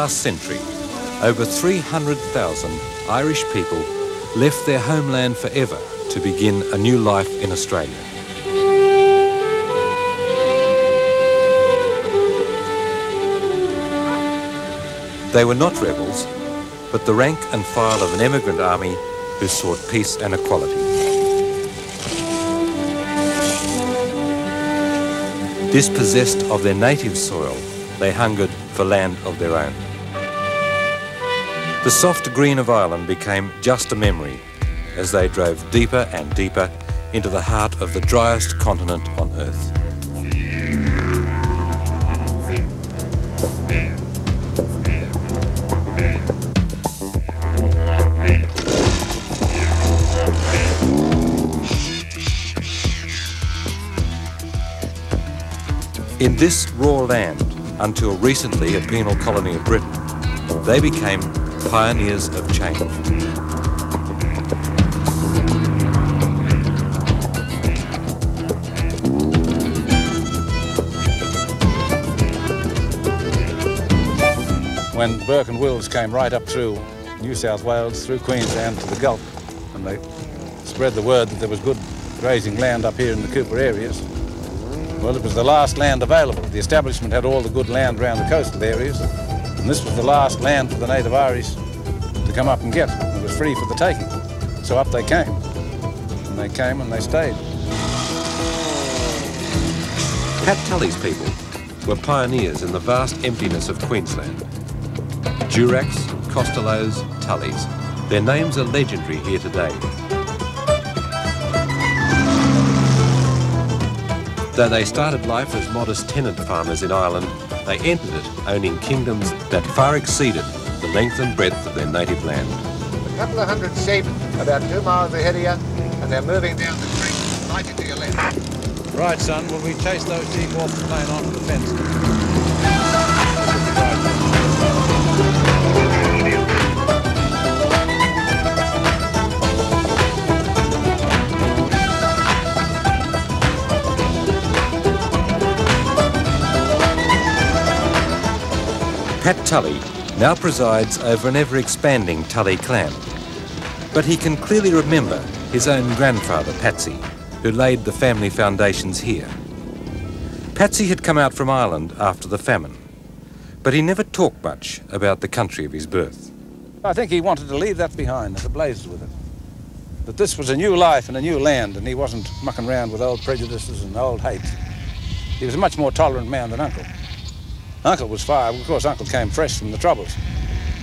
last century, over 300,000 Irish people left their homeland forever to begin a new life in Australia. They were not rebels, but the rank and file of an emigrant army who sought peace and equality. Dispossessed of their native soil, they hungered for land of their own. The soft green of Ireland became just a memory as they drove deeper and deeper into the heart of the driest continent on earth. In this raw land, until recently a penal colony of Britain, they became pioneers of change. When Burke and Wills came right up through New South Wales, through Queensland to the Gulf, and they spread the word that there was good grazing land up here in the Cooper areas, well, it was the last land available. The establishment had all the good land around the coastal areas, and this was the last land for the native Irish to come up and get. It was free for the taking. So up they came, and they came and they stayed. Pat Tully's people were pioneers in the vast emptiness of Queensland. Duracs, Costellos, Tullys, their names are legendary here today. Though they started life as modest tenant farmers in Ireland, they entered it owning kingdoms that far exceeded the length and breadth of their native land. A couple of hundred sheep, about 2 miles ahead of you, and they're moving down the creek, 90 to your left. Right, son, will we chase those sheep off the plain onto the fence? Pat Tully now presides over an ever-expanding Tully clan. But he can clearly remember his own grandfather, Patsy, who laid the family foundations here. Patsy had come out from Ireland after the famine, but he never talked much about the country of his birth. I think he wanted to leave that behind and to blaze with it. That this was a new life and a new land, and he wasn't mucking around with old prejudices and old hates. He was a much more tolerant man than Uncle. Uncle was far, of course, Uncle came fresh from the Troubles,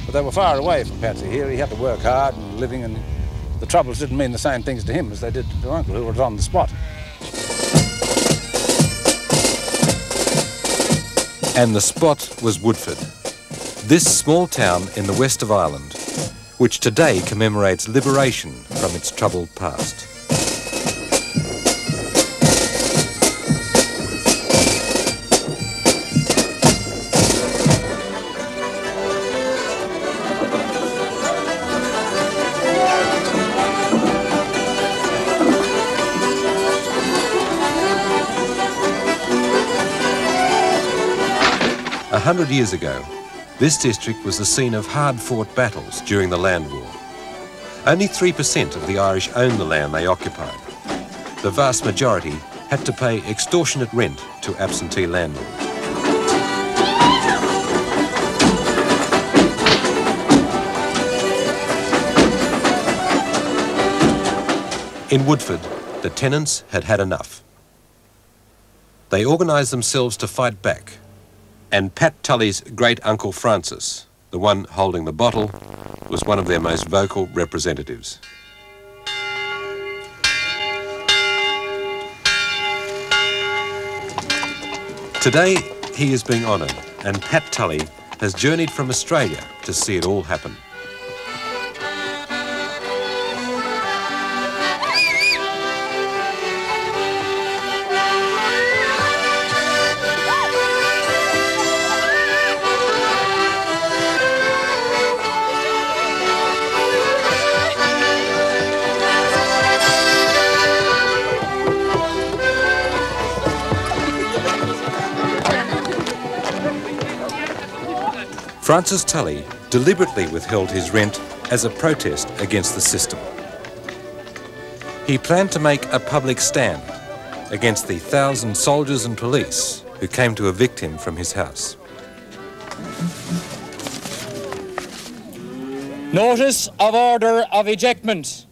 but they were far away from Patsy here. He had to work hard and living, and the Troubles didn't mean the same things to him as they did to Uncle, who was on the spot. And the spot was Woodford, this small town in the west of Ireland, which today commemorates liberation from its troubled past. A 100 years ago, this district was the scene of hard-fought battles during the land war. Only 3% of the Irish owned the land they occupied. The vast majority had to pay extortionate rent to absentee landlords. In Woodford, the tenants had had enough. They organised themselves to fight back, and Pat Tully's great-uncle Francis, the one holding the bottle, was one of their most vocal representatives. Today, he is being honoured, and Pat Tully has journeyed from Australia to see it all happen. Francis Tully deliberately withheld his rent as a protest against the system. He planned to make a public stand against the 1,000 soldiers and police who came to evict him from his house. Notice of order of ejectment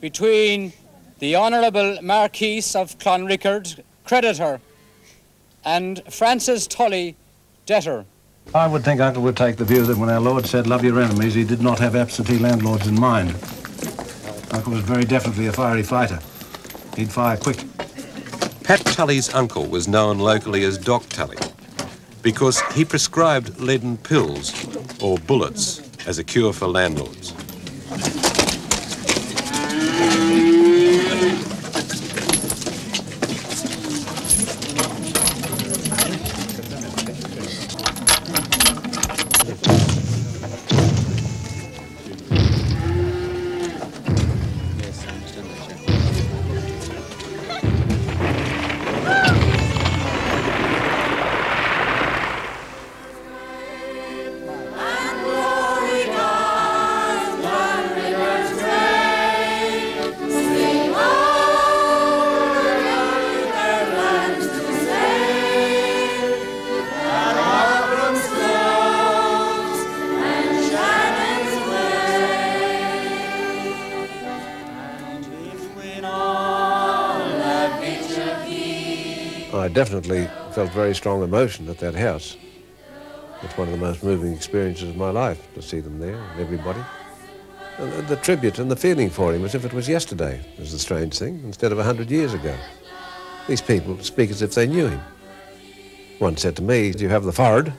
between the Honourable Marquis of Clonrickard, creditor, and Francis Tully, debtor. I would think Uncle would take the view that when our Lord said, "Love your enemies," he did not have absentee landlords in mind. Uncle was very definitely a fiery fighter. He'd fire quick. Pat Tully's uncle was known locally as Doc Tully because he prescribed leaden pills, or bullets, as a cure for landlords. I definitely felt very strong emotion at that house. It's one of the most moving experiences of my life, to see them there, everybody. And the tribute and the feeling for him as if it was yesterday was the strange thing, instead of 100 years ago. These people speak as if they knew him. One said to me, "Do you have the forehead?"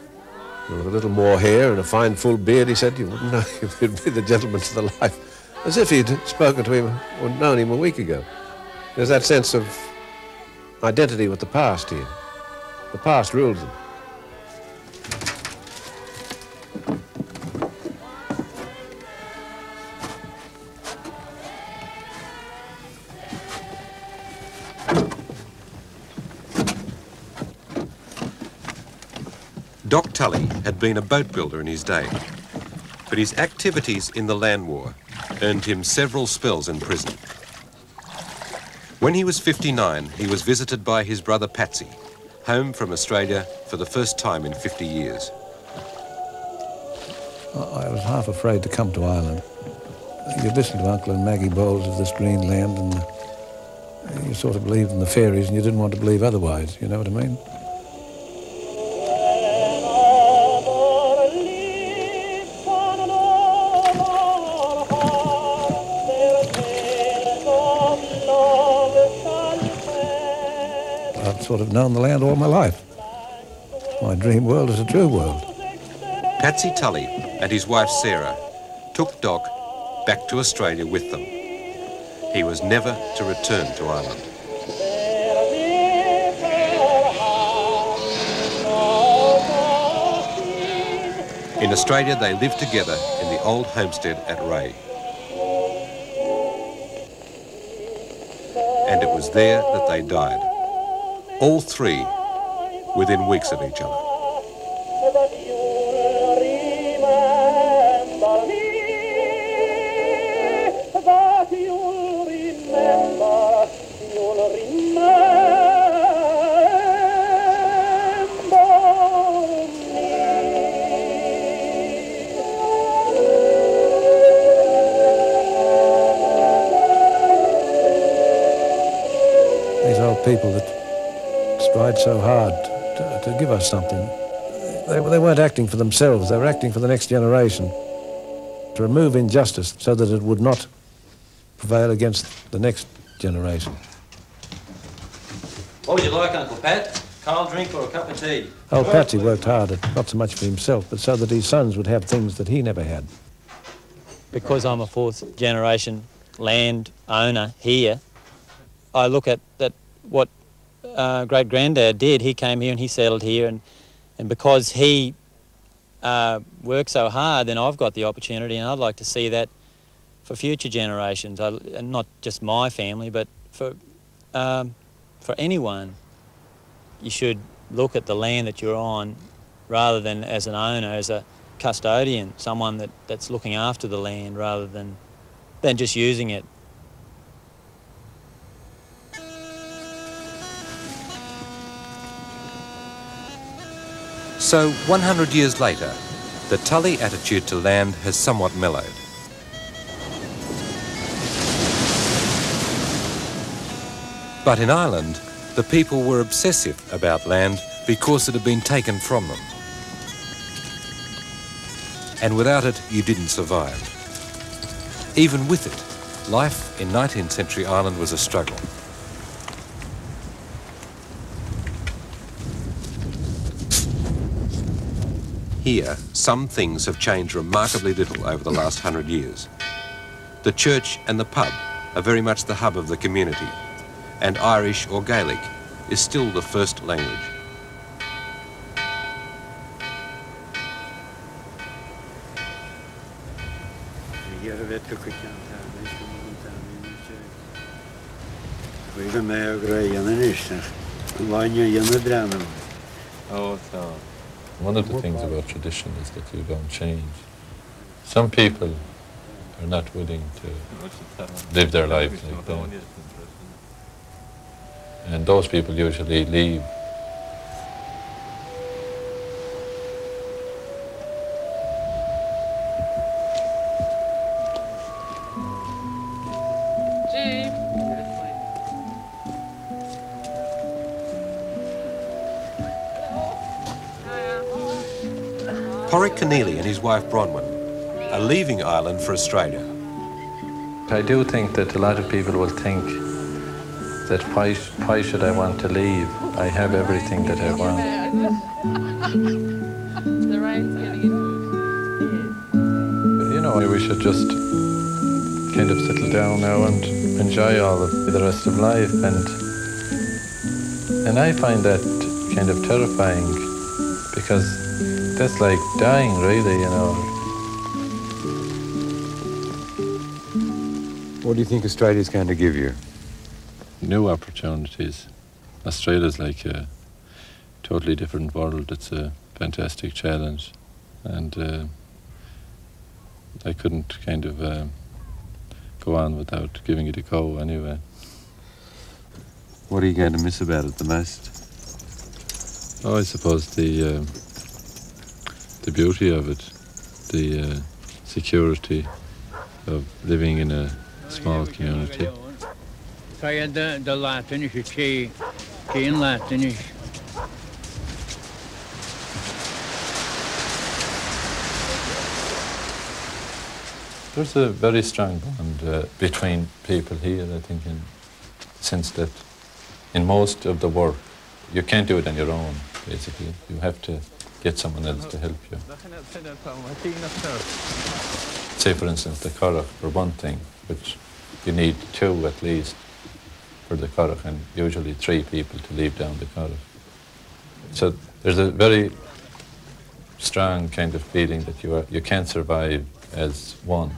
And with a little more hair and a fine full beard, he said, "You wouldn't know him, you'd be the gentleman to the life." As if he'd spoken to him or known him a week ago. There's that sense of identity with the past here. The past rules them. Doc Tully had been a boat builder in his day, but his activities in the land war earned him several spells in prison. When he was 59, he was visited by his brother Patsy, home from Australia for the first time in 50 years. I was half afraid to come to Ireland. You listened to Uncle and Maggie Bowles of this green land, and you sort of believed in the fairies and you didn't want to believe otherwise, you know what I mean? Sort of known the land all my life. My dream world is a true world. Patsy Tully and his wife Sarah took Doc back to Australia with them. He was never to return to Ireland. In Australia, they lived together in the old homestead at Ray. And it was there that they died. All three within weeks of each other. These old people that tried so hard to give us something. They weren't acting for themselves, they were acting for the next generation, to remove injustice so that it would not prevail against the next generation. What would you like, Uncle Pat? Cold drink or a cup of tea? Old Patsy worked hard, at not so much for himself, but so that his sons would have things that he never had. Because I'm a fourth generation land owner here, I look at that what great-granddad did. He came here and he settled here, and because he worked so hard, then I've got the opportunity, and I'd like to see that for future generations, and not just my family, but for anyone. You should look at the land that you're on rather than as an owner, as a custodian, someone that's looking after the land rather than just using it. So 100 years later, the Tully attitude to land has somewhat mellowed. But in Ireland, the people were obsessive about land because it had been taken from them. And without it, you didn't survive. Even with it, life in 19th century Ireland was a struggle. Here, some things have changed remarkably little over the last 100 years. The church and the pub are very much the hub of the community, and Irish or Gaelic is still the first language. One of the things about tradition is that you don't change. Some people are not willing to live their lives like that. And those people usually leave. Porrick Keneally and his wife Bronwyn are leaving Ireland for Australia. I do think that a lot of people will think that why should I want to leave? I have everything that I want. The rain's getting in. You know, we should just kind of settle down now and enjoy all of the rest of life. And I find that kind of terrifying because that's like dying, really, you know. What do you think Australia's going to give you? New opportunities. Australia's like a totally different world. It's a fantastic challenge. And I couldn't kind of go on without giving it a go anyway. What are you going to miss about it the most? Oh, I suppose the beauty of it, the security of living in a small community. There's a very strong bond between people here, I think, in the sense that in most of the work, you can't do it on your own, basically. You have to get someone else to help you. Say, for instance, the Curragh for one thing, which you need two at least for the Curragh, and usually three people to leave down the Curragh. So there's a very strong kind of feeling that you can't survive as one.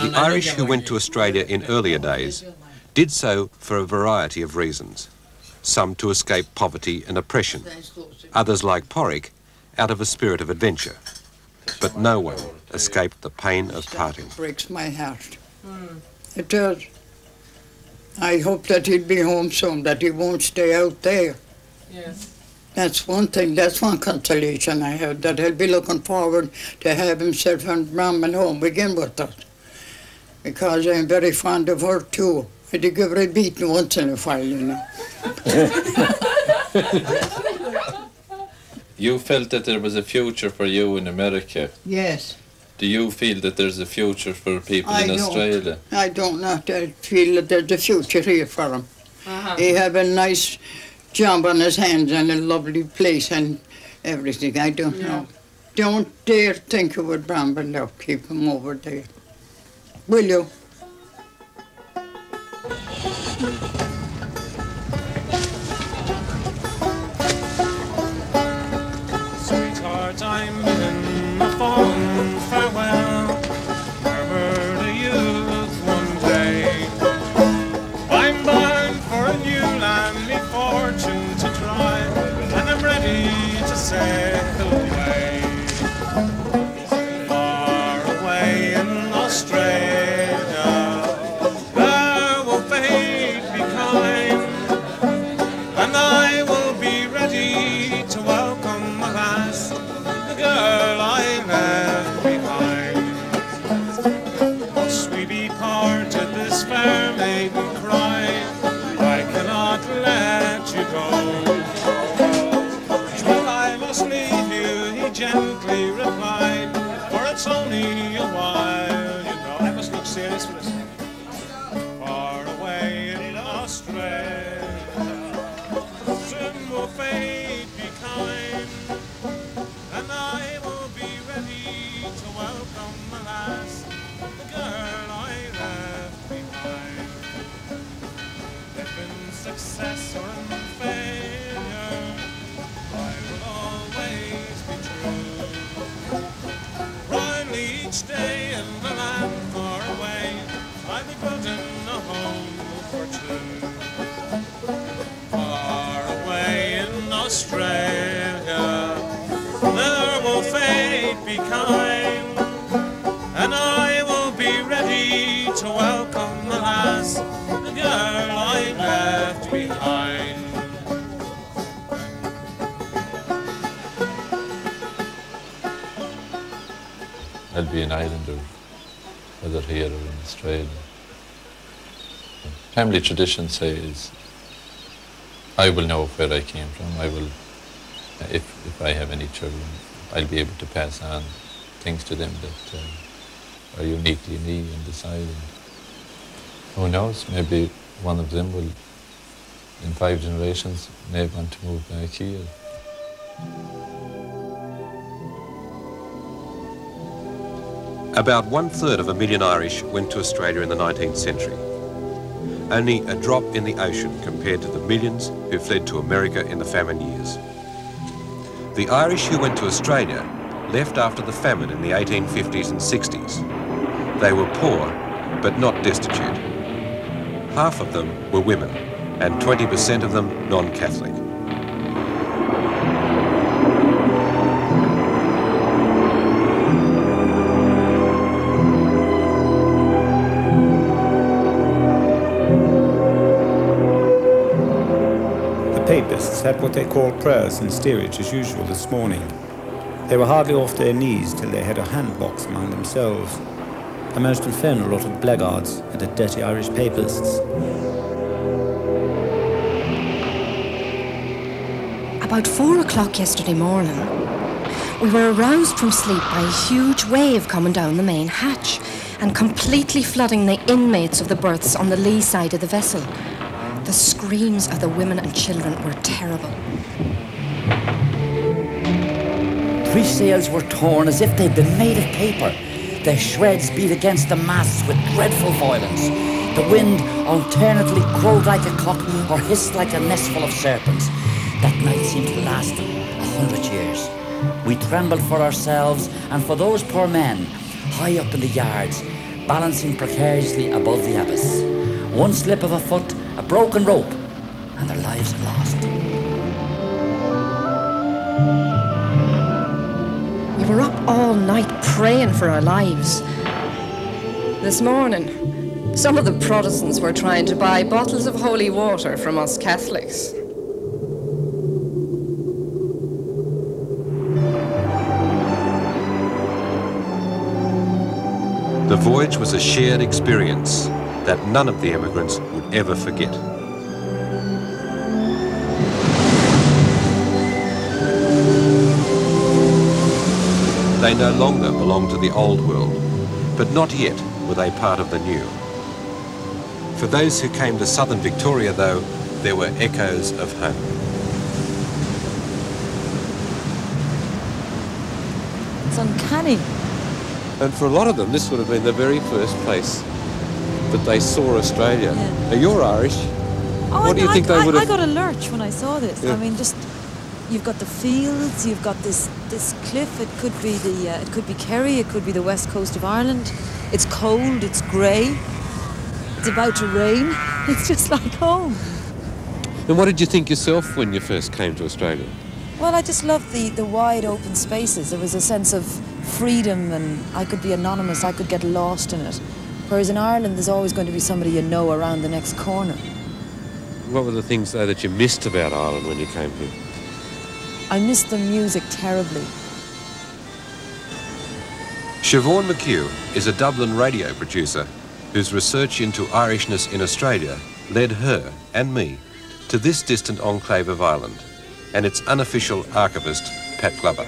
The Irish who went to Australia in earlier days did so for a variety of reasons. Some to escape poverty and oppression, others like Porrick, out of a spirit of adventure. But no one escaped the pain of parting. It breaks my heart. It does. I hope that he'll be home soon, that he won't stay out there. Yes. That's one thing, that's one consolation I have, that he'll be looking forward to have himself and Mom and home begin with us. Because I'm very fond of her too. I do give her a beating once in a while, you know. You felt that there was a future for you in America. Yes. Do you feel that there's a future for people in Australia? I don't know. I feel that there's a future here for them. They have a nice job on his hands and a lovely place and everything. I don't know. Don't dare think of it, Bramble. They'll keep him over there. Will you? Sweetheart, I'm in a fond farewell. I heard a youth one day. I'm bound for a new land, me fortune to try, and I'm ready to sail away. Far away in Australia, there will fate be kind, and I will be ready to welcome, alas, the girl I left behind. Must we be parted, this fair maiden cry, I cannot let you go. Well, I must leave you, he gently replied, for it's only a while, you know. I must look serious for this. Far away in Australia, soon will fate be kind, and I will be ready to welcome, alas, the girl I left behind. If in success or in failure, I will always be true. Finally, each day in the land far away, I'll be building a home for two. Far away in Australia, there will fate be kind, and I will be ready to welcome, alas, the girl I left behind. I'll be an islander, whether here or in Australia. Family tradition says, I will know where I came from. I will, if I have any children, I'll be able to pass on things to them that are uniquely me and this island. Who knows, maybe one of them will, in 5 generations, may want to move back here. About 1/3 of a million Irish went to Australia in the 19th century. Only a drop in the ocean compared to the millions who fled to America in the famine years. The Irish who went to Australia left after the famine in the 1850s and 60s. They were poor, but not destitute. Half of them were women, and 20% of them non-Catholic. Papists had what they call prayers in steerage as usual this morning. They were hardly off their knees till they had a handbox among themselves. A most infernal lot of blackguards are the dirty Irish Papists. About 4 o'clock yesterday morning, we were aroused from sleep by a huge wave coming down the main hatch and completely flooding the inmates of the berths on the lee side of the vessel. The screams of the women and children were terrible. 3 sails were torn as if they'd been made of paper. Their shreds beat against the masts with dreadful violence. The wind alternately crowed like a cock or hissed like a nestful of serpents. That night seemed to last 100 years. We trembled for ourselves and for those poor men, high up in the yards, balancing precariously above the abyss. One slip of a foot, a broken rope, and their lives are lost. We We're up all night praying for our lives. This morning, some of the Protestants were trying to buy bottles of holy water from us Catholics. The voyage was a shared experience that none of the emigrants would ever forget. They no longer belonged to the old world, but not yet were they part of the new. For those who came to southern Victoria, though, there were echoes of home. It's uncanny. And for a lot of them, this would have been the very first place that they saw Australia. Yeah. Now, you're Irish. Oh, what do you think they would have... I got a lurch when I saw this. Yeah. I mean, just... You've got the fields, you've got this cliff. It could be Kerry, it could be the west coast of Ireland. It's cold, it's grey, it's about to rain. It's just like home. And what did you think yourself when you first came to Australia? Well, I just loved the wide open spaces. There was a sense of freedom and I could be anonymous, I could get lost in it. Whereas in Ireland, there's always going to be somebody you know around the next corner. What were the things, though, that you missed about Ireland when you came here? I miss the music terribly. Siobhan McHugh is a Dublin radio producer whose research into Irishness in Australia led her and me to this distant enclave of Ireland and its unofficial archivist, Pat Glover.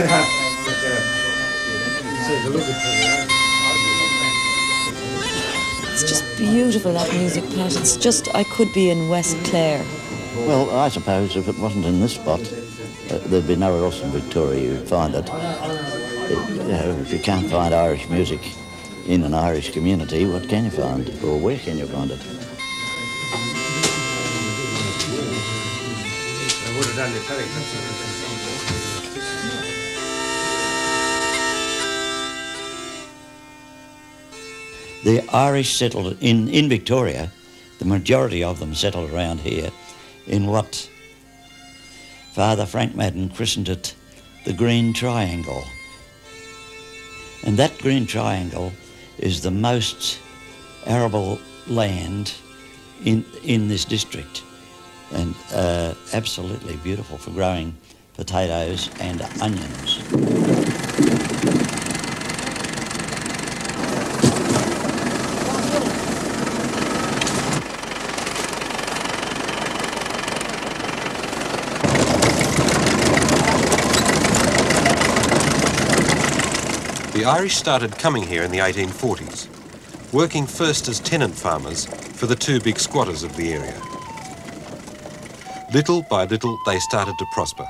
It's just beautiful, that music, Pat. It's just, I could be in West Clare. Well, I suppose if it wasn't in this spot, there'd be nowhere else in Victoria you'd find it. If you can't find Irish music in an Irish community, what can you find? Or where can you find it? I would have done the correct. The Irish settled in Victoria, the majority of them settled around here in what Father Frank Madden christened it the Green Triangle. And that Green Triangle is the most arable land in this district and absolutely beautiful for growing potatoes and onions. The Irish started coming here in the 1840s, working first as tenant farmers for the two big squatters of the area. Little by little, they started to prosper.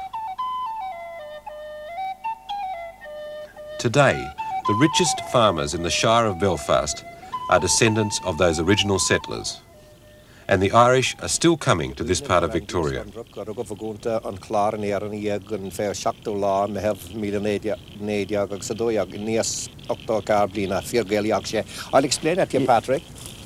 Today, the richest farmers in the Shire of Belfast are descendants of those original settlers. And the Irish are still coming to this part of Victoria. I'll explain that to you, Patrick.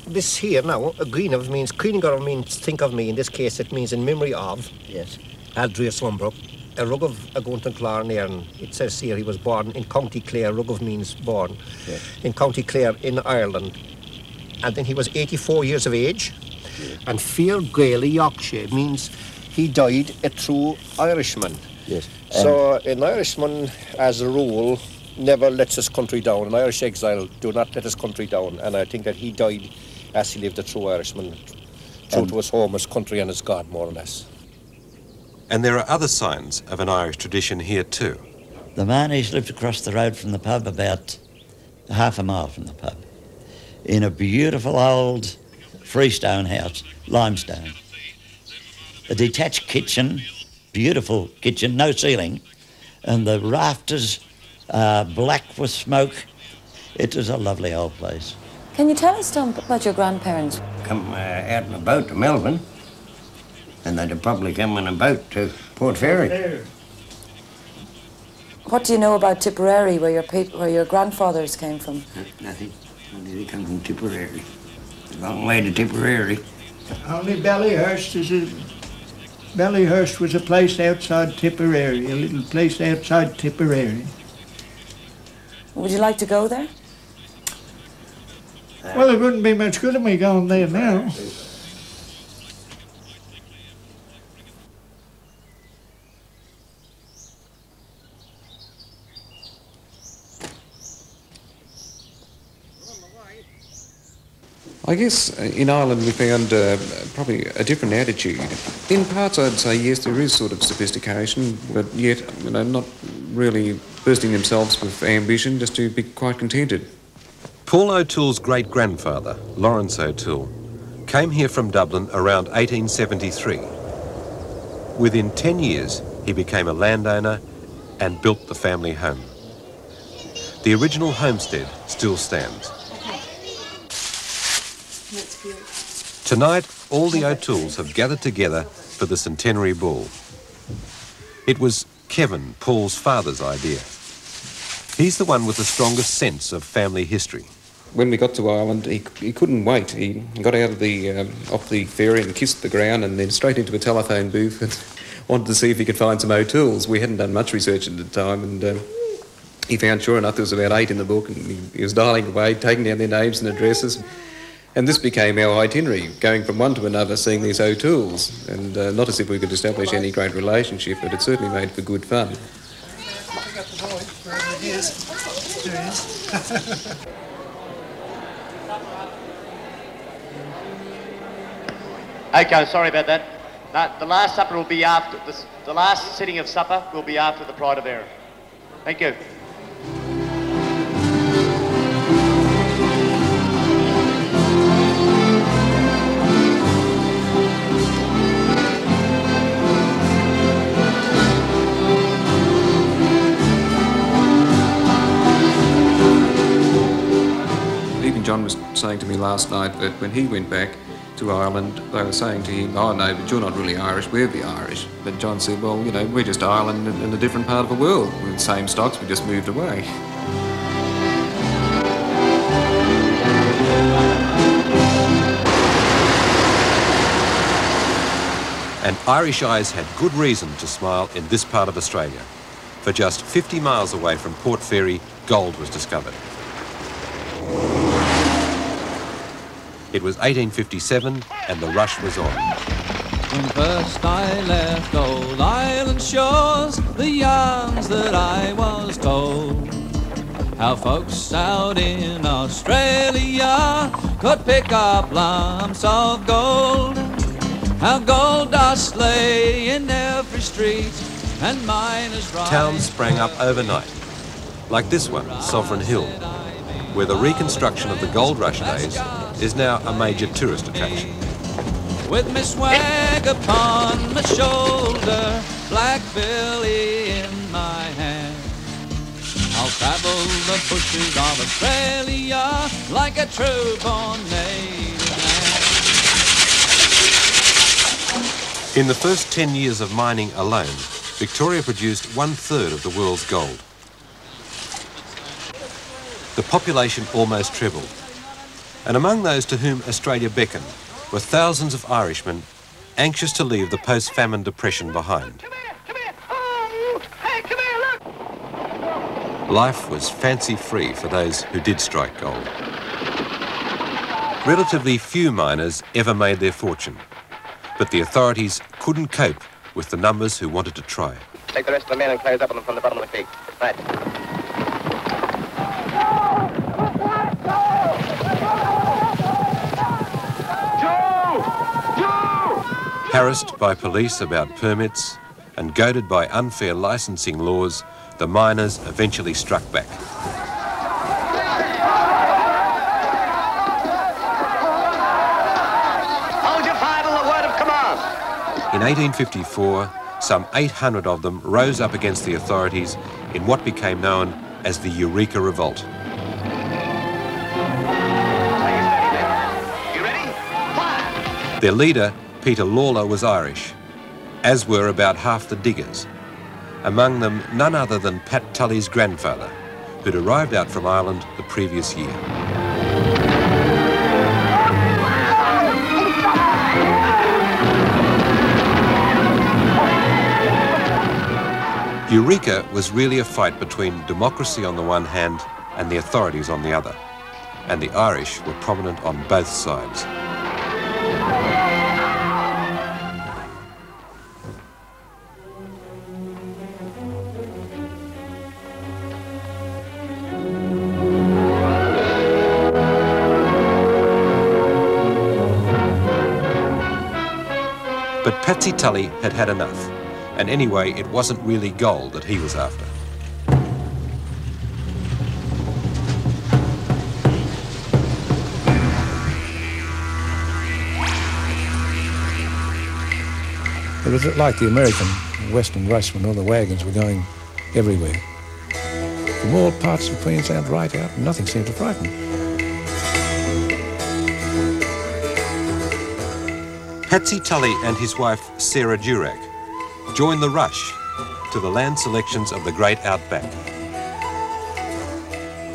This here now, green of means, green girl means think of me. In this case, it means in memory of. Yes. Andreas Lombrook, a rug of Aguntan Clare Nairn. It says here he was born in County Clare. Rug of means born. Yes. In County Clare in Ireland. And then he was 84 years of age. Yeah. And Fear Gailey Yorkshire means he died a true Irishman. Yes. So an Irishman, as a rule, never lets his country down. An Irish exile do not let his country down. And I think that he died as he lived a true Irishman, true to his home, his country and his God, more or less. And there are other signs of an Irish tradition here too. The Marneys lived across the road from the pub, about half a mile from the pub, in a beautiful old freestone house, limestone. A detached kitchen, beautiful kitchen, no ceiling, and the rafters are black with smoke. It was a lovely old place. Can you tell us, Tom, about your grandparents? Come out in a boat to Melbourne, and they'd have probably come in a boat to Port Fairy. What do you know about Tipperary, where your grandfathers came from? Nothing. They come from Tipperary. It's a long way to Tipperary. Only Ballyhurst is a... Ballyhurst was a place outside Tipperary, a little place outside Tipperary. Would you like to go there? Well, it wouldn't be much good if we go on there now. I guess in Ireland we found probably a different attitude. In parts I'd say yes, there is sort of sophistication, but yet, you know, not really bursting themselves with ambition, just to be quite contented. Paul O'Toole's great-grandfather, Lawrence O'Toole, came here from Dublin around 1873. Within 10 years, he became a landowner and built the family home. The original homestead still stands. Tonight, all the O'Tooles have gathered together for the centenary ball. It was Kevin, Paul's father's idea. He's the one with the strongest sense of family history. When we got to Ireland, he couldn't wait. He got out of the off the ferry and kissed the ground and then straight into a telephone booth and wanted to see if he could find some O'Tooles. We hadn't done much research at the time, and he found, sure enough, there was about 8 in the book, and he was dialing away, taking down their names and addresses. And this became our itinerary, going from one to another, seeing these O'Tooles. And not as if we could establish any great relationship, but it certainly made for good fun. Pick up the boy, wherever he is. There he is. OK, I'm sorry about that. No, the last supper will be after, the last sitting of supper will be after the Pride of Erin. Thank you. John was saying to me last night that when he went back to Ireland, they were saying to him, oh no, but you're not really Irish, we're the Irish. But John said, well, you know, we're just Ireland in a different part of the world. We're the same stocks, we just moved away. And Irish eyes had good reason to smile in this part of Australia. For just 50 miles away from Port Fairy, gold was discovered. It was 1857, and the rush was on. When first I left old Ireland shores, the yarns that I was told, how folks out in Australia could pick up lumps of gold, how gold dust lay in every street, and miners right. Towns sprang up overnight, like this one, Sovereign Hill, where the reconstruction of the gold rush days is now a major tourist attraction. With my swag upon my shoulder, Black Billy in my hand, I'll travel the bushes of Australia like a true-born native. In the first 10 years of mining alone, Victoria produced 1/3 of the world's gold. The population almost trebled. And among those to whom Australia beckoned were thousands of Irishmen anxious to leave the post-famine depression behind. Come here. Oh, hey, come here, look. Life was fancy-free for those who did strike gold. Relatively few miners ever made their fortune, but the authorities couldn't cope with the numbers who wanted to try. Take the rest of the men and close up on them from the bottom of the creek. Right. Harassed by police about permits and goaded by unfair licensing laws, the miners eventually struck back. Hold your fire till the word of command. In 1854, some 800 of them rose up against the authorities in what became known as the Eureka Revolt. You ready? Fire! Their leader, Peter Lawlor, was Irish, as were about half the diggers. among them none other than Pat Tully's grandfather, who'd arrived out from Ireland the previous year. Eureka was really a fight between democracy on the one hand and the authorities on the other, and the Irish were prominent on both sides. But Patsy Tully had had enough, and anyway, it wasn't really gold that he was after. It was like the American Western Rush when all the wagons were going everywhere. From all parts of Queensland right out, nothing seemed to frighten. Patsy Tully and his wife, Sarah Durack, joined the rush to the land selections of the great outback.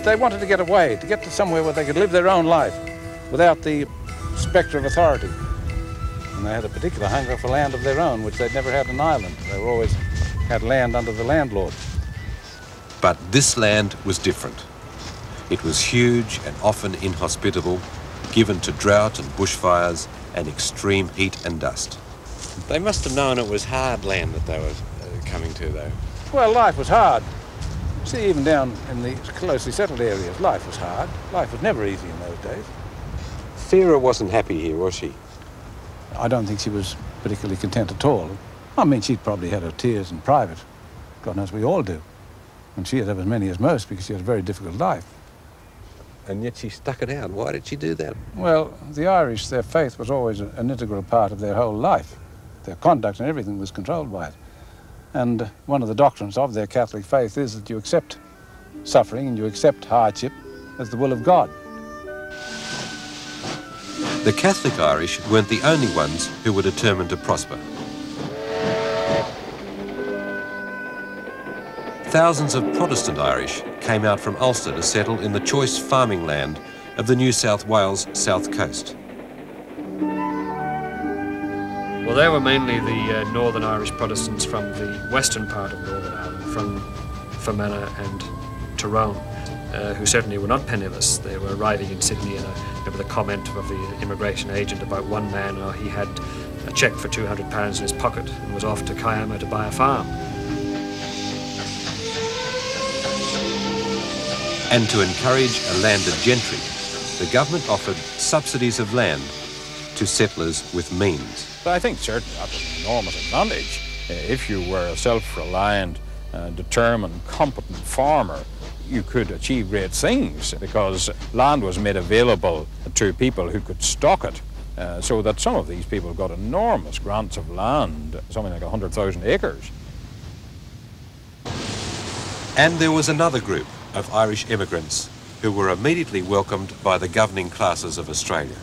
They wanted to get away, to get to somewhere where they could live their own life without the spectre of authority. And they had a particular hunger for land of their own, which they'd never had in Ireland. They were always had land under the landlord. But this land was different. It was huge and often inhospitable, given to drought and bushfires and extreme heat and dust. They must have known it was hard land that they were coming to, though. Well, life was hard. See, even down in the closely settled areas, life was hard. Life was never easy in those days. Sarah wasn't happy here, was she? I don't think she was particularly content at all. I mean, she'd probably had her tears in private. God knows we all do. And she had as many as most because she had a very difficult life. And yet she stuck it out. Why did she do that? Well, the Irish, their faith was always an integral part of their whole life. Their conduct and everything was controlled by it. And one of the doctrines of their Catholic faith is that you accept suffering and you accept hardship as the will of God. The Catholic Irish weren't the only ones who were determined to prosper. Thousands of Protestant Irish came out from Ulster to settle in the choice farming land of the New South Wales south coast. Well, they were mainly the Northern Irish Protestants from the western part of Northern Ireland, from Fermanagh and Tyrone, who certainly were not penniless. They were arriving in Sydney, and I remember the comment of the immigration agent about one man, he had a cheque for £200 in his pocket and was off to Kiama to buy a farm. And to encourage a landed gentry, the government offered subsidies of land to settlers with means. I think certainly that was an enormous advantage. If you were a self-reliant, determined, competent farmer, you could achieve great things because land was made available to people who could stock it, so that some of these people got enormous grants of land, something like 100,000 acres. And there was another group of Irish immigrants who were immediately welcomed by the governing classes of Australia.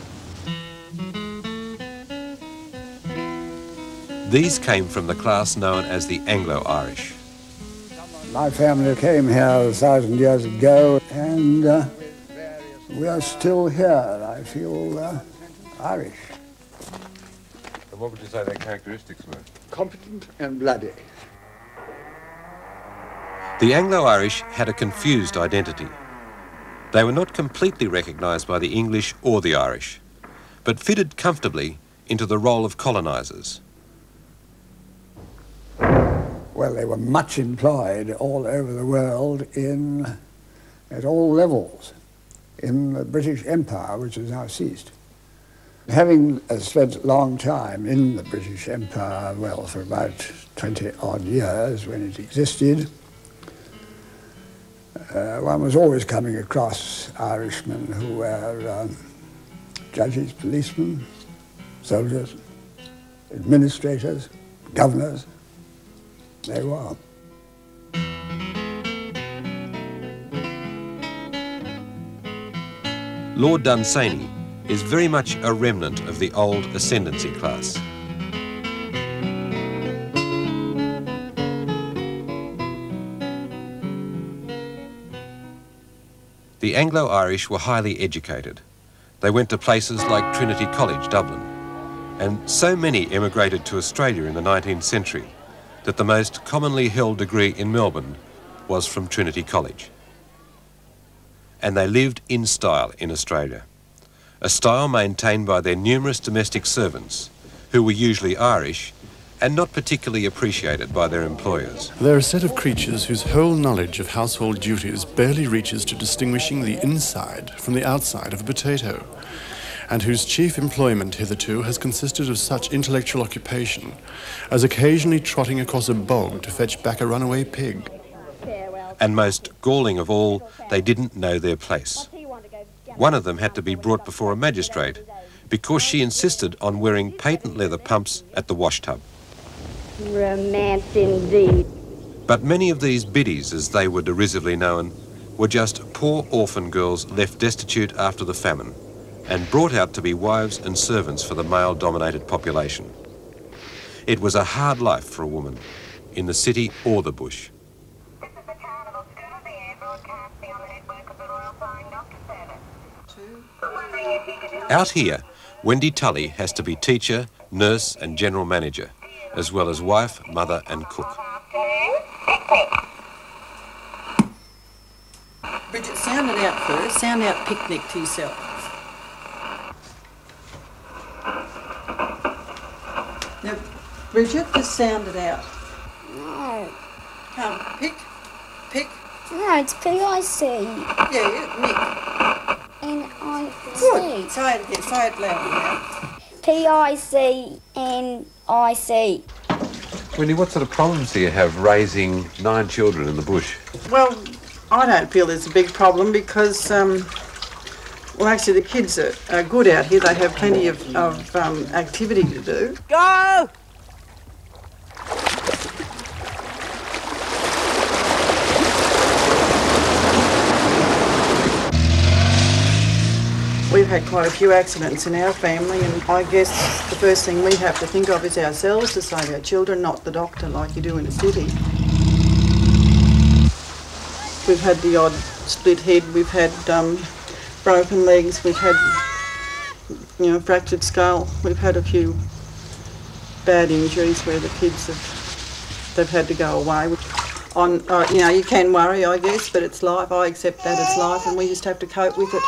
These came from the class known as the Anglo-Irish. My family came here 1,000 years ago, and we are still here. I feel Irish. And what would you say their characteristics were? Competent and bloody. The Anglo-Irish had a confused identity. They were not completely recognised by the English or the Irish, but fitted comfortably into the role of colonisers. Well, they were much employed all over the world at all levels in the British Empire, which has now ceased. Having spent a long time in the British Empire, well, for about 20-odd years when it existed, one was always coming across Irishmen who were judges, policemen, soldiers, administrators, governors. They were. Lord Dunsany is very much a remnant of the old ascendancy class. the Anglo-Irish were highly educated. They went to places like Trinity College, Dublin. And so many emigrated to Australia in the 19th century that the most commonly held degree in Melbourne was from Trinity College. And they lived in style in Australia, a style maintained by their numerous domestic servants, who were usually Irish and not particularly appreciated by their employers. They're a set of creatures whose whole knowledge of household duties barely reaches to distinguishing the inside from the outside of a potato, and whose chief employment hitherto has consisted of such intellectual occupation as occasionally trotting across a bog to fetch back a runaway pig. And most galling of all, they didn't know their place. One of them had to be brought before a magistrate because she insisted on wearing patent leather pumps at the washtub. Romance indeed. But many of these biddies, as they were derisively known, were just poor orphan girls left destitute after the famine and brought out to be wives and servants for the male-dominated population. It was a hard life for a woman, in the city or the bush. Out here, Wendy Tully has to be teacher, nurse and general manager, as well as wife, mother and cook. Bridget, sound it out first. Sound out picnic to yourself. Now, Bridget, just sound it out. No. Come, pick, pick. No, it's P-I-C. Yeah, yeah, Nick. N-I-C. Good. Say it again, say it loudly now. P-I-C-N-I-C. Wendy, what sort of problems do you have raising 9 children in the bush? Well, I don't feel it's a big problem because, well, actually the kids are good out here. They have plenty of activity to do. Go! We've had quite a few accidents in our family, and I guess the first thing we have to think of is ourselves to save our children, not the doctor like you do in a city. We've had the odd split head, we've had broken legs, we've had, you know, fractured skull. We've had a few bad injuries where the kids they've had to go away. You know, you can worry, I guess, but it's life. I accept that it's life, and we just have to cope with it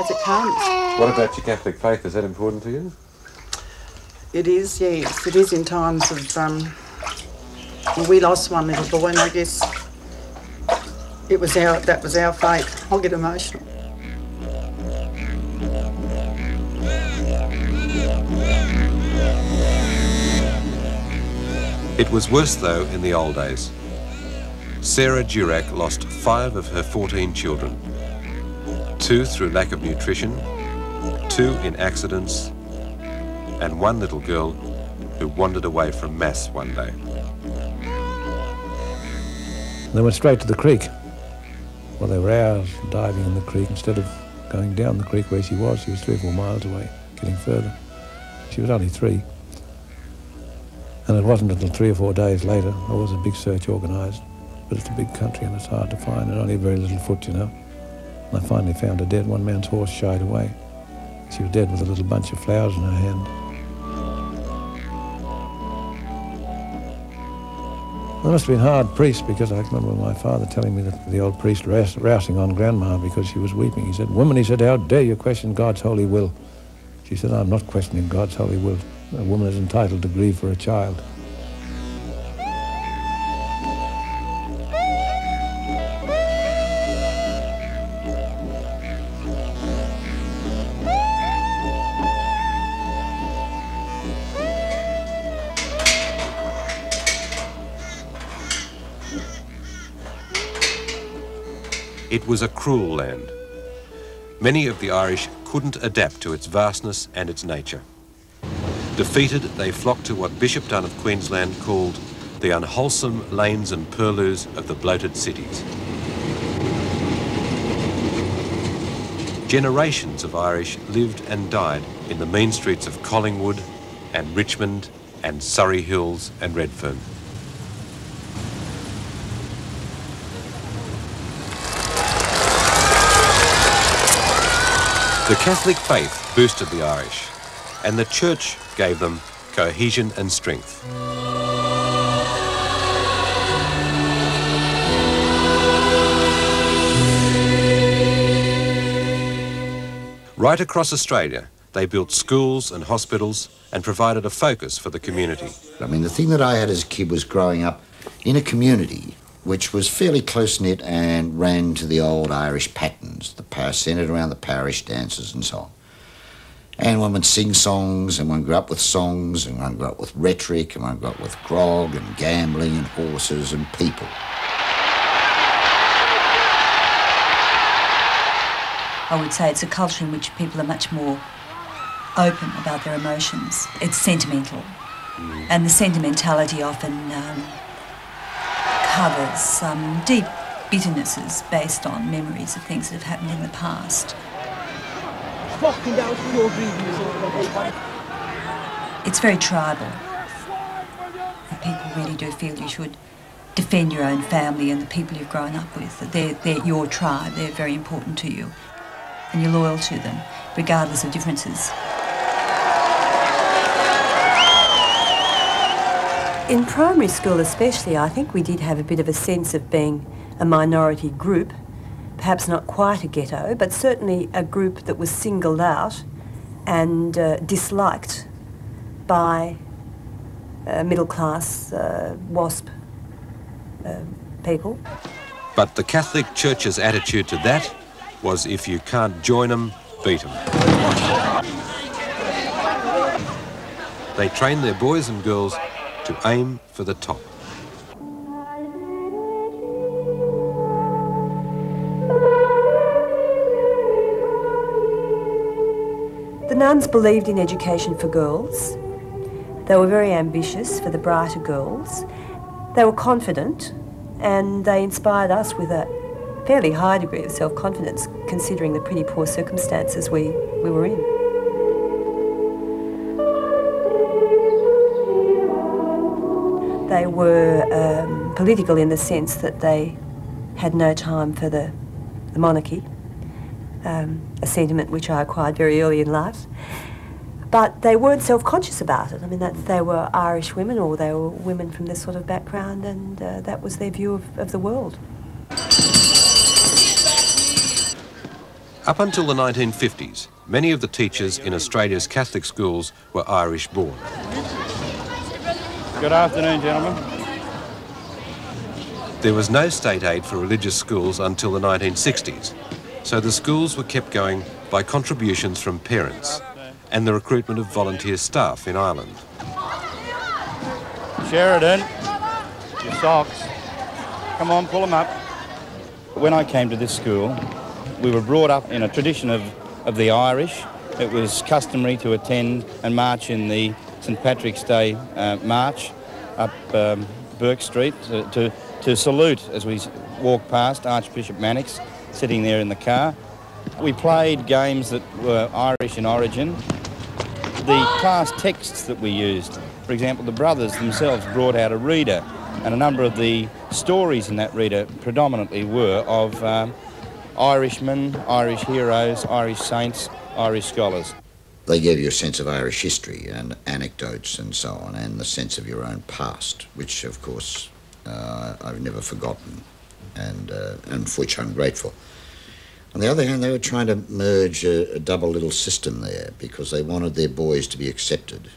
as it comes. What about your Catholic faith? Is that important to you? It is, yes. It is in times of... we lost one little boy, and I guess it was that was our fate. I'll get emotional. It was worse, though, in the old days. Sarah Durack lost 5 of her 14 children. 2 through lack of nutrition, 2 in accidents, and 1 little girl who wandered away from mass one day. They went straight to the creek. Well, they were hours diving in the creek instead of going down the creek where she was. She was 3 or 4 miles away, getting further. She was only 3. And it wasn't until 3 or 4 days later, there was a big search organised. But it's a big country and it's hard to find, and only very little foot, you know. And I finally found her dead. One man's horse shied away. She was dead with a little bunch of flowers in her hand. There must have been hard priests, because I remember my father telling me that the old priest rousing on Grandma because she was weeping. He said, "Woman," he said, "how dare you question God's holy will?" She said, "I'm not questioning God's holy will. A woman is entitled to grieve for a child." It was a cruel land. Many of the Irish couldn't adapt to its vastness and its nature. Defeated, they flocked to what Bishop Dunn of Queensland called the unwholesome lanes and purlieus of the bloated cities. Generations of Irish lived and died in the mean streets of Collingwood and Richmond and Surrey Hills and Redfern. The Catholic faith boosted the Irish, and the church gave them cohesion and strength. Right across Australia, they built schools and hospitals and provided a focus for the community. I mean, the thing that I had as a kid was growing up in a community which was fairly close-knit and ran to the old Irish patterns, centred around the parish dances and so on. And one would sing songs, and one grew up with songs, and one grew up with rhetoric, and one grew up with grog and gambling and horses and people. I would say it's a culture in which people are much more open about their emotions. It's sentimental, and the sentimentality often covers some deep bitternesses based on memories of things that have happened in the past. It's very tribal. People really do feel you should defend your own family and the people you've grown up with, that they're your tribe, they're very important to you, and you're loyal to them, regardless of differences. In primary school especially, I think we did have a bit of a sense of being a minority group, perhaps not quite a ghetto, but certainly a group that was singled out and disliked by middle-class WASP people. But the Catholic Church's attitude to that was, if you can't join them, beat them. They trained their boys and girls to aim for the top. The nuns believed in education for girls. They were very ambitious for the brighter girls. They were confident, and they inspired us with a fairly high degree of self-confidence, considering the pretty poor circumstances we were in. They were political in the sense that they had no time for the monarchy. A sentiment which I acquired very early in life. But they weren't self-conscious about it. I mean, that they were Irish women, or they were women from this sort of background, and that was their view of the world. Up until the 1950s, many of the teachers in Australia's Catholic schools were Irish-born. Good afternoon, gentlemen. There was no state aid for religious schools until the 1960s. So the schools were kept going by contributions from parents and the recruitment of volunteer staff in Ireland. Sheridan, your socks. Come on, pull them up. When I came to this school, we were brought up in a tradition of the Irish. It was customary to attend and march in the St. Patrick's Day march up Bourke Street to salute as we walked past Archbishop Mannix, sitting there in the car. We played games that were Irish in origin. The class texts that we used, for example, the brothers themselves brought out a reader, and a number of the stories in that reader predominantly were of Irishmen, Irish heroes, Irish saints, Irish scholars. They gave you a sense of Irish history and anecdotes and so on, and the sense of your own past, which, of course, I've never forgotten, and for which I'm grateful. On the other hand, they were trying to merge a double little system there, because they wanted their boys to be accepted.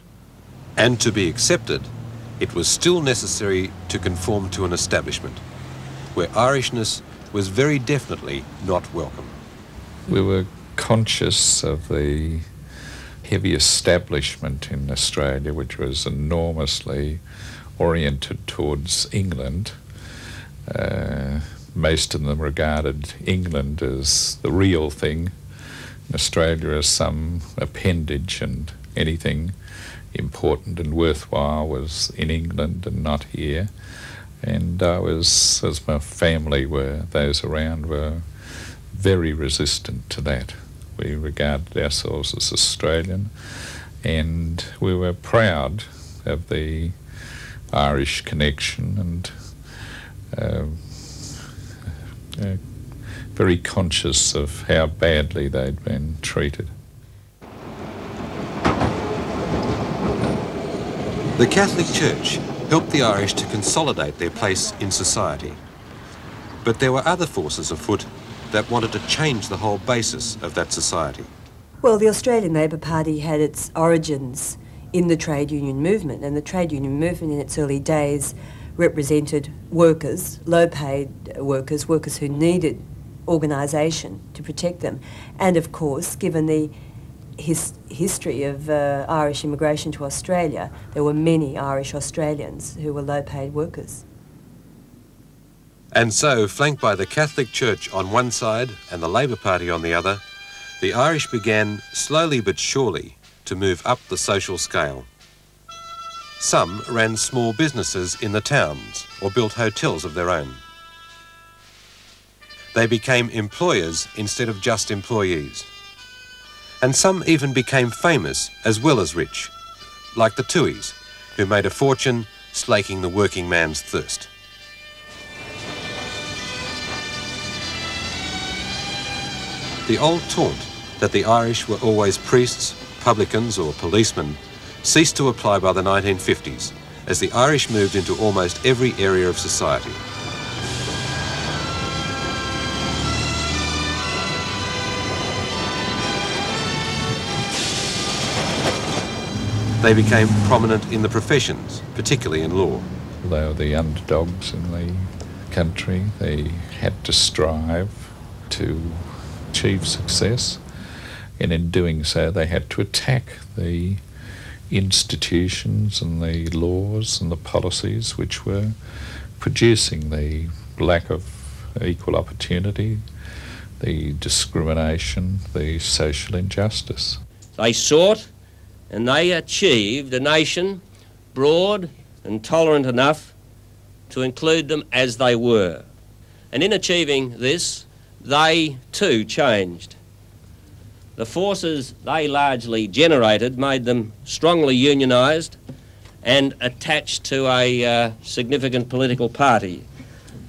And to be accepted, it was still necessary to conform to an establishment where Irishness was very definitely not welcome. We were conscious of the heavy establishment in Australia, which was enormously oriented towards England. Most of them regarded England as the real thing, and Australia as some appendage, and anything important and worthwhile was in England and not here. And I was, as my family were, those around were very resistant to that. We regarded ourselves as Australian, and we were proud of the Irish connection, and very conscious of how badly they'd been treated. The Catholic Church helped the Irish to consolidate their place in society. But there were other forces afoot that wanted to change the whole basis of that society. Well, the Australian Labor Party had its origins in the trade union movement, and the trade union movement in its early days represented workers, low-paid workers, workers who needed organisation to protect them. And of course, given the history of Irish immigration to Australia, there were many Irish Australians who were low-paid workers. And so, flanked by the Catholic Church on one side and the Labor Party on the other, the Irish began, slowly but surely, to move up the social scale. Some ran small businesses in the towns or built hotels of their own. They became employers instead of just employees. And some even became famous as well as rich, like the Tuies, who made a fortune slaking the working man's thirst. The old taunt that the Irish were always priests, publicans or policemen ceased to apply by the 1950s as the Irish moved into almost every area of society. They became prominent in the professions, particularly in law. They were the underdogs in the country. They had to strive to achieve success, and in doing so they had to attack the institutions and the laws and the policies which were producing the lack of equal opportunity, the discrimination, the social injustice. They sought and they achieved a nation broad and tolerant enough to include them as they were. And in achieving this, they too changed. The forces they largely generated made them strongly unionised and attached to a significant political party.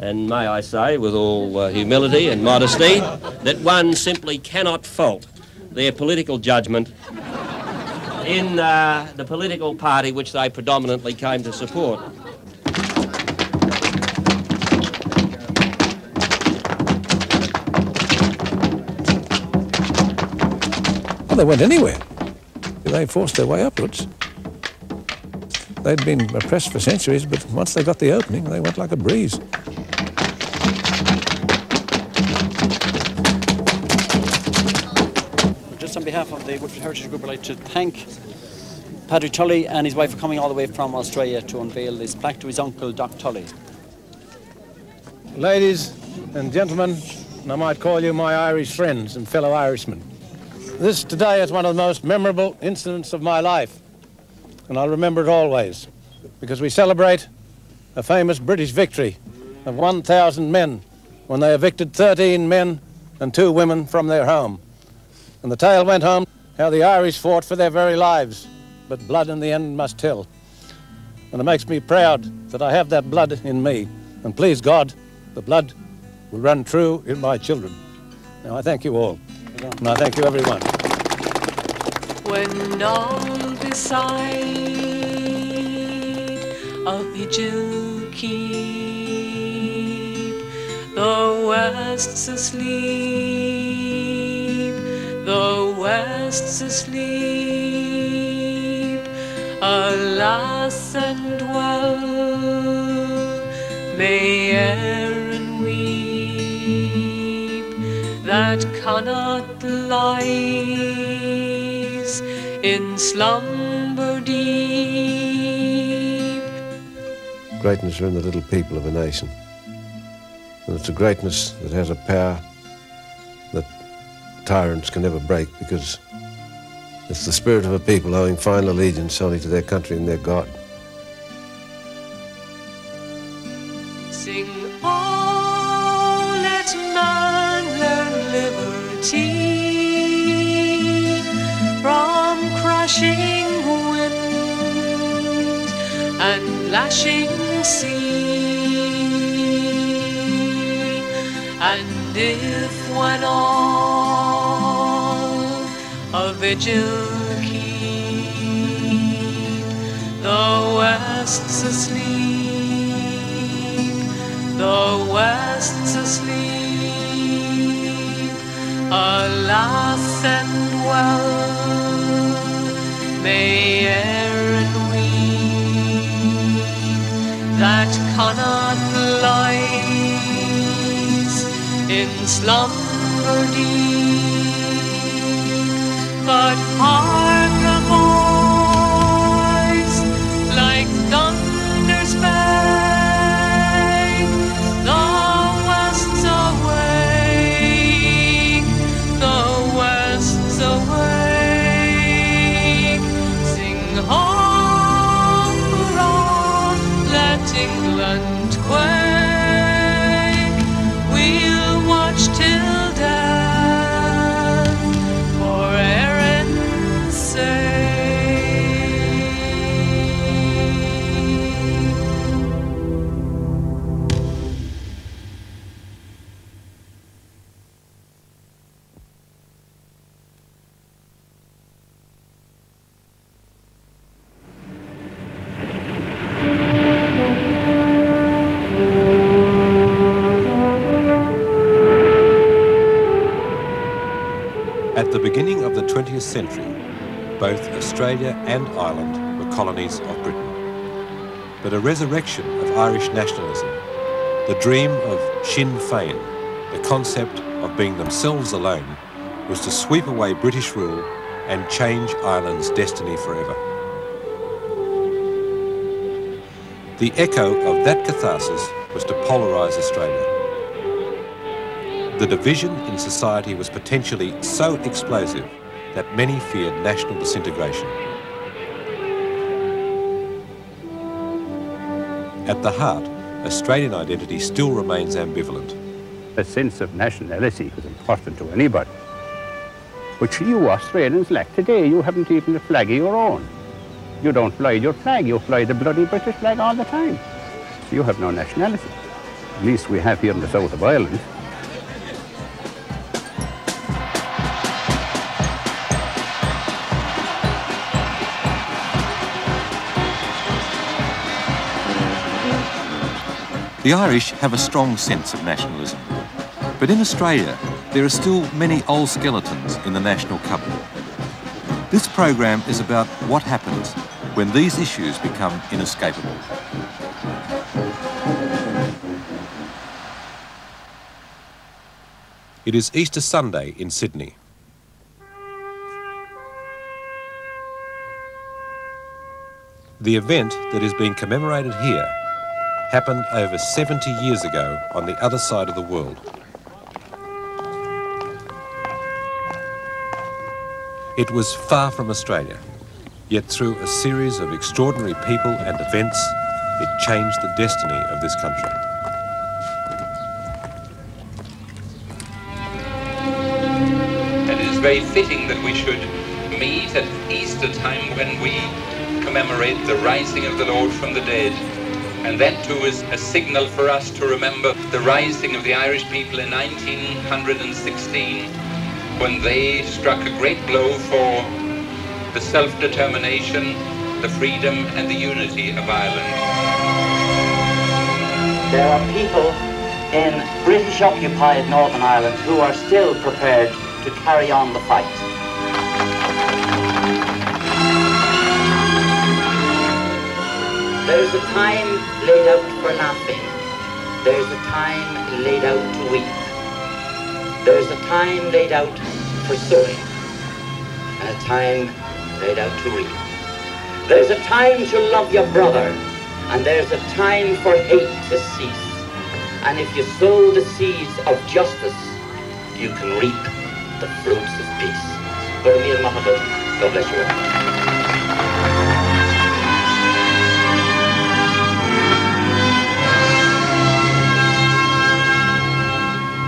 And may I say, with all humility and modesty, that one simply cannot fault their political judgment in the political party which they predominantly came to support. Well, they went anywhere. They forced their way upwards. They'd been oppressed for centuries, but once they got the opening, they went like a breeze. Just on behalf of the Woodford Heritage Group, I'd like to thank Padre Tully and his wife for coming all the way from Australia to unveil this plaque to his uncle, Doc Tully. Ladies and gentlemen, and I might call you my Irish friends and fellow Irishmen, this today is one of the most memorable incidents of my life, and I'll remember it always, because we celebrate a famous British victory of 1,000 men when they evicted 13 men and 2 women from their home. And the tale went home how the Irish fought for their very lives, but blood in the end must tell. And it makes me proud that I have that blood in me, and please God, the blood will run true in my children. Now I thank you all, and I thank you everyone. When all beside a vigil keep, the West's asleep. The West's asleep, alas and well, may Erin weep, that cannot lies in slumber deep. Greatness are in the little people of a nation, and it's a greatness that has a power that tyrants can never break, because it's the spirit of a people owing final allegiance only to their country and their God. Sing, oh, let man learn liberty from crashing wind and lashing sea, and And if when all a vigil keep, the west's asleep, the west's asleep. Alas and well may Erin weep that cannot lie in slumber deep. But hark, a voice like thunder's bang. The west's awake, the west's awake. Sing home, hurrah, let England quake. At the beginning of the 20th century, both Australia and Ireland were colonies of Britain. But a resurrection of Irish nationalism, the dream of Sinn Féin, the concept of being themselves alone, was to sweep away British rule and change Ireland's destiny forever. The echo of that catharsis was to polarise Australia. The division in society was potentially so explosive that many feared national disintegration. At the heart, Australian identity still remains ambivalent. A sense of nationality was important to anybody, which you Australians lack today. You haven't even a flag of your own. You don't fly your flag, you fly the bloody British flag all the time. So you have no nationality. At least we have here in the south of Ireland. The Irish have a strong sense of nationalism, but in Australia there are still many old skeletons in the national cupboard. This program is about what happens when these issues become inescapable. It is Easter Sunday in Sydney. The event that is being commemorated here happened over 70 years ago on the other side of the world. It was far from Australia, yet through a series of extraordinary people and events, it changed the destiny of this country. And it is very fitting that we should meet at Easter time when we commemorate the rising of the Lord from the dead. And that too is a signal for us to remember the rising of the Irish people in 1916, when they struck a great blow for the self-determination, the freedom and the unity of Ireland. There are people in British-occupied Northern Ireland who are still prepared to carry on the fight. There's a time laid out for laughing. There's a time laid out to weep. There's a time laid out for sowing, and a time laid out to reap. There's a time to love your brother, and there's a time for hate to cease. And if you sow the seeds of justice, you can reap the fruits of peace. Barmeel Mahabad, God bless you all.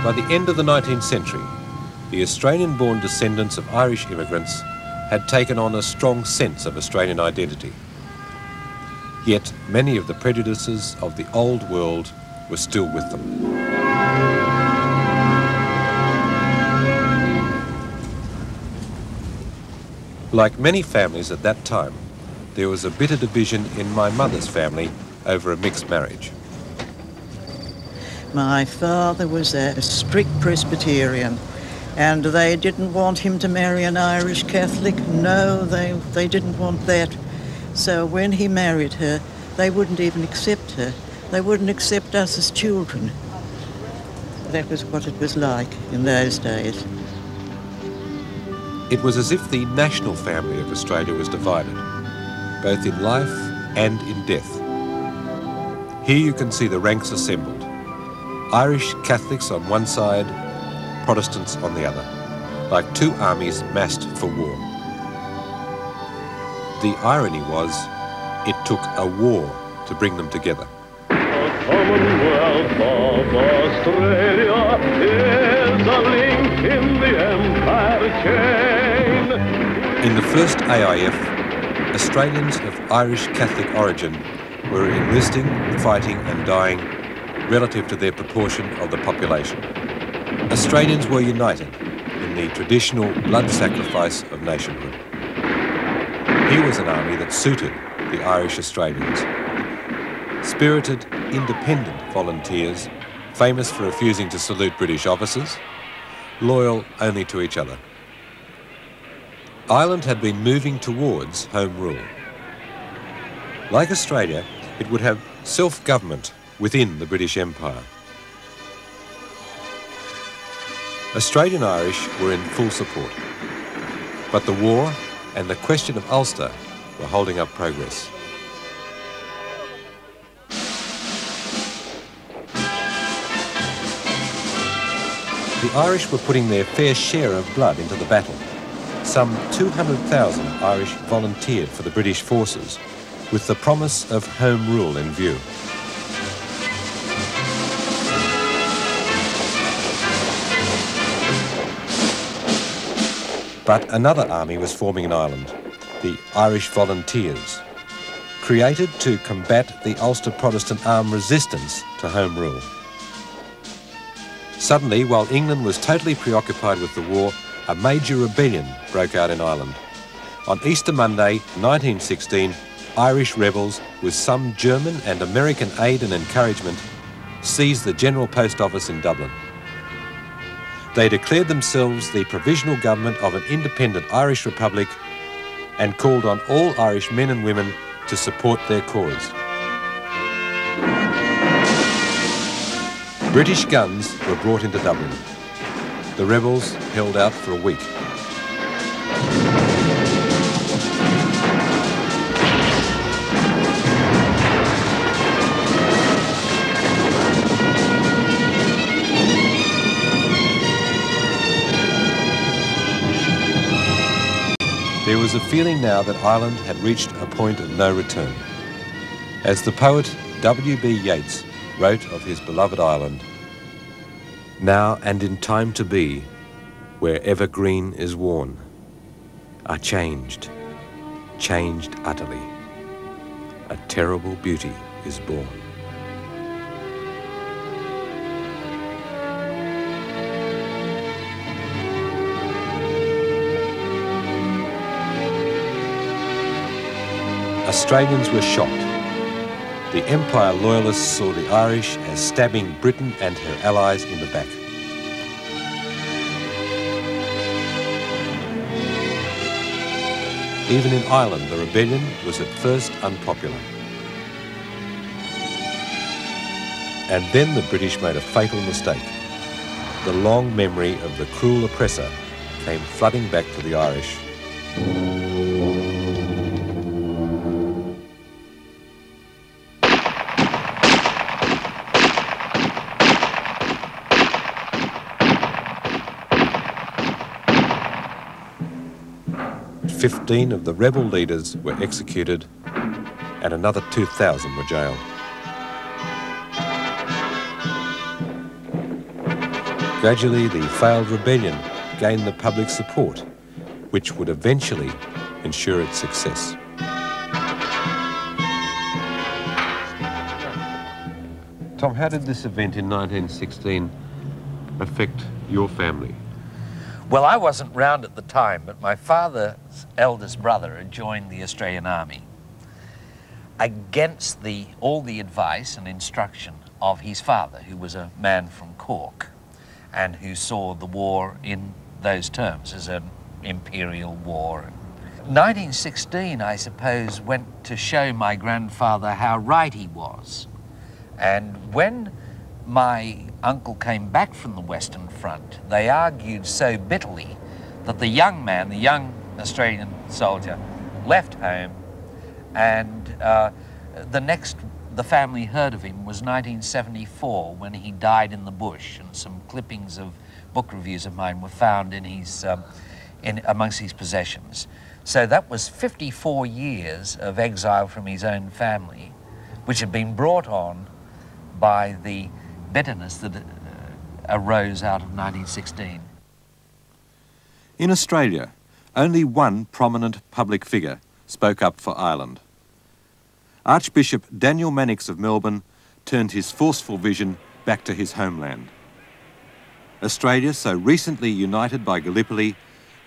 By the end of the 19th century, the Australian-born descendants of Irish immigrants had taken on a strong sense of Australian identity. Yet many of the prejudices of the old world were still with them. Like many families at that time, there was a bitter division in my mother's family over a mixed marriage. My father was a strict Presbyterian, and they didn't want him to marry an Irish Catholic. No, they didn't want that. So when he married her, they wouldn't even accept her. They wouldn't accept us as children. That was what it was like in those days. It was as if the national family of Australia was divided, both in life and in death. Here you can see the ranks assembled. Irish Catholics on one side, Protestants on the other, like two armies massed for war. The irony was, it took a war to bring them together. The Commonwealth of Australia is a link in the empire chain. In the first AIF, Australians of Irish Catholic origin were enlisting, fighting and dying relative to their proportion of the population. Australians were united in the traditional blood sacrifice of nationhood. Here was an army that suited the Irish Australians. Spirited, independent volunteers, famous for refusing to salute British officers, loyal only to each other. Ireland had been moving towards home rule. Like Australia, it would have self-government within the British Empire. Australian Irish were in full support, but the war and the question of Ulster were holding up progress. The Irish were putting their fair share of blood into the battle. Some 200,000 Irish volunteered for the British forces with the promise of home rule in view. But another army was forming in Ireland, the Irish Volunteers, created to combat the Ulster Protestant armed resistance to Home Rule. Suddenly, while England was totally preoccupied with the war, a major rebellion broke out in Ireland. On Easter Monday, 1916, Irish rebels, with some German and American aid and encouragement, seized the General Post Office in Dublin. They declared themselves the provisional government of an independent Irish republic and called on all Irish men and women to support their cause. British guns were brought into Dublin. The rebels held out for a week. There was a feeling now that Ireland had reached a point of no return. As the poet W.B. Yeats wrote of his beloved Ireland, "Now and in time to be, where evergreen is worn, are changed, changed utterly. A terrible beauty is born." Australians were shocked. The Empire Loyalists saw the Irish as stabbing Britain and her allies in the back. Even in Ireland, the rebellion was at first unpopular. And then the British made a fatal mistake. The long memory of the cruel oppressor came flooding back to the Irish. "15 of the rebel leaders were executed and another 2,000 were jailed. Gradually, the failed rebellion gained the public support, which would eventually ensure its success. Tom, how did this event in 1916 affect your family? Well, I wasn't round at the time, but my father's eldest brother had joined the Australian Army against all the advice and instruction of his father, who was a man from Cork and who saw the war in those terms as an imperial war. 1916, I suppose, went to show my grandfather how right he was. And when my uncle came back from the Western Front, they argued so bitterly that the young man, the young Australian soldier, left home, and the family heard of him was 1974, when he died in the bush, and some clippings of book reviews of mine were found in his, amongst his possessions. So that was 54 years of exile from his own family, which had been brought on by the bitterness that arose out of 1916. In Australia, only one prominent public figure spoke up for Ireland. Archbishop Daniel Mannix of Melbourne turned his forceful vision back to his homeland. Australia, so recently united by Gallipoli,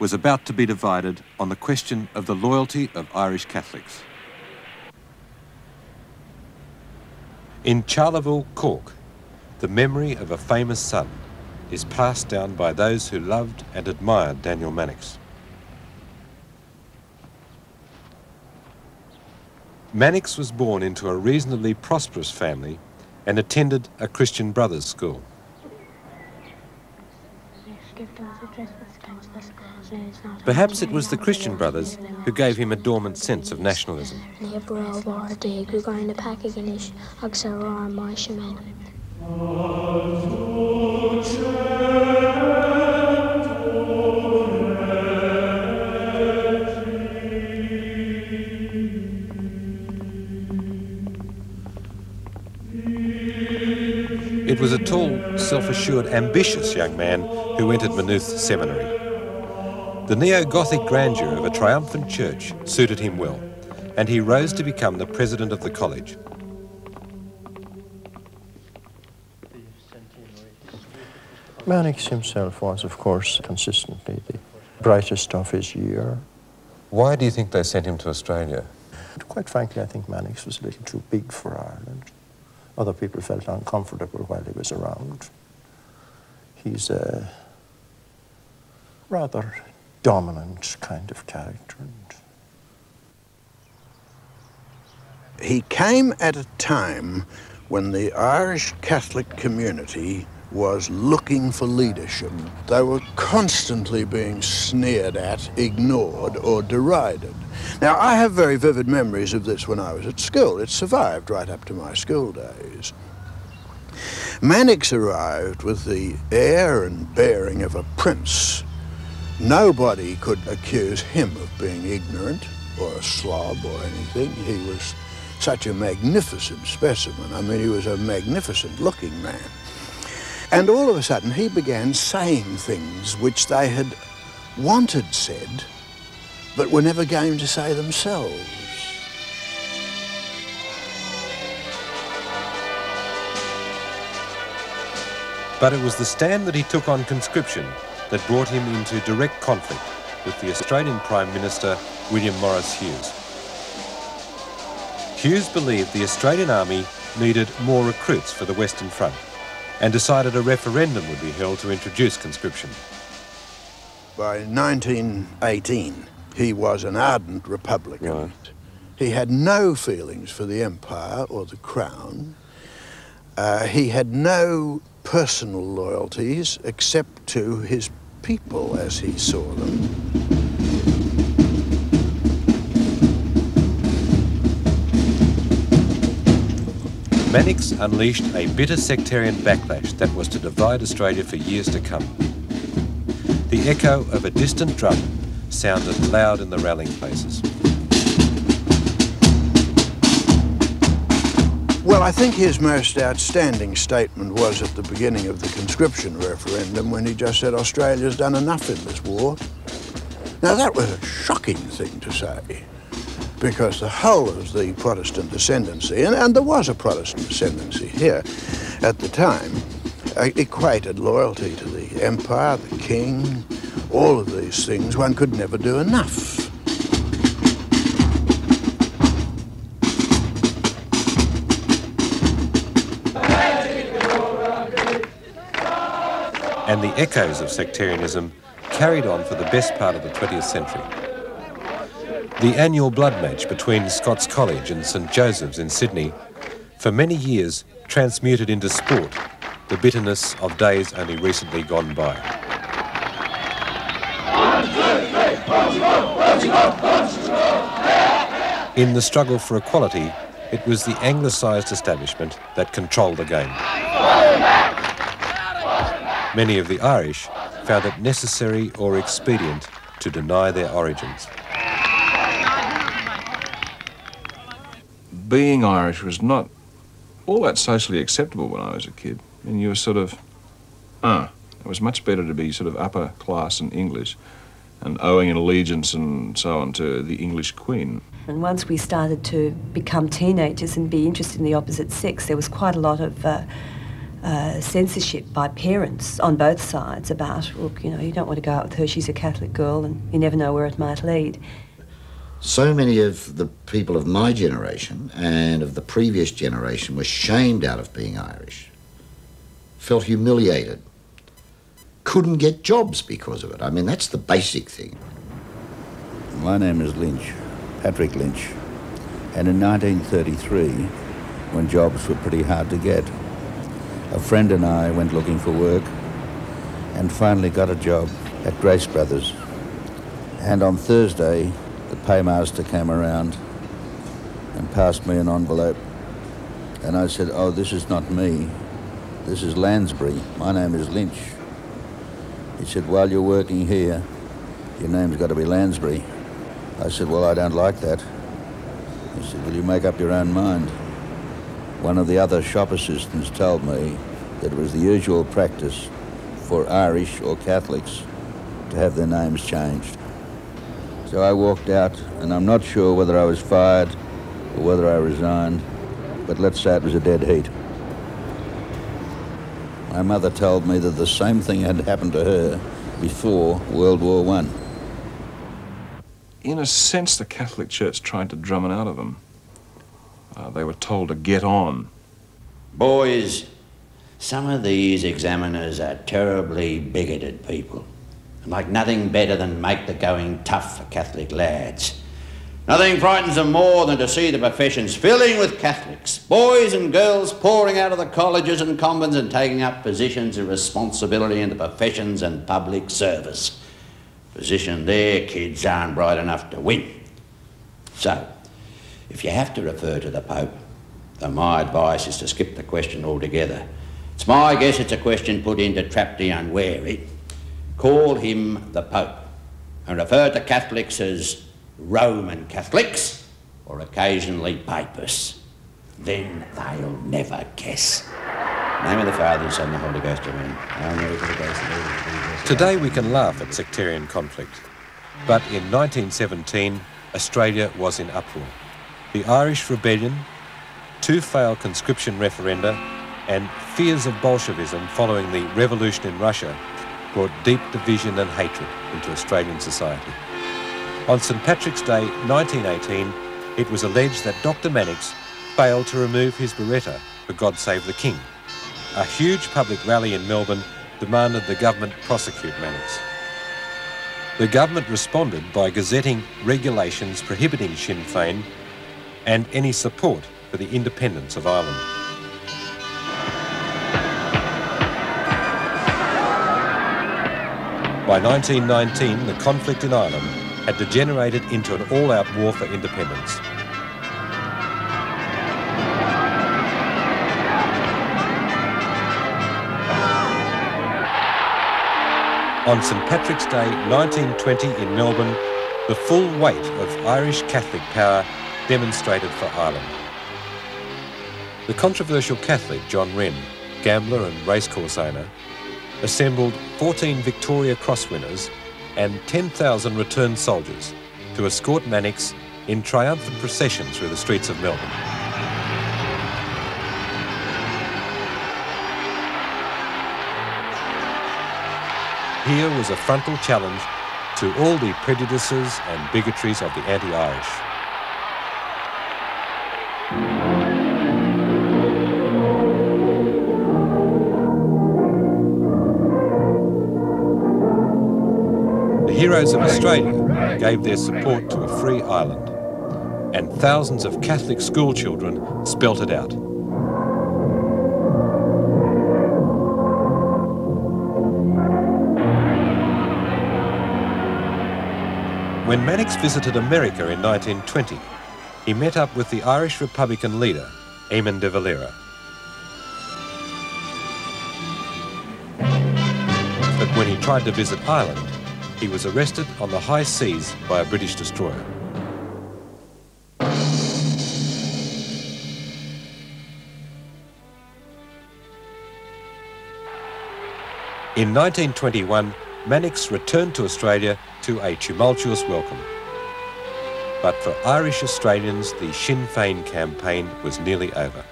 was about to be divided on the question of the loyalty of Irish Catholics. In Charleville, Cork, the memory of a famous son is passed down by those who loved and admired Daniel Mannix. Mannix was born into a reasonably prosperous family and attended a Christian Brothers school. Perhaps it was the Christian Brothers who gave him a dormant sense of nationalism. It was a tall, self-assured, ambitious young man who entered Maynooth Seminary. The neo-Gothic grandeur of a triumphant church suited him well, and he rose to become the president of the college. Mannix himself was, of course, consistently the brightest of his year. Why do you think they sent him to Australia? Quite frankly, I think Mannix was a little too big for Ireland. Other people felt uncomfortable while he was around. He's a rather dominant kind of character. He came at a time when the Irish Catholic community was looking for leadership. They were constantly being sneered at, ignored, or derided. Now, I have very vivid memories of this when I was at school. It survived right up to my school days. Mannix arrived with the air and bearing of a prince. Nobody could accuse him of being ignorant or a slob or anything. He was such a magnificent specimen. I mean, he was a magnificent-looking man. And all of a sudden, he began saying things which they had wanted said, but were never going to say themselves. But it was the stand that he took on conscription that brought him into direct conflict with the Australian Prime Minister, William Maurice Hughes. Hughes believed the Australian Army needed more recruits for the Western Front, and decided a referendum would be held to introduce conscription. By 1918, he was an ardent Republican. Right. He had no feelings for the Empire or the Crown. He had no personal loyalties except to his people as he saw them. Mannix unleashed a bitter sectarian backlash that was to divide Australia for years to come. The echo of a distant drum sounded loud in the rallying places. Well, I think his most outstanding statement was at the beginning of the conscription referendum, when he just said, "Australia's done enough in this war." Now, that was a shocking thing to say, because the whole of the Protestant ascendancy, and there was a Protestant ascendancy here at the time, equated loyalty to the Empire, the King, All of these things one could never do enough. And the echoes of sectarianism carried on for the best part of the 20th century. The annual blood match between Scots College and St Joseph's in Sydney for many years transmuted into sport the bitterness of days only recently gone by. In the struggle for equality, it was the anglicised establishment that controlled the game. Many of the Irish found it necessary or expedient to deny their origins. Being Irish was not all that socially acceptable when I was a kid. And you were sort of, it was much better to be sort of upper class and English and owing an allegiance and so on to the English Queen. And once we started to become teenagers and be interested in the opposite sex, there was quite a lot of censorship by parents on both sides about, look, you know, you don't want to go out with her, she's a Catholic girl and you never know where it might lead. So many of the people of my generation and of the previous generation were shamed out of being Irish, felt humiliated, couldn't get jobs because of it. I mean, that's the basic thing. My name is Lynch, Patrick Lynch, and in 1933, when jobs were pretty hard to get, a friend and I went looking for work and finally got a job at Grace Brothers. And on Thursday, the paymaster came around and passed me an envelope. And I said, oh, this is not me. This is Lansbury. My name is Lynch. He said, while you're working here, your name's got to be Lansbury. I said, well, I don't like that. He said, well, you make up your own mind. One of the other shop assistants told me that it was the usual practice for Irish or Catholics to have their names changed. So I walked out, and I'm not sure whether I was fired or whether I resigned, but let's say it was a dead heat. My mother told me that the same thing had happened to her before World War I. In a sense, the Catholic Church tried to drum it out of them. They were told to get on. Boys, some of these examiners are terribly bigoted people and like nothing better than make the going tough for Catholic lads. Nothing frightens them more than to see the professions filling with Catholics, boys and girls pouring out of the colleges and convents and taking up positions of responsibility in the professions and public service. Position their kids aren't bright enough to win. So, if you have to refer to the Pope, then my advice is to skip the question altogether. It's my guess it's a question put in to trap the unwary. Call him the Pope and refer to Catholics as Roman Catholics or occasionally Papists. Then they'll never guess. In the name of the Father, the Son, and the Holy Ghost, amen. Today we can laugh at sectarian conflict, but in 1917, Australia was in uproar. The Irish Rebellion, two failed conscription referenda, and fears of Bolshevism following the revolution in Russia brought deep division and hatred into Australian society. On St Patrick's Day 1918, it was alleged that Dr Mannix failed to remove his beretta for God Save the King. A huge public rally in Melbourne demanded the government prosecute Mannix. The government responded by gazetting regulations prohibiting Sinn Féin and any support for the independence of Ireland. By 1919, the conflict in Ireland had degenerated into an all-out war for independence. On St Patrick's Day 1920 in Melbourne, the full weight of Irish Catholic power demonstrated for Ireland. The controversial Catholic John Wren, gambler and racecourse owner, assembled 14 Victoria Cross winners and 10,000 returned soldiers to escort Mannix in triumphant procession through the streets of Melbourne. Here was a frontal challenge to all the prejudices and bigotries of the anti-Irish. The heroes of Australia gave their support to a free Ireland, and thousands of Catholic schoolchildren spelt it out. When Mannix visited America in 1920, he met up with the Irish Republican leader, Eamon de Valera. But when he tried to visit Ireland, he was arrested on the high seas by a British destroyer. In 1921, Mannix returned to Australia to a tumultuous welcome. But for Irish Australians, the Sinn Féin campaign was nearly over.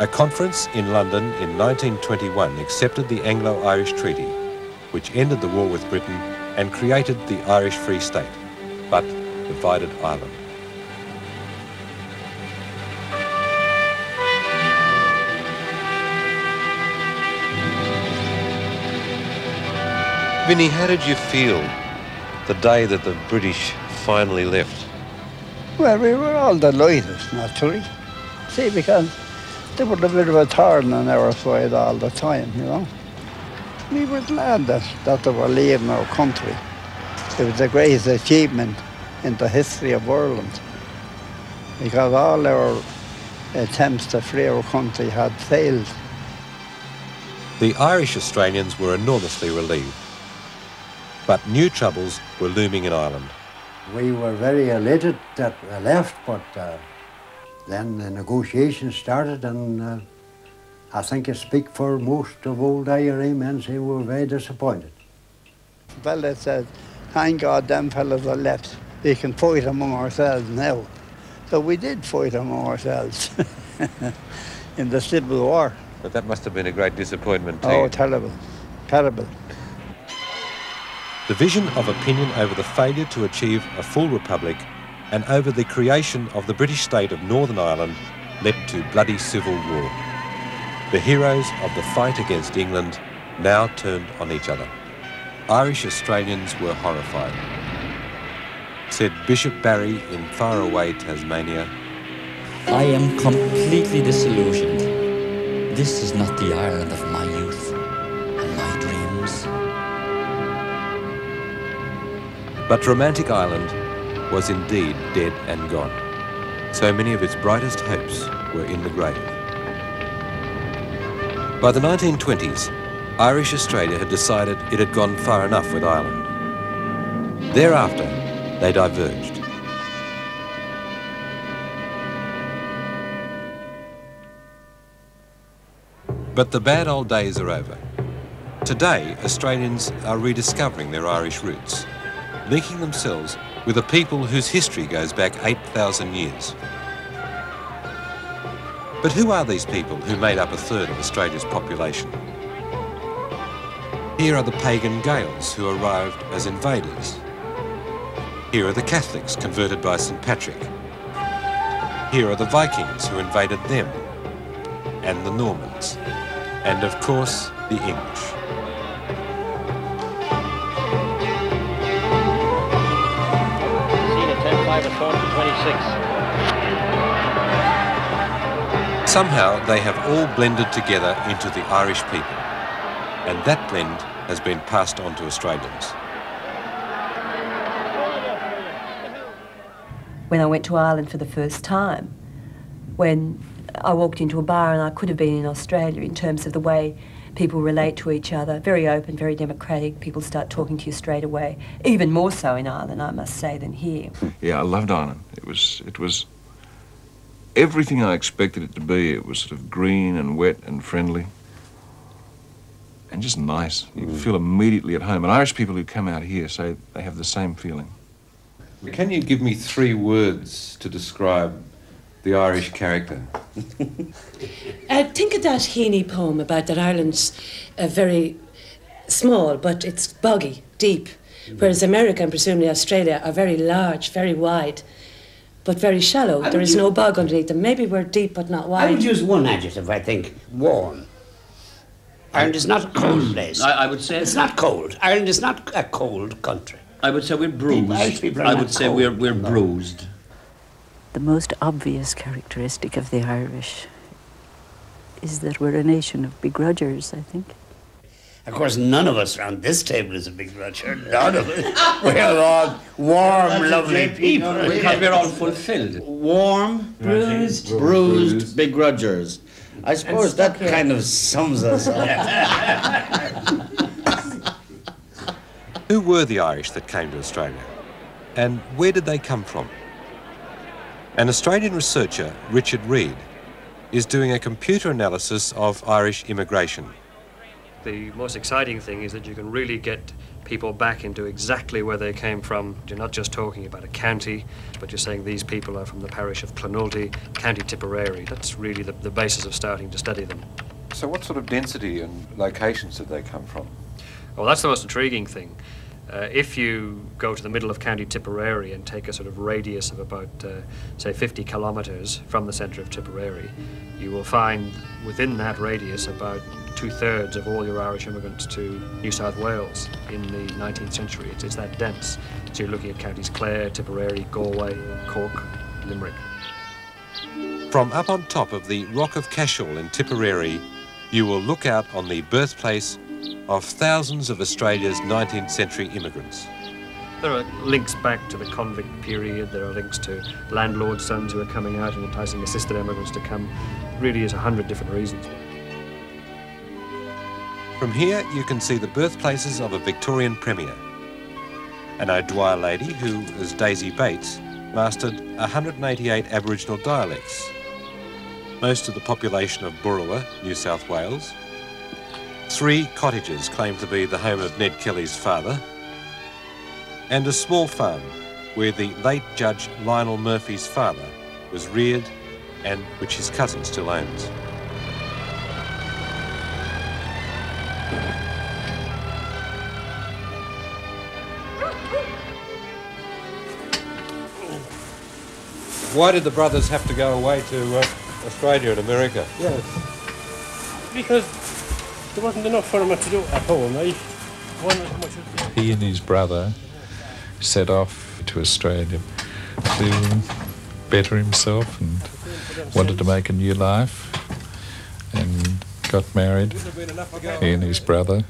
A conference in London in 1921 accepted the Anglo-Irish Treaty, which ended the war with Britain and created the Irish Free State, but divided Ireland. Vinnie, how did you feel the day that the British finally left? Well, we were all delighted, naturally. See, because they were a bit of a thorn on our side all the time, you know. We were glad that they were leaving our country. It was the greatest achievement in the history of Ireland, because all our attempts to free our country had failed. The Irish Australians were enormously relieved. But new troubles were looming in Ireland. We were very elated that we left, but then the negotiations started, and I think I speak for most of old IRA men, who were very disappointed. Well, they said, thank God them fellas are left. We can fight among ourselves now. So we did fight among ourselves in the Civil War. But that must have been a great disappointment to you. Oh, terrible, terrible. Division of opinion over the failure to achieve a full republic and over the creation of the British state of Northern Ireland led to bloody civil war. The heroes of the fight against England now turned on each other. Irish Australians were horrified. Said Bishop Barry in faraway Tasmania, "I am completely disillusioned. This is not the Ireland of my youth and my dreams." But romantic Ireland was indeed dead and gone. So many of its brightest hopes were in the grave. By the 1920s, Irish Australia had decided it had gone far enough with Ireland. Thereafter, they diverged. But the bad old days are over. Today, Australians are rediscovering their Irish roots, linking themselves with a people whose history goes back 8,000 years. But who are these people who made up a third of Australia's population? Here are the pagan Gaels who arrived as invaders. Here are the Catholics converted by St. Patrick. Here are the Vikings who invaded them, and the Normans, and of course, the English. Somehow they have all blended together into the Irish people, and that blend has been passed on to Australians. When I went to Ireland for the first time, when I walked into a bar and I could have been in Australia in terms of the way people relate to each other, very open, very democratic, people start talking to you straight away, even more so in Ireland, I must say, than here. Yeah, I loved Ireland. It was everything I expected it to be. It was sort of green and wet and friendly and just nice. You feel immediately at home. And Irish people who come out here say they have the same feeling. Can you give me three words to describe the Irish character? Think of that Heaney poem about that Ireland's very small, but it's boggy, deep. Whereas America and presumably Australia are very large, very wide, but very shallow. There is no bog underneath them. Maybe we're deep, but not wide. I would use one adjective, I think. Warm. Ireland is not a cold place. I would say it's not cold. Ireland is not a cold country. I would say we're bruised. I would say we're bruised. The most obvious characteristic of the Irish is that we're a nation of begrudgers, I think. Of course, none of us around this table is a begrudger. None of us. We are all warm, lovely people. We're all fulfilled. Warm, bruised begrudgers. I suppose that kind of sums us up. Who were the Irish that came to Australia? And where did they come from? An Australian researcher, Richard Reid, is doing a computer analysis of Irish immigration. The most exciting thing is that you can really get people back into exactly where they came from. You're not just talking about a county, but you're saying these people are from the parish of Clonulty, County Tipperary. That's really the basis of starting to study them. So what sort of density and locations did they come from? Well, that's the most intriguing thing. If you go to the middle of County Tipperary and take a sort of radius of about, say, 50 kilometres from the centre of Tipperary, you will find within that radius about two-thirds of all your Irish immigrants to New South Wales in the 19th century. It's that dense. So you're looking at counties Clare, Tipperary, Galway, Cork, Limerick. From up on top of the Rock of Cashel in Tipperary, you will look out on the birthplace of thousands of Australia's 19th century immigrants. There are links back to the convict period, there are links to landlord sons who are coming out and enticing assisted immigrants to come. It really is 100 different reasons. From here, you can see the birthplaces of a Victorian Premier, an O'Dwyer lady who, as Daisy Bates, mastered 188 Aboriginal dialects, most of the population of Burrawa, New South Wales, 3 cottages claimed to be the home of Ned Kelly's father, and a small farm where the late Judge Lionel Murphy's father was reared and which his cousin still owns. Why did the brothers have to go away to Australia and America? Yes, because there wasn't enough for them to do at home. He and his brother set off to Australia to better himself and wanted to make a new life and got married. He and his brother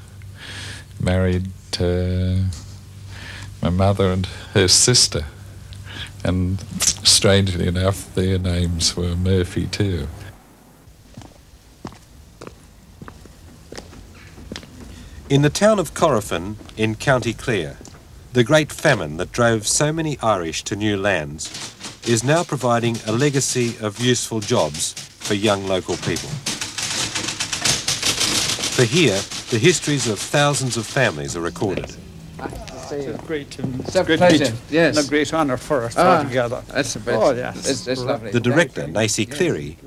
married my mother and her sister. And strangely enough, their names were Murphy too. In the town of Corrifin in County Clare, the great famine that drove so many Irish to new lands is now providing a legacy of useful jobs for young local people. For here, the histories of thousands of families are recorded. It's great, yes. And a great honour for us all together. That's the best. Oh, yes. It's lovely. The director, Nacy Cleary,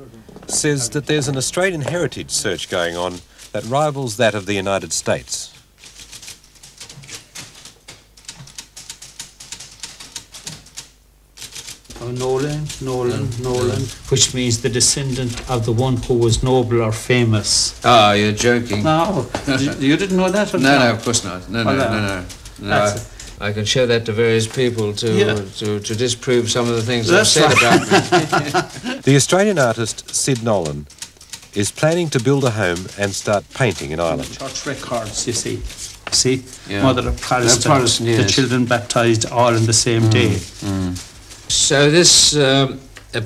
says that there's an Australian heritage search going on that rivals that of the United States. Nolan, which means the descendant of the one who was noble or famous. Oh, you're joking. No, you didn't know that? No, of course not. No. No, I can show that to various people to disprove some of the things I've said about me. The Australian artist Sid Nolan is planning to build a home and start painting in Ireland. Church records, you see. Mother of Protestant, the children baptised all on the same day. So this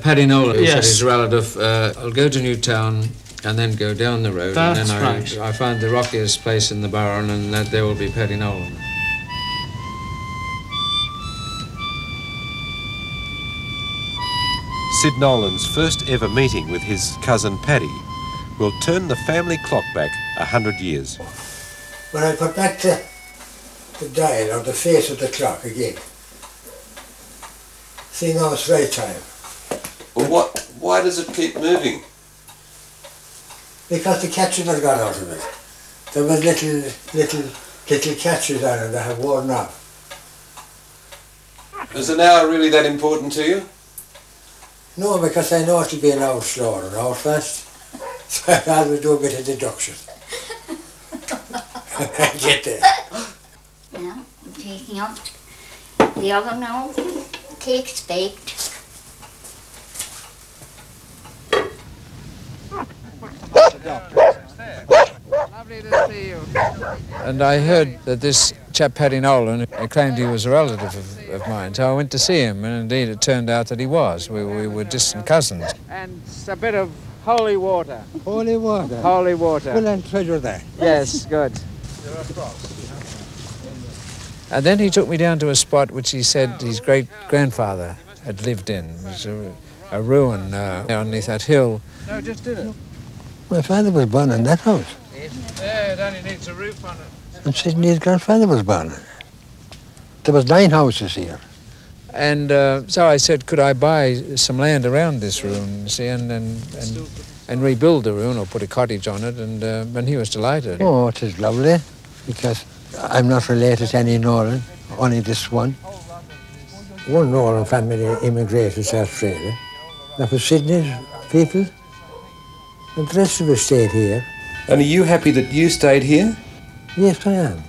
Paddy Nolan is his relative. I'll go to Newtown and then go down the road. I find the rockiest place in the Barron and that there will be Paddy Nolan. Sid Nolan's first ever meeting with his cousin Paddy will turn the family clock back 100 years. When I put back the dial or the face of the clock again, see now it's right time. Well, why does it keep moving? Because the caption has gone out of it. There was little catches on it that have worn off. Is an hour really that important to you? No, because I know it'll be an hour slower, an hour fast. So I always do a bit of deduction. I get there. Now, I'm taking out the oven now. Cake's baked. Lovely to see you. And I heard that this chap Paddy Nolan claimed he was a relative of mine, so I went to see him, and indeed it turned out that he was. We were distant cousins. And a bit of holy water. Holy water? Holy water. Well, I'll treasure that. Yes, good. And then he took me down to a spot which he said his great-grandfather had lived in. It was a ruin underneath that hill. No, just did it. My father was born in that house. Yeah, it only needs a roof on it. And Sidney's grandfather was born in it. There was 9 houses here. And so I said, could I buy some land around this ruin, you see, and rebuild the ruin or put a cottage on it, and he was delighted. Oh, it is lovely, because I'm not related to any Nolan, only this one. One Nolan family immigrated to Australia. That was Sidney's people, and the rest of us stayed here. And are you happy that you stayed here? Yes, I am.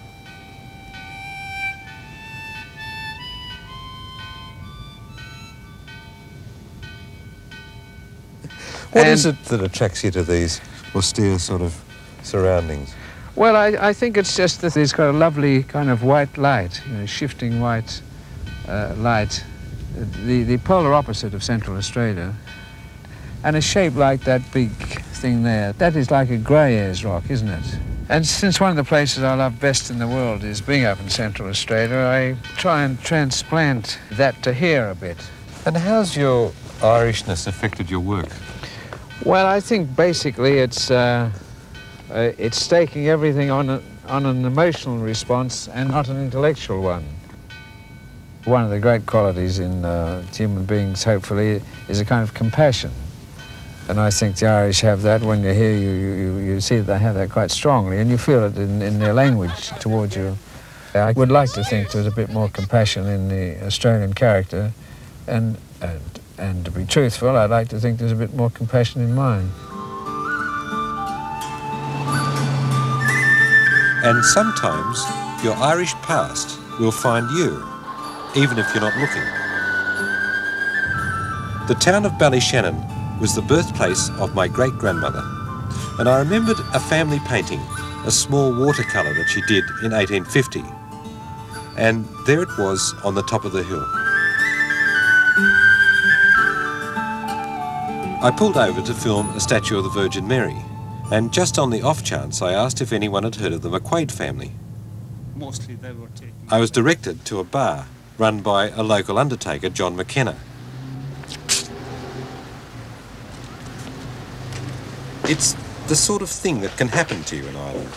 What is it that attracts you to these austere sort of surroundings? Well, I think it's just that it's got a lovely kind of white light, you know, shifting white light, the polar opposite of Central Australia. And a shape like that big thing there, that is like a Grayer's rock, isn't it? And since one of the places I love best in the world is being up in Central Australia, I try and transplant that to here a bit. And how's your Irishness affected your work? Well, I think basically it's staking everything on an emotional response and not an intellectual one. One of the great qualities in human beings, hopefully, is a kind of compassion. And I think the Irish have that. When you're here, you see that they have that quite strongly, and you feel it in their language towards you. I would like to think there was a bit more compassion in the Australian character, and to be truthful, I'd like to think there's a bit more compassion in mine. And sometimes your Irish past will find you, even if you're not looking. The town of Ballyshannon was the birthplace of my great-grandmother, and I remembered a family painting, a small watercolour that she did in 1850, and there it was on the top of the hill. I pulled over to film a statue of the Virgin Mary, and just on the off chance I asked if anyone had heard of the McQuaid family. Mostly they were taking... I was directed to a bar run by a local undertaker, John McKenna. It's the sort of thing that can happen to you in Ireland.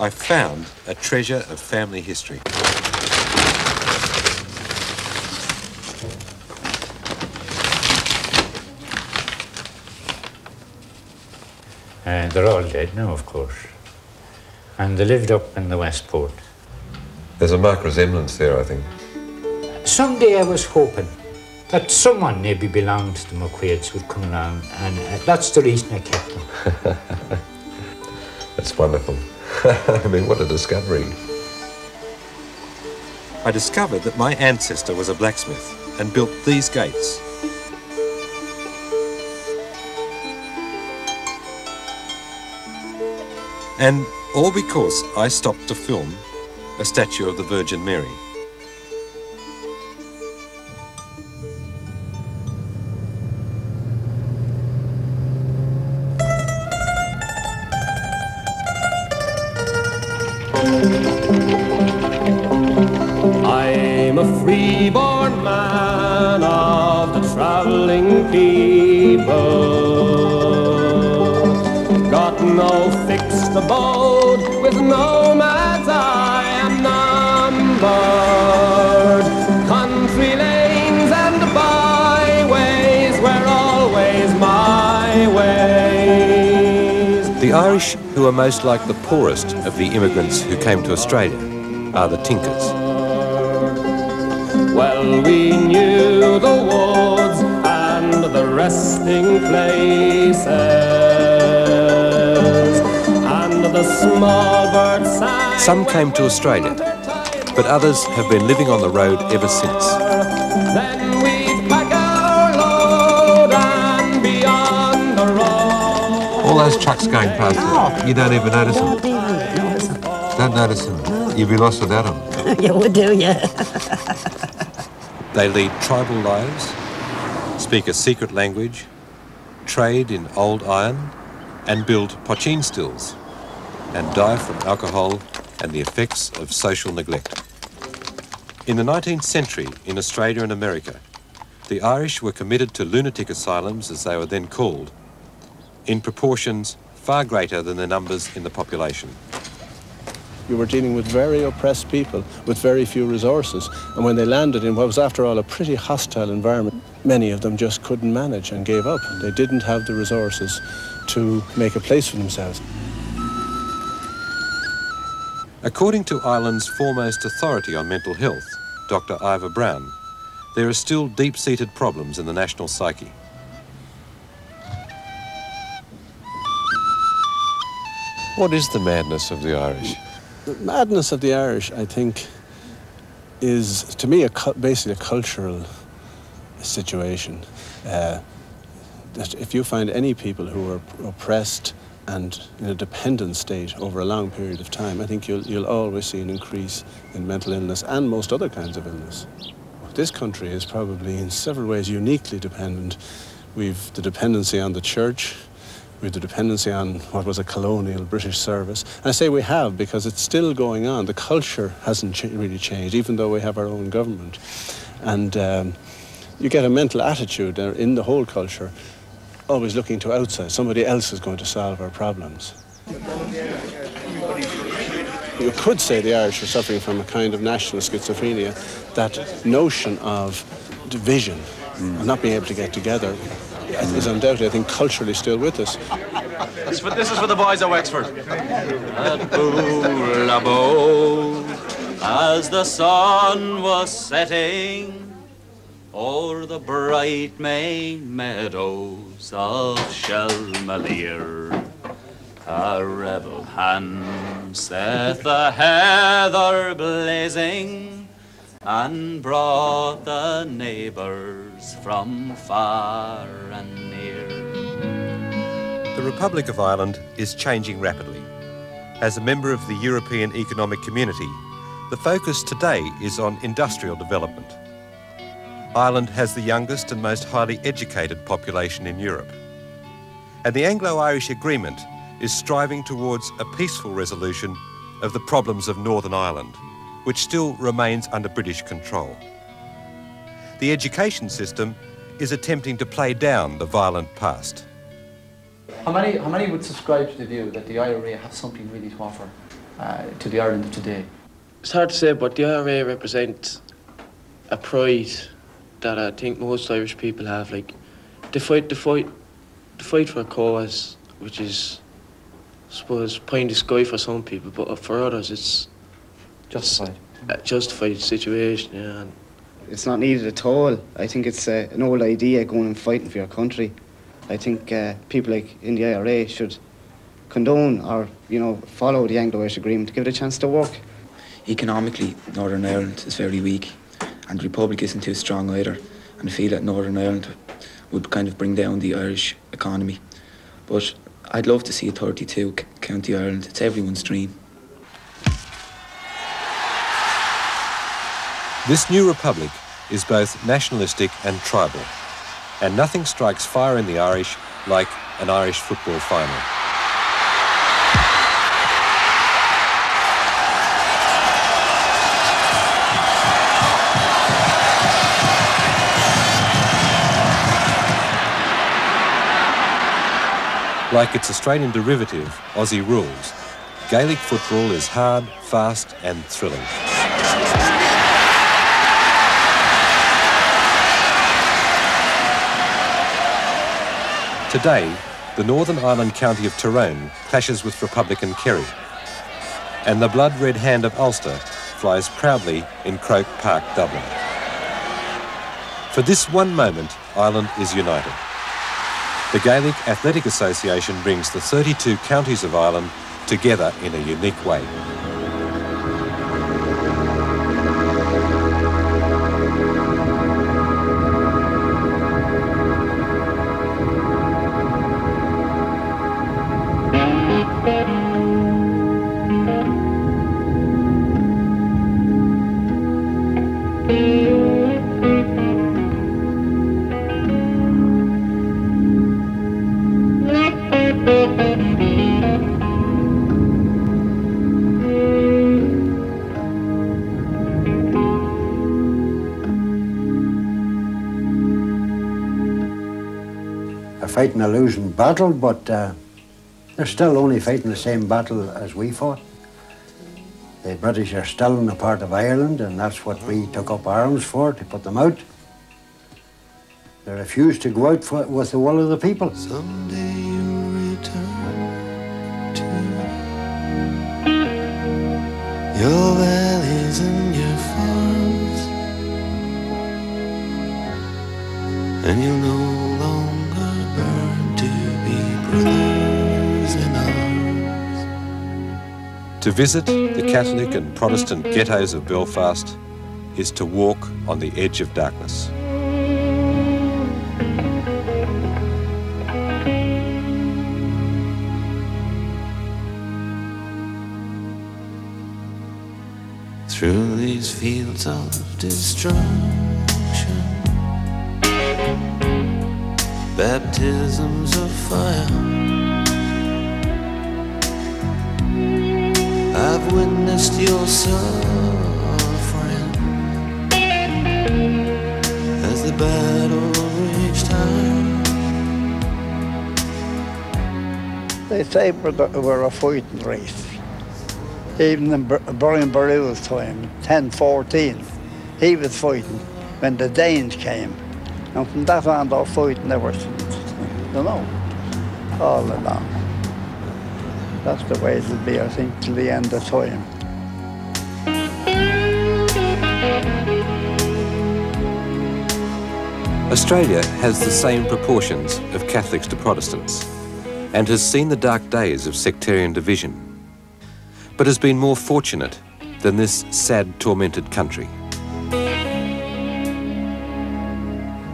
I found a treasure of family history. They're all dead now, of course. And they lived up in the Westport. There's a marked resemblance there, I think. Someday I was hoping that someone maybe belonged to the McQuaids would come along, and that's the reason I kept them. That's wonderful. I mean, what a discovery. I discovered that my ancestor was a blacksmith and built these gates. And all because I stopped to film a statue of the Virgin Mary. I'm a free-born man of the travelling people, got no fixed abode, with nomads I am numbered. Country lanes and byways were always my ways, The Irish, who are most like the poorest of the immigrants who came to Australia, are the tinkers. Well, we knew the wards and the resting places and the small bird sang. Some came to Australia, but others have been living on the road ever since. Then we'd pack our load and be on the road. All those trucks going past you, you don't even notice them. Don't notice them. You'd be lost without them. You would do, yeah. They lead tribal lives, speak a secret language, trade in old iron, and build pocheen stills, and die from alcohol and the effects of social neglect. In the 19th century, in Australia and America, the Irish were committed to lunatic asylums, as they were then called, in proportions far greater than their numbers in the population. You were dealing with very oppressed people with very few resources, and when they landed in what was, after all, a pretty hostile environment, many of them just couldn't manage and gave up. They didn't have the resources to make a place for themselves. According to Ireland's foremost authority on mental health, Dr. Ivor Brown, there are still deep-seated problems in the national psyche. What is the madness of the Irish? The madness of the Irish, I think, is, to me, basically a cultural situation. That if you find any people who are oppressed and in a dependent state over a long period of time, I think you'll always see an increase in mental illness and most other kinds of illness. This country is probably in several ways uniquely dependent. We've the dependency on the church, we've the dependency on what was a colonial British service. And I say we have because it's still going on. The culture hasn't really changed, even though we have our own government. And you get a mental attitude in the whole culture, always looking to outside. Somebody else is going to solve our problems. You could say the Irish are suffering from a kind of national schizophrenia, that notion of division and not being able to get together is undoubtedly, I think, culturally still with us. This is for the boys at Wexford. At Boolabo, as the sun was setting, o'er the bright May meadows of Shelmalier, a rebel hand set the heather blazing, and brought the neighbours from far and near. The Republic of Ireland is changing rapidly. As a member of the European Economic Community, the focus today is on industrial development. Ireland has the youngest and most highly educated population in Europe. And the Anglo-Irish Agreement is striving towards a peaceful resolution of the problems of Northern Ireland, which still remains under British control. The education system is attempting to play down the violent past. How many would subscribe to the view that the IRA have something really to offer to the Ireland of today? It's hard to say, but the IRA represents a pride that I think most Irish people have, like the fight for a cause, which is, I suppose, pie in the sky for some people, but for others it's justified. A justified situation, yeah. It's not needed at all. I think it's an old idea, going and fighting for your country. I think people like in the IRA should condone or, you know, follow the Anglo-Irish Agreement, give it a chance to work. Economically, Northern Ireland is very weak, and the Republic isn't too strong either, and I feel that Northern Ireland would kind of bring down the Irish economy. But I'd love to see a 32 county Ireland. It's everyone's dream. This new republic is both nationalistic and tribal, and nothing strikes fire in the Irish like an Irish football final. Like its Australian derivative, Aussie Rules, Gaelic football is hard, fast and thrilling. Today, the Northern Ireland county of Tyrone clashes with Republican Kerry, and the blood-red hand of Ulster flies proudly in Croke Park, Dublin. For this one moment, Ireland is united. The Gaelic Athletic Association brings the 32 counties of Ireland together in a unique way. Fighting a losing battle, but they're still only fighting the same battle as we fought. The British are still in a part of Ireland, and that's what we took up arms for, to put them out. They refuse to go out with the will of the people. Someday you return to your valleys and your farms, and you'll know to visit the Catholic and Protestant ghettos of Belfast is to walk on the edge of darkness. Through these fields of destruction, baptisms of fire, I've witnessed your suffering as the battle reached high. They say we're a fighting race. Even in Brian Boru's time, 1014, he was fighting when the Danes came. And from that on, they're fighting ever since. You know, all along. That's the way it'll be, I think, till the end of time. Australia has the same proportions of Catholics to Protestants and has seen the dark days of sectarian division, but has been more fortunate than this sad, tormented country.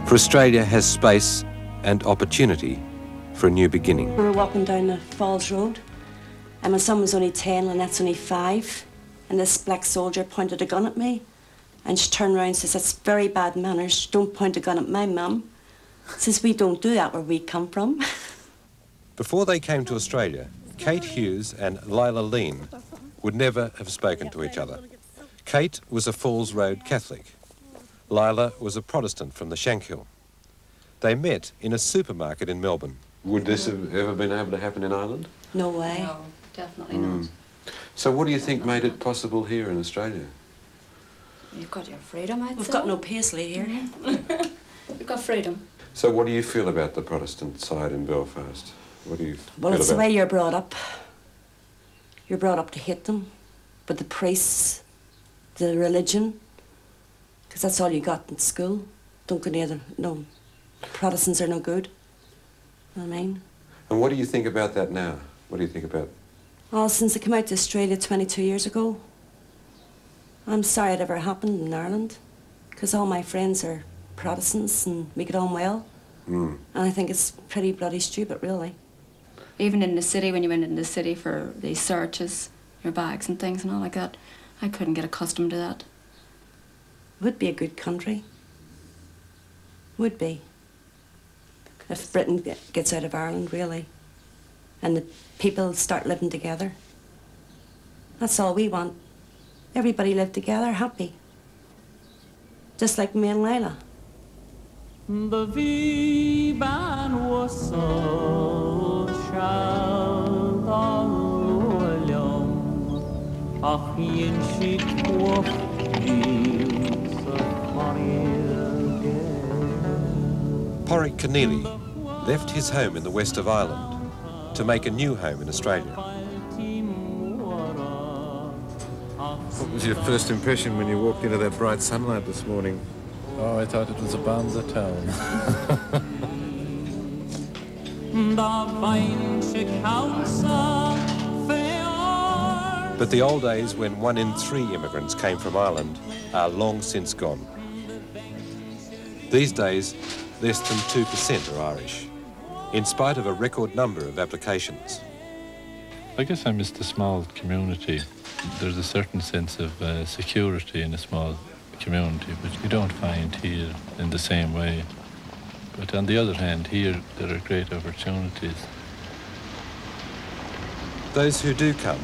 For Australia has space and opportunity for a new beginning. We were walking down a Falls Road, and my son was only 10 and that's only 5, and this black soldier pointed a gun at me, and she turned around and says, "That's very bad manners, don't point a gun at my mum." Says, "We don't do that where we come from." Before they came to Australia, Kate Hughes and Lila Lean would never have spoken to each other. Kate was a Falls Road Catholic. Lila was a Protestant from the Shankill. They met in a supermarket in Melbourne. Would this have ever been able to happen in Ireland? No way. No. Definitely not. So what do you think made it possible here in Australia? You've got your freedom, I'd say. We've got no paisley here. We've got freedom. So what do you feel about the Protestant side in Belfast? What do you feel about? Well, it's the way you're brought up. You're brought up to hate them. But the priests, the religion, because that's all you got in school. Don't go near them. No, Protestants are no good. You know what I mean? And what do you think about that now? What do you think about? Well, since I came out to Australia 22 years ago, I'm sorry it ever happened in Ireland, because all my friends are Protestants and we get on well. And I think it's pretty bloody stupid, really. Even in the city, when you went in the city for these searches, your bags and things and all like that, I couldn't get accustomed to that. Would be a good country. Would be. Because if Britain gets out of Ireland, really. And the people start living together. That's all we want. Everybody live together, happy. Just like me and Lila. The V-ban was so child all alone. Ach, yin she twof, yin so funny again. Porrick Keneally left his home in the west of Ireland to make a new home in Australia. What was your first impression when you walked into that bright sunlight this morning? Oh, I thought it was a Bonza town. But the old days when 1 in 3 immigrants came from Ireland are long since gone. These days, less than 2% are Irish, in spite of a record number of applications. I guess I miss the small community. There's a certain sense of security in a small community, which you don't find here in the same way. But on the other hand, here there are great opportunities. Those who do come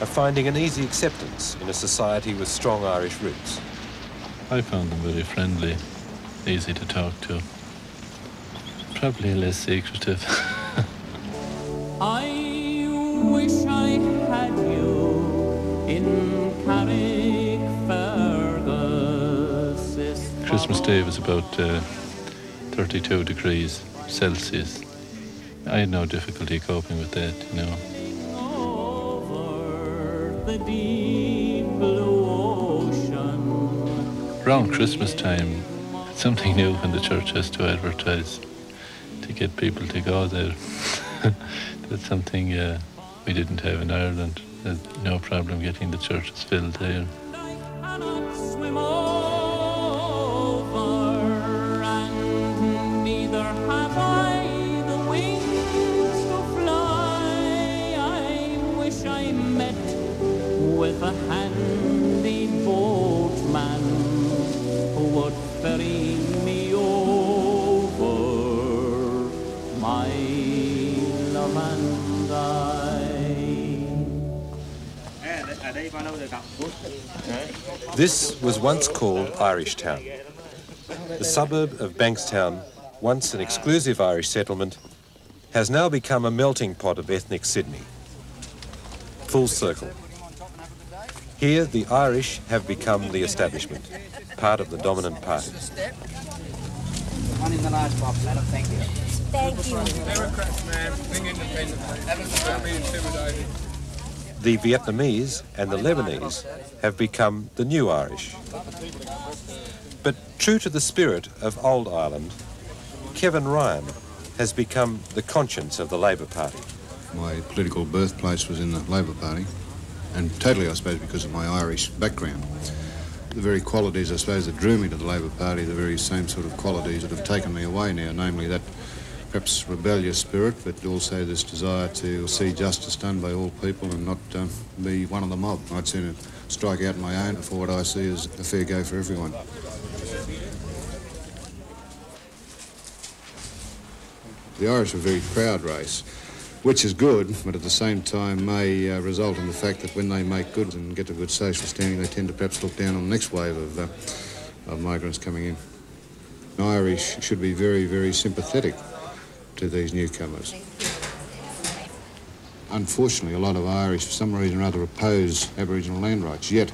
are finding an easy acceptance in a society with strong Irish roots. I found them very friendly, easy to talk to, probably less secretive. I wish I had you in Carrickfergus. Christmas Day was about 32 degrees Celsius. I had no difficulty coping with that, you know. The deep blue ocean. Around Christmas time, it's something new when the church has to advertise to get people to go there. That's something we didn't have in Ireland. There's no problem getting the churches filled there. This was once called Irish Town. The suburb of Bankstown, once an exclusive Irish settlement, has now become a melting pot of ethnic Sydney. Full circle. Here, the Irish have become the establishment, part of the dominant party. One in the large box, madam, thank you. Thank you. Democrats, ma'am, being independent. Don't be intimidated. The Vietnamese and the Lebanese have become the new Irish. But true to the spirit of old Ireland, Kevin Ryan has become the conscience of the Labour Party. My political birthplace was in the Labour Party, and totally, I suppose, because of my Irish background. The very qualities, I suppose, that drew me to the Labour Party, the very same sort of qualities that have taken me away now, namely that perhaps rebellious spirit, but also this desire to see justice done by all people and not be one of the mob. I'd sooner strike out on my own for what I see as a fair go for everyone. The Irish are a very proud race, which is good, but at the same time may result in the fact that when they make good and get a good social standing, they tend to perhaps look down on the next wave of migrants coming in. The Irish should be very, very sympathetic to these newcomers. Unfortunately, a lot of Irish, for some reason or other, oppose Aboriginal land rights, yet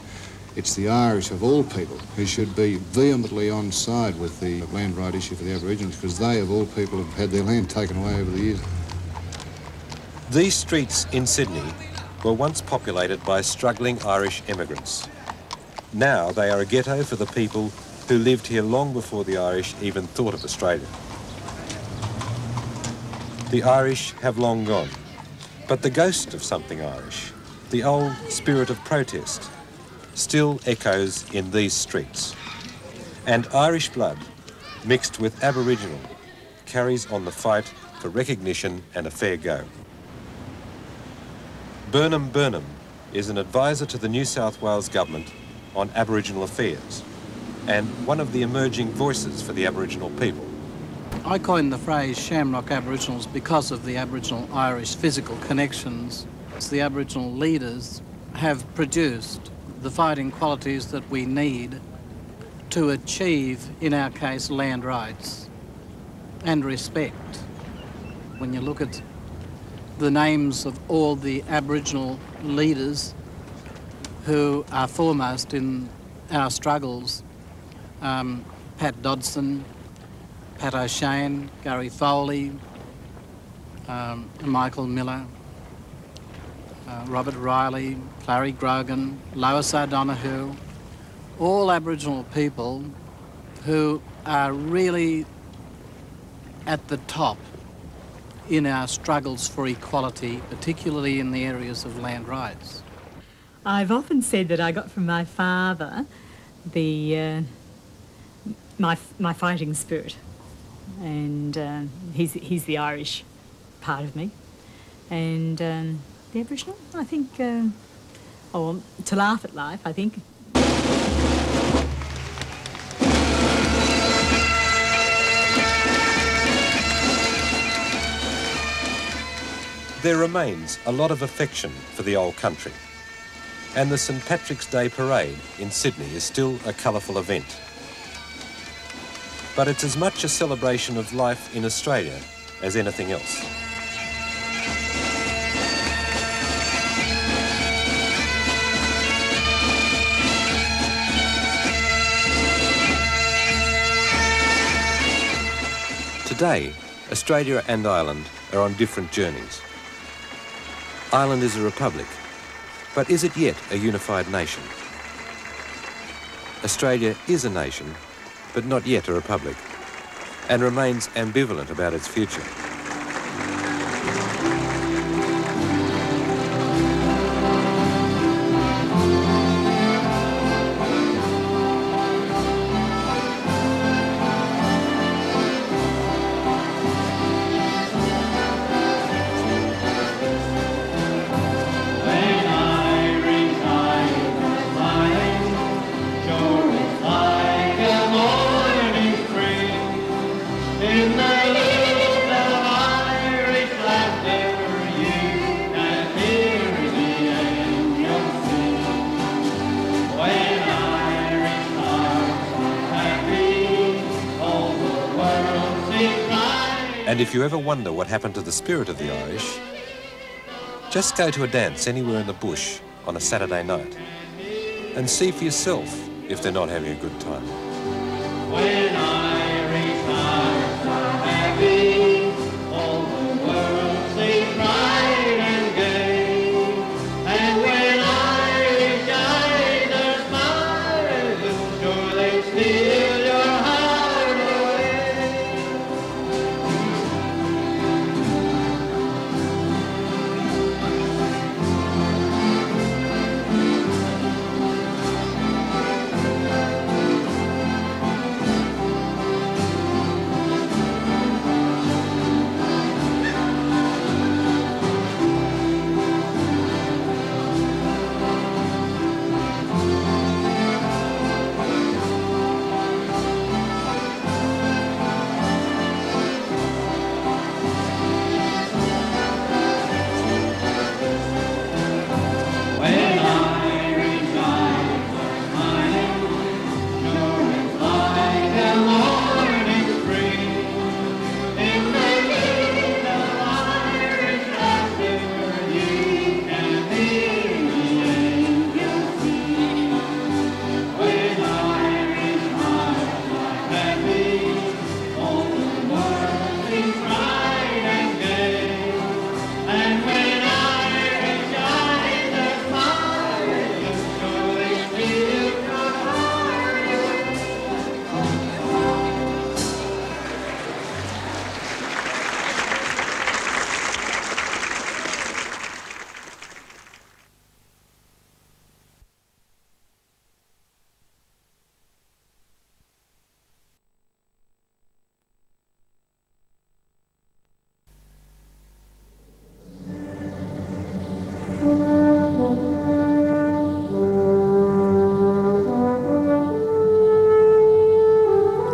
it's the Irish of all people who should be vehemently on side with the land right issue for the Aboriginals, because they, of all people, have had their land taken away over the years. These streets in Sydney were once populated by struggling Irish immigrants. Now they are a ghetto for the people who lived here long before the Irish even thought of Australia. The Irish have long gone, but the ghost of something Irish, the old spirit of protest, still echoes in these streets. And Irish blood, mixed with Aboriginal, carries on the fight for recognition and a fair go. Burnham Burnham is an advisor to the New South Wales government on Aboriginal affairs and one of the emerging voices for the Aboriginal people. I coined the phrase Shamrock Aboriginals because of the Aboriginal-Irish physical connections. The Aboriginal leaders have produced the fighting qualities that we need to achieve, in our case, land rights and respect. When you look at the names of all the Aboriginal leaders who are foremost in our struggles, Pat Dodson, Pat O'Shane, Gary Foley, Michael Miller, Robert Riley, Clary Grogan, Lois O'Donoghue, all Aboriginal people who are really at the top in our struggles for equality, particularly in the areas of land rights. I've often said that I got from my father the my fighting spirit, and he's the Irish part of me, and the Aboriginal, I think, or to laugh at life, I think. There remains a lot of affection for the old country, and the St Patrick's Day Parade in Sydney is still a colourful event. But it's as much a celebration of life in Australia as anything else. Today, Australia and Ireland are on different journeys. Ireland is a republic, but is it yet a unified nation? Australia is a nation, but not yet a republic, and remains ambivalent about its future. And if you ever wonder what happened to the spirit of the Irish, just go to a dance anywhere in the bush on a Saturday night and see for yourself if they're not having a good time. When Irish hearts are happy, all the world sees bright and gay. And when Irish eyes are smiling, sure they see.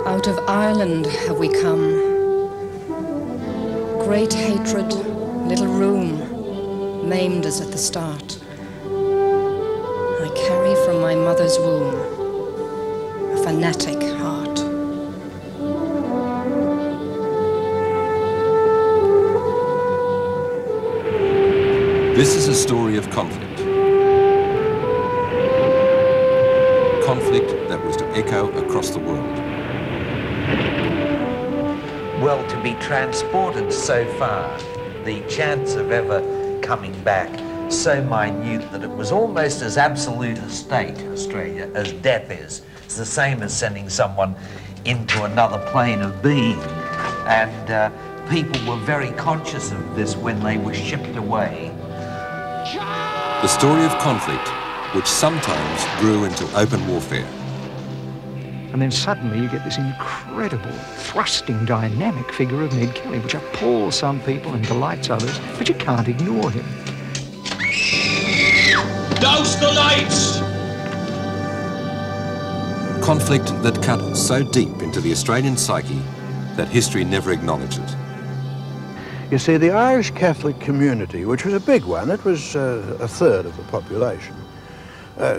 Out of Ireland have we come. Great hatred, little room, maimed us at the start. I carry from my mother's womb a fanatic heart. This is a story of conflict. Conflict that was to echo across the world. well, to be transported so far, the chance of ever coming back so minute that it was almost as absolute a state, Australia, as death is. It's the same as sending someone into another plane of being. And people were very conscious of this when they were shipped away. The story of conflict, which sometimes grew into open warfare. And then suddenly you get this incredible, thrusting, dynamic figure of Ned Kelly, which appalls some people and delights others, but you can't ignore him. Douse the lights! Conflict that cut so deep into the Australian psyche that history never acknowledged it. You see, the Irish Catholic community, which was a big one, it was a third of the population,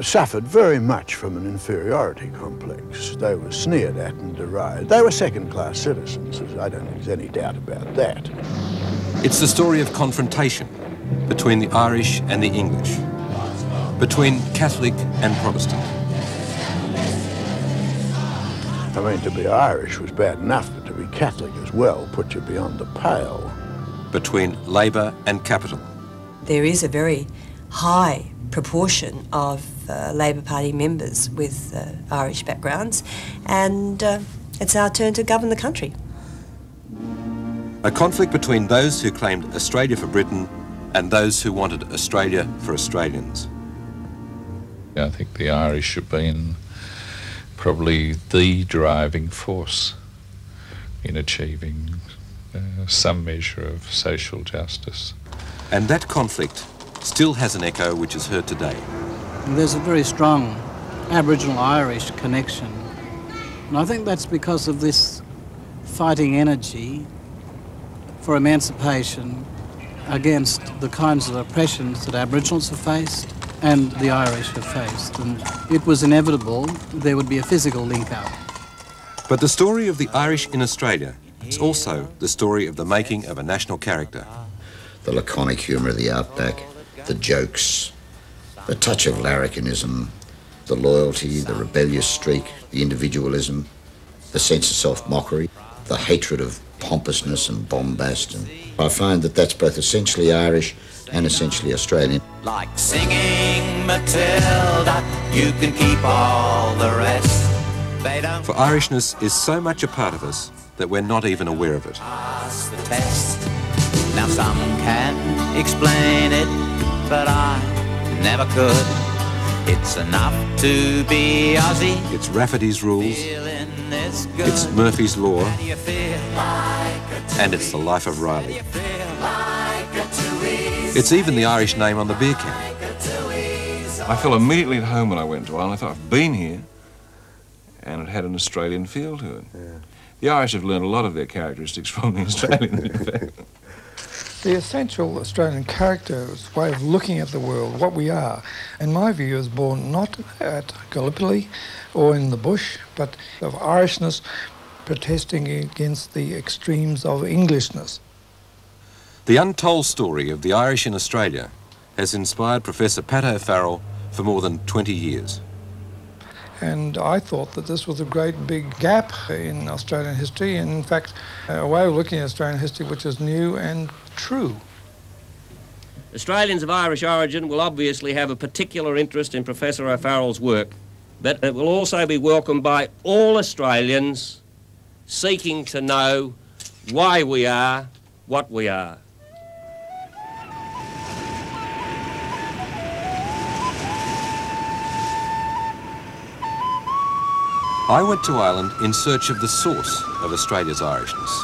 suffered very much from an inferiority complex. They were sneered at and derided. They were second-class citizens, I don't think there's any doubt about that. It's the story of confrontation between the Irish and the English, between Catholic and Protestant. I mean, to be Irish was bad enough, but to be Catholic as well put you beyond the pale. Between labour and capital. There is a very high proportion of Labour Party members with Irish backgrounds, and it's our turn to govern the country. A conflict between those who claimed Australia for Britain and those who wanted Australia for Australians. I think the Irish have been probably the driving force in achieving some measure of social justice. And that conflict still has an echo which is heard today. There's a very strong Aboriginal Irish connection, and I think that's because of this fighting energy for emancipation against the kinds of oppressions that Aboriginals have faced and the Irish have faced, and it was inevitable there would be a physical link-up. But the story of the Irish in Australia is also the story of the making of a national character. The laconic humour of the outback, the jokes, the touch of larrikinism, the loyalty, the rebellious streak, the individualism, the sense of self-mockery, the hatred of pompousness and bombast, and I find that that's both essentially Irish and essentially Australian. Like singing Matilda, you can keep all the rest. They don't. For Irishness is so much a part of us that we're not even aware of it. Pass the test. Now some can explain it, but I never could. It's enough to be Aussie. It's Rafferty's rules. It's Murphy's law. And it's the life of Riley. It's even the Irish name on the beer can. I felt immediately at home when I went to Ireland. I thought, I've been here, and it had an Australian feel to it. Yeah. The Irish have learned a lot of their characteristics from the Australians, in fact. The essential Australian character is a way of looking at the world, what we are. In my view, is born not at Gallipoli or in the bush, but of Irishness protesting against the extremes of Englishness. The untold story of the Irish in Australia has inspired Professor Pat O'Farrell for more than 20 years. And I thought that this was a great big gap in Australian history, and in fact, a way of looking at Australian history which is new and true. Australians of Irish origin will obviously have a particular interest in Professor O'Farrell's work, but it will also be welcomed by all Australians seeking to know why we are what we are. I went to Ireland in search of the source of Australia's Irishness.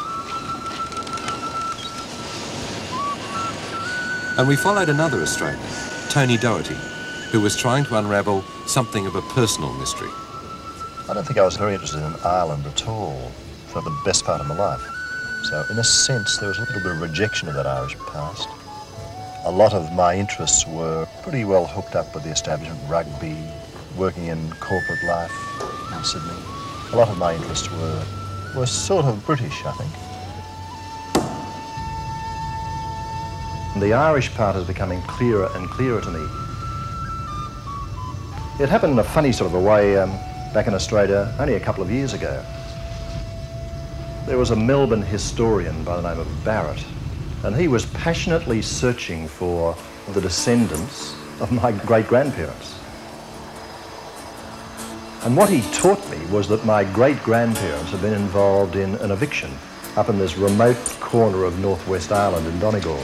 And we followed another Australian, Tony Doherty, who was trying to unravel something of a personal mystery. I don't think I was very interested in Ireland at all for the best part of my life. So in a sense, there was a little bit of rejection of that Irish past. A lot of my interests were pretty well hooked up with the establishment, rugby, working in corporate life in Sydney. A lot of my interests were sort of British, I think. The Irish part is becoming clearer and clearer to me. It happened in a funny sort of a way back in Australia only a couple of years ago. There was a Melbourne historian by the name of Barrett, and he was passionately searching for the descendants of my great-grandparents. And what he taught me was that my great-grandparents had been involved in an eviction up in this remote corner of northwest Ireland in Donegal.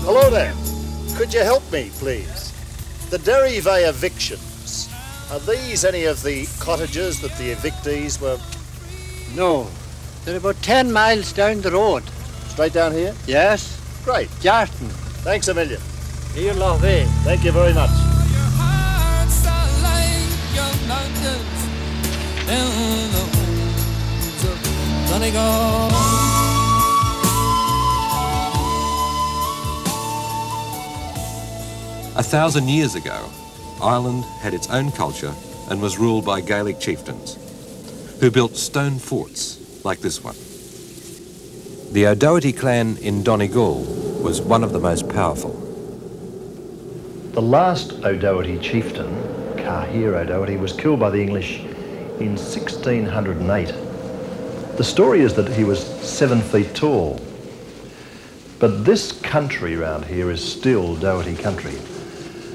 Hello there. Could you help me, please? The Derivay evictions. Are these any of the cottages that the evictees were? No. They're about 10 miles down the road. Straight down here? Yes. Great. Jarton. Thanks a million. Here, lovely. Thank you very much. A 1,000 years ago, Ireland had its own culture and was ruled by Gaelic chieftains, who built stone forts like this one. The O'Doherty clan in Donegal was one of the most powerful. The last O'Doherty chieftain, Cahir O'Doherty, was killed by the English in 1608. The story is that he was 7 feet tall. But this country round here is still Doherty country.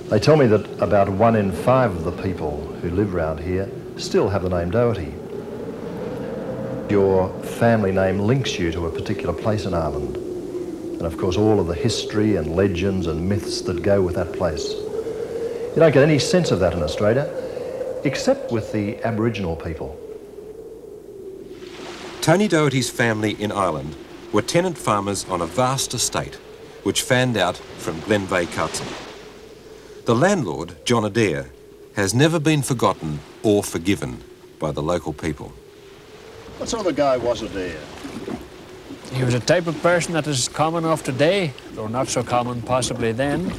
They tell me that about 1 in 5 of the people who live round here still have the name Doherty. Your family name links you to a particular place in Ireland. And of course all of the history and legends and myths that go with that place. You don't get any sense of that in Australia, except with the Aboriginal people. Tony Doherty's family in Ireland were tenant farmers on a vast estate which fanned out from Glenveigh Castle. The landlord, John Adair, has never been forgotten or forgiven by the local people. What sort of a guy was Adair? He was a type of person that is common of today, though not so common possibly then.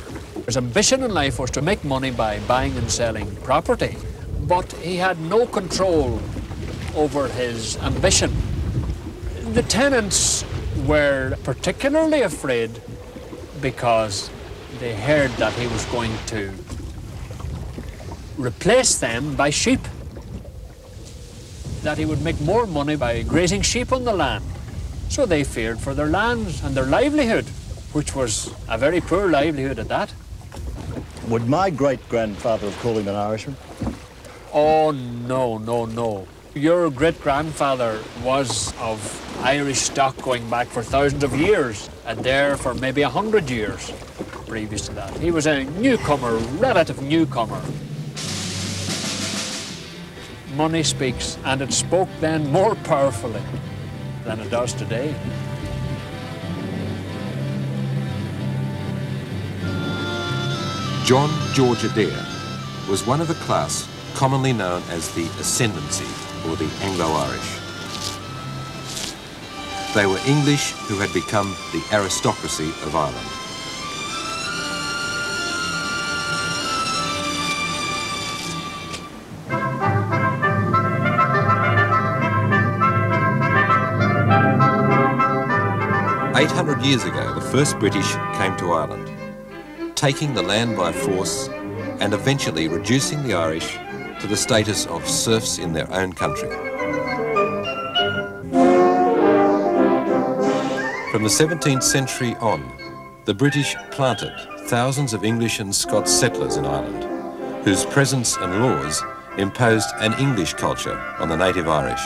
His ambition in life was to make money by buying and selling property, but he had no control over his ambition. The tenants were particularly afraid because they heard that he was going to replace them by sheep, that he would make more money by grazing sheep on the land. So they feared for their lands and their livelihood, which was a very poor livelihood at that. Would my great-grandfather have called him an Irishman? Oh, no, no, no. Your great-grandfather was of Irish stock going back for thousands of years, and there for maybe 100 years previous to that. He was a newcomer, relative newcomer. Money speaks, and it spoke then more powerfully than it does today. John George Adair was one of a class commonly known as the Ascendancy, or the Anglo-Irish. They were English who had become the aristocracy of Ireland. Years ago, the first British came to Ireland, taking the land by force and eventually reducing the Irish to the status of serfs in their own country. From the 17th century on, the British planted thousands of English and Scots settlers in Ireland, whose presence and laws imposed an English culture on the native Irish.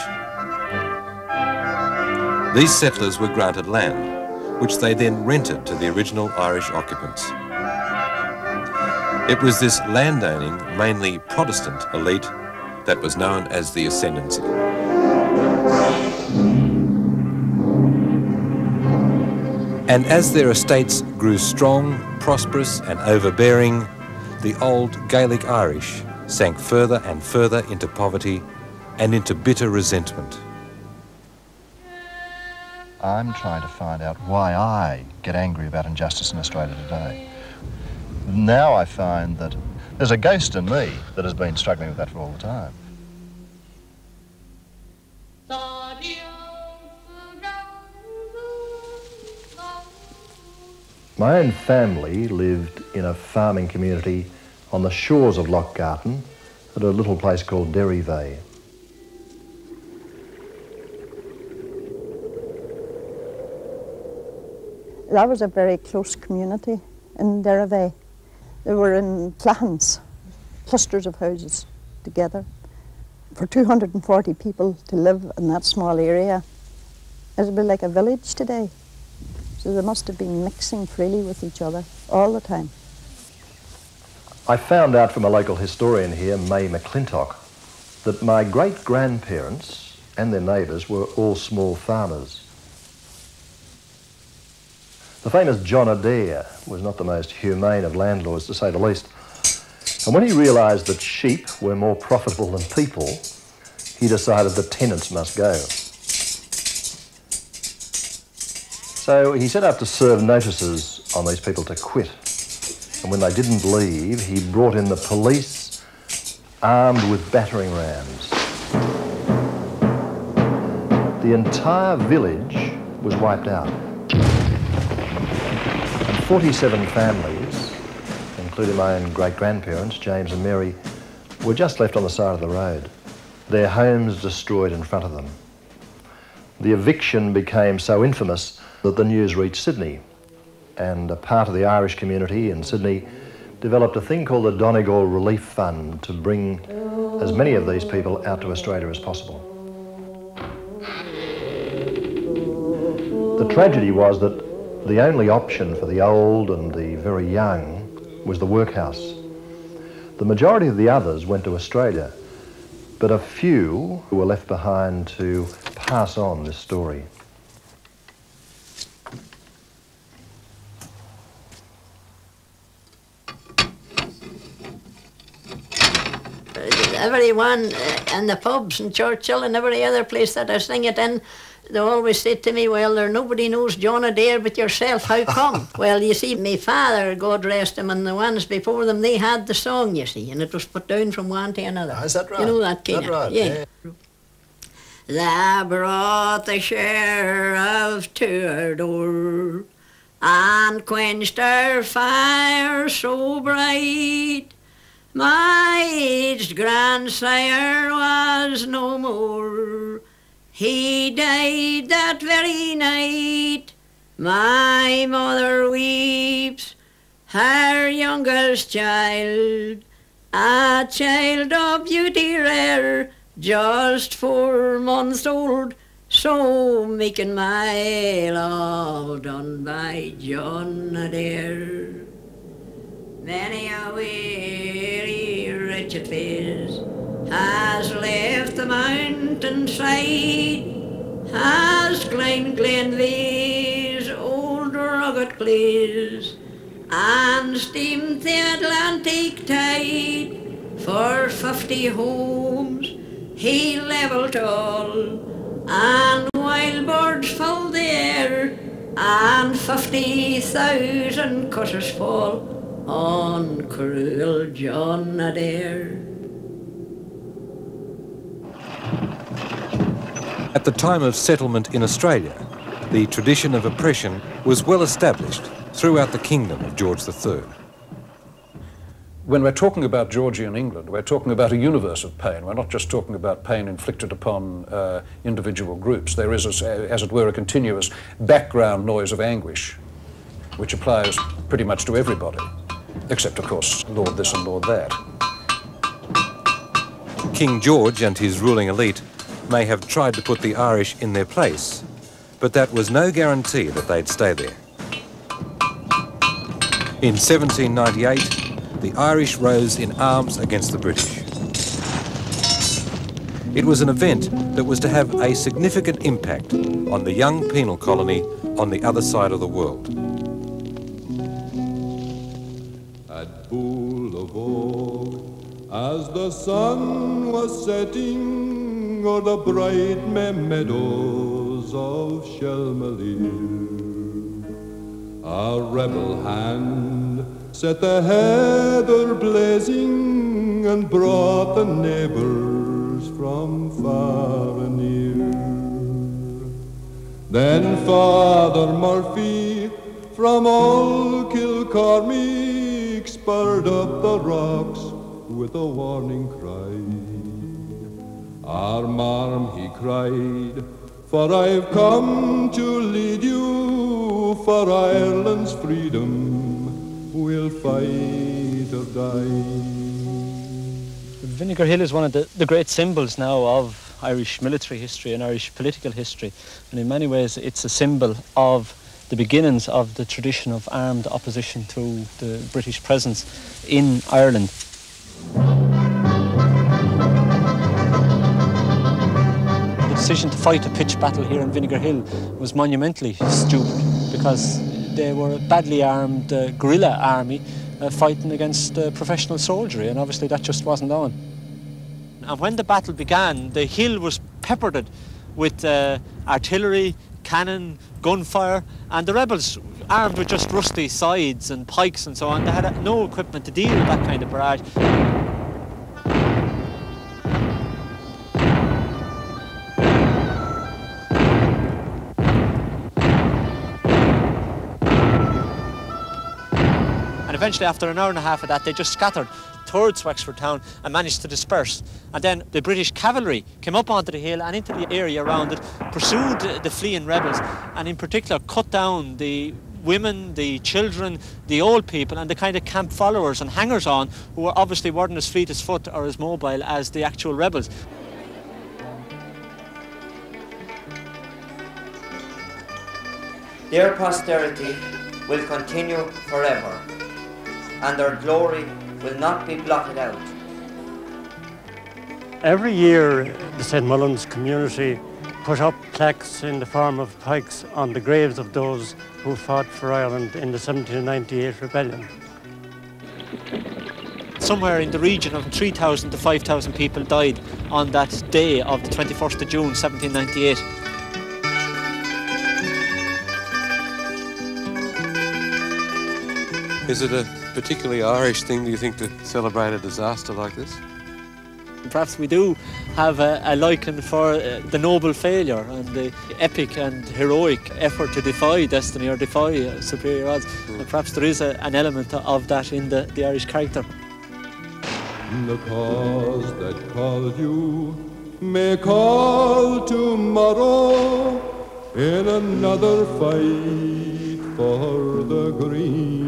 These settlers were granted land, which they then rented to the original Irish occupants. It was this landowning, mainly Protestant elite, that was known as the Ascendancy. And as their estates grew strong, prosperous and overbearing, the old Gaelic Irish sank further and further into poverty and into bitter resentment. I'm trying to find out why I get angry about injustice in Australia today. Now I find that there's a ghost in me that has been struggling with that for all the time. My own family lived in a farming community on the shores of Lockgarten at a little place called Derivay. That was a very close community in Derivay. They were in clans, clusters of houses together. For 240 people to live in that small area, it would be like a village today. So they must have been mixing freely with each other all the time. I found out from a local historian here, May McClintock, that my great-grandparents and their neighbours were all small farmers. The famous John Adair was not the most humane of landlords, to say the least. And when he realised that sheep were more profitable than people, he decided the tenants must go. So he set up to serve notices on these people to quit. And when they didn't leave, he brought in the police armed with battering rams. The entire village was wiped out. And 47 families, including my own great-grandparents, James and Mary, were just left on the side of the road. Their homes destroyed in front of them. The eviction became so infamous that the news reached Sydney, and a part of the Irish community in Sydney developed a thing called the Donegal Relief Fund to bring as many of these people out to Australia as possible. The tragedy was that the only option for the old and the very young was the workhouse. The majority of the others went to Australia, but a few were left behind to pass on this story. Everyone in the pubs and Churchill and every other place that I sing it in, they always say to me, well, there nobody knows John Adair but yourself, how come? Well, you see, my father, God rest him, and the ones before them, they had the song, you see, and it was put down from one to another. Is that right? You know that kind of, right? Yeah. They brought the sheriff to her door and quenched her fire so bright. My aged grandsire was no more. He died that very night. My mother weeps, her youngest child, a child of beauty rare, just 4 months old, so making my love done by John Adair. Many a weary wretched face has left the mountainside, has climbed Glenveagh's old rugged place, and steamed the Atlantic tide. For 50 homes he levelled all, and wild birds filled the air, and 50,000 cutters fall on cruel John Adair. At the time of settlement in Australia, the tradition of oppression was well established throughout the kingdom of George III. When we're talking about Georgian England, we're talking about a universe of pain. We're not just talking about pain inflicted upon individual groups. There is, as it were, a continuous background noise of anguish, which applies pretty much to everybody. Except, of course, Lord this and Lord that. King George and his ruling elite may have tried to put the Irish in their place, but that was no guarantee that they'd stay there. In 1798, the Irish rose in arms against the British. It was an event that was to have a significant impact on the young penal colony on the other side of the world. At Boulevard, As the sun was setting o'er the bright meadows of Shelmalier, a rebel hand set the heather blazing and brought the neighbors from far and near. Then Father Murphy from old Kilcormick spurred up the rocks with a warning cry. "Arm, arm," he cried, "for I've come to lead you, for Ireland's freedom we'll fight or die." Vinegar Hill is one of the great symbols now of Irish military history and Irish political history, and in many ways it's a symbol of the beginnings of the tradition of armed opposition to the British presence in Ireland. The decision to fight a pitched battle here in Vinegar Hill was monumentally stupid, because they were a badly armed guerrilla army fighting against professional soldiery, and obviously that just wasn't on. And when the battle began, the hill was peppered with artillery, cannon, gunfire, and the rebels, armed with just rusty sides and pikes and so on, they had no equipment to deal with that kind of barrage. And eventually, after an hour and a half of that, they just scattered towards Wexford town and managed to disperse. And then the British cavalry came up onto the hill and into the area around it, pursued the fleeing rebels, and in particular cut down the women, the children, the old people, and the kind of camp followers and hangers-on who were obviously weren't as fleet as foot or as mobile as the actual rebels. Their posterity will continue forever, and their glory will not be blotted out. Every year, the St. Mullins community put up plaques in the form of pikes on the graves of those who fought for Ireland in the 1798 rebellion. Somewhere in the region of 3,000 to 5,000 people died on that day of the 21st of June, 1798. Is it a particularly Irish thing, do you think, to celebrate a disaster like this? Perhaps we do have a liking for the noble failure and the epic and heroic effort to defy destiny or defy superior odds. And perhaps there is an element of that in the Irish character. The cause that called you may call tomorrow in another fight for the green.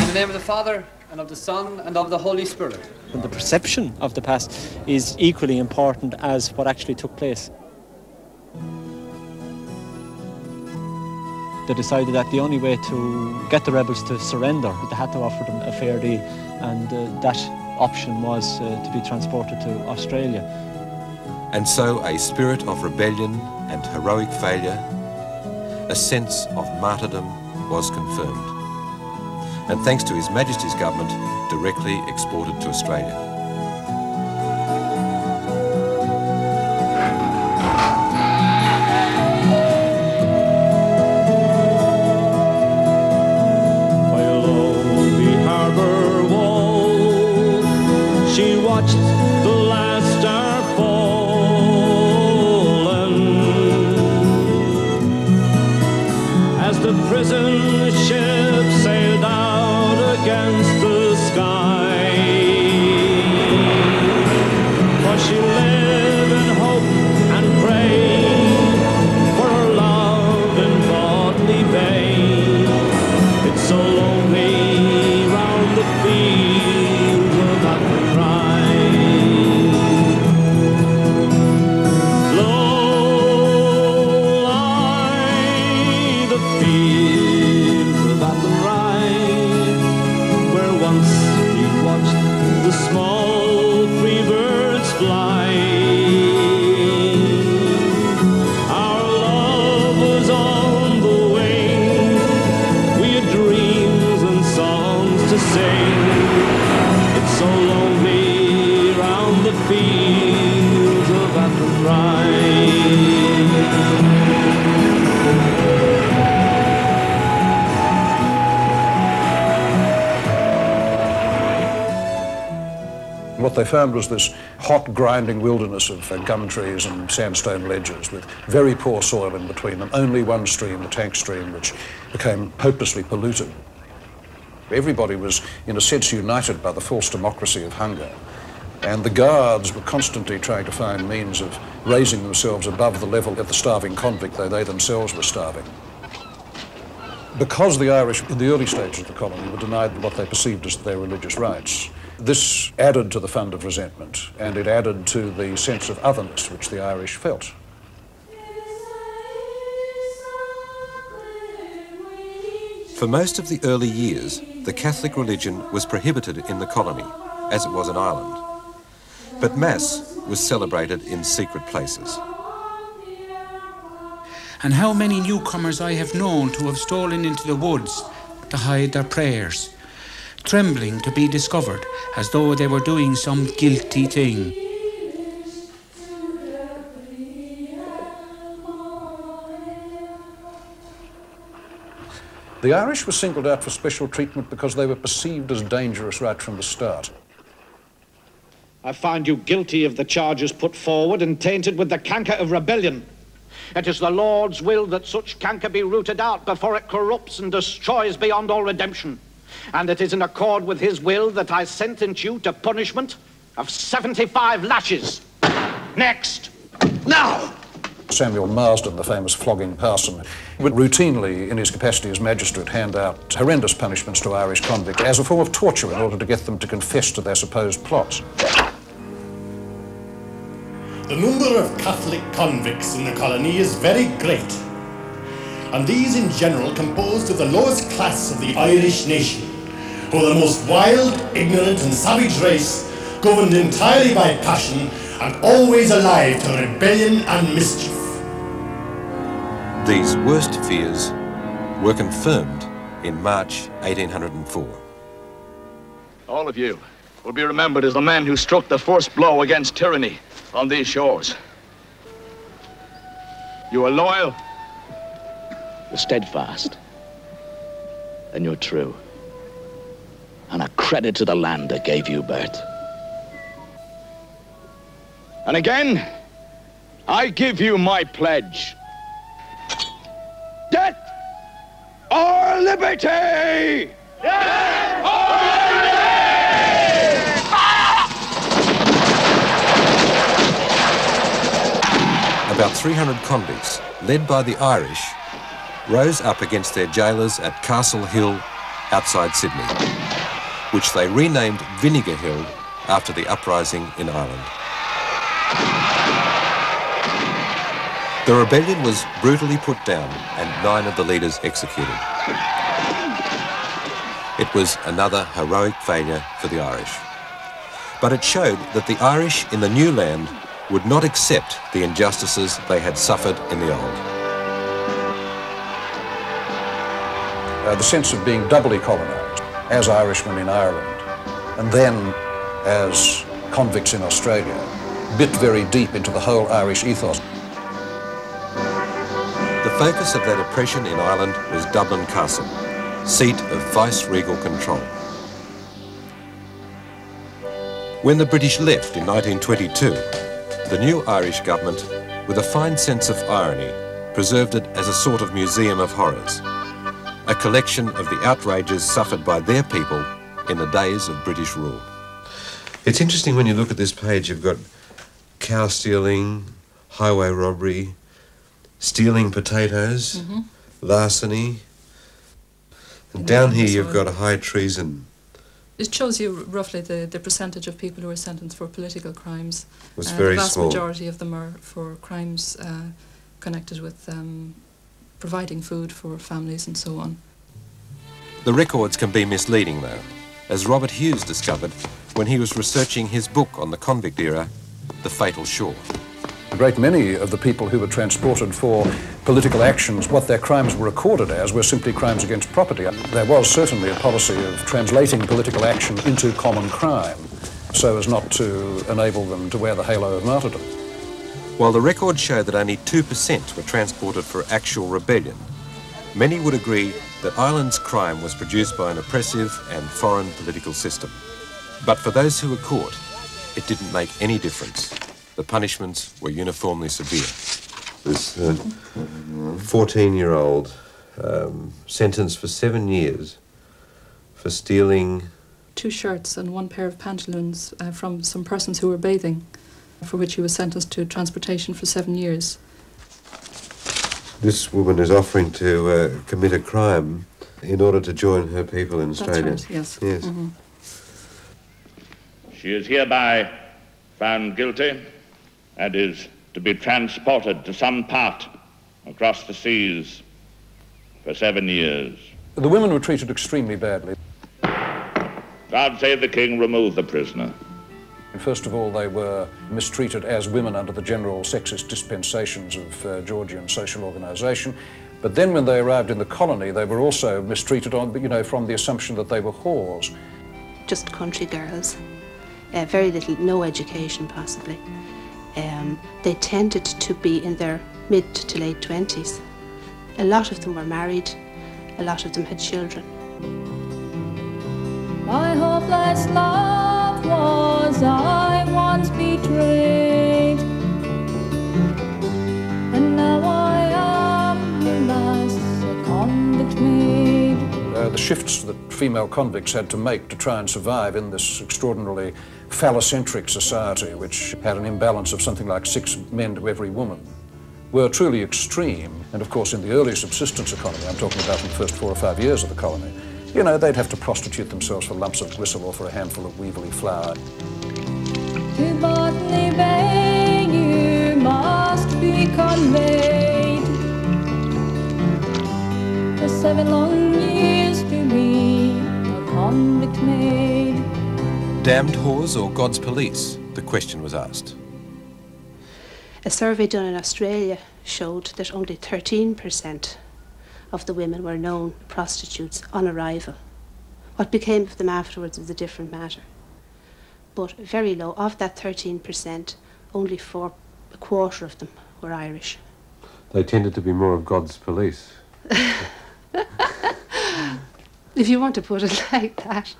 In the name of the Father, and of the Son, and of the Holy Spirit. And the perception of the past is equally important as what actually took place. They decided that the only way to get the rebels to surrender, they had to offer them a fair deal, and that option was to be transported to Australia. And so a spirit of rebellion and heroic failure, a sense of martyrdom, was confirmed. And thanks to His Majesty's government, directly exported to Australia. By a lonely harbour wall, she watched the last star fallen as the prison ship sailed out against the sky, for she lived in hope and prayed for her love in bodily pain. It's so lonely round the field without the cry. It's so lonely round the fields of Appleton Rye. What they found was this hot, grinding wilderness of gum trees and sandstone ledges with very poor soil in between them, only one stream, the Tank Stream, which became hopelessly polluted. Everybody was, in a sense, united by the false democracy of hunger, and the guards were constantly trying to find means of raising themselves above the level of the starving convict, though they themselves were starving. Because the Irish, in the early stages of the colony, were denied what they perceived as their religious rights, this added to the fund of resentment, and it added to the sense of otherness which the Irish felt. For most of the early years, the Catholic religion was prohibited in the colony, as it was in Ireland. But Mass was celebrated in secret places. And how many newcomers I have known to have stolen into the woods to hide their prayers, trembling to be discovered, as though they were doing some guilty thing. The Irish were singled out for special treatment because they were perceived as dangerous right from the start. I find you guilty of the charges put forward and tainted with the canker of rebellion. It is the Lord's will that such canker be rooted out before it corrupts and destroys beyond all redemption. And it is in accord with his will that I sentence you to punishment of 75 lashes. Next. Now! Samuel Marsden, the famous flogging parson, would routinely, in his capacity as magistrate, hand out horrendous punishments to Irish convicts as a form of torture in order to get them to confess to their supposed plots. The number of Catholic convicts in the colony is very great, and these in general composed of the lowest class of the Irish nation, who are the most wild, ignorant and savage race, governed entirely by passion and always alive to rebellion and mischief. These worst fears were confirmed in March 1804. All of you will be remembered as the man who struck the first blow against tyranny on these shores. You are loyal, you're steadfast, and you're true, and a credit to the land that gave you birth. And again, I give you my pledge. Death or liberty! Death or liberty! About 300 convicts, led by the Irish, rose up against their jailers at Castle Hill outside Sydney, which they renamed Vinegar Hill after the uprising in Ireland. The rebellion was brutally put down and 9 of the leaders executed. It was another heroic failure for the Irish. But it showed that the Irish in the new land would not accept the injustices they had suffered in the old. The sense of being doubly colonised, as Irishmen in Ireland and then as convicts in Australia, bit very deep into the whole Irish ethos. The focus of that oppression in Ireland was Dublin Castle, seat of vice-regal control. When the British left in 1922, the new Irish government, with a fine sense of irony, preserved it as a sort of museum of horrors, a collection of the outrages suffered by their people in the days of British rule. It's interesting when you look at this page, you've got cow stealing, highway robbery, stealing potatoes, larceny, and down here you've got high treason. It shows you roughly the percentage of people who are sentenced for political crimes. It's very small. The vast majority of them are for crimes connected with providing food for families and so on. The records can be misleading though, as Robert Hughes discovered when he was researching his book on the convict era, The Fatal Shore. A great many of the people who were transported for political actions, what their crimes were recorded as were simply crimes against property. There was certainly a policy of translating political action into common crime so as not to enable them to wear the halo of martyrdom. While the records show that only 2% were transported for actual rebellion, many would agree that Ireland's crime was produced by an oppressive and foreign political system. But for those who were caught, it didn't make any difference. The punishments were uniformly severe. This 14-year-old sentenced for 7 years for stealing 2 shirts and 1 pair of pantaloons from some persons who were bathing, for which he was sentenced to transportation for 7 years. This woman is offering to commit a crime in order to join her people in Australia. That's right, yes. Yes. Mm-hmm. She is hereby found guilty and is to be transported to some part across the seas for 7 years. The women were treated extremely badly. God save the King, remove the prisoner. First of all, they were mistreated as women under the general sexist dispensations of Georgian social organisation. But then when they arrived in the colony, they were also mistreated on, from the assumption that they were whores. Just country girls, very little, no education possibly. They tended to be in their mid to late 20s. A lot of them were married, a lot of them had children. My hopeless love was I once betrayed, and now I am, alas, a convict maid. The shifts that female convicts had to make to try and survive in this extraordinarily phallocentric society, which had an imbalance of something like 6 men to every woman, were truly extreme. And of course, in the early subsistence economy, I'm talking about in the first 4 or 5 years of the colony, they'd have to prostitute themselves for lumps of gristle or for a handful of weevily flour. To Botany Bay you must be conveyed, for 7 long years to be a convict maid. Damned whores or God's police? The question was asked. A survey done in Australia showed that only 13% of the women were known prostitutes on arrival. What became of them afterwards was a different matter. But very low, of that 13%, only a quarter of them were Irish. They tended to be more of God's police. If you want to put it like that.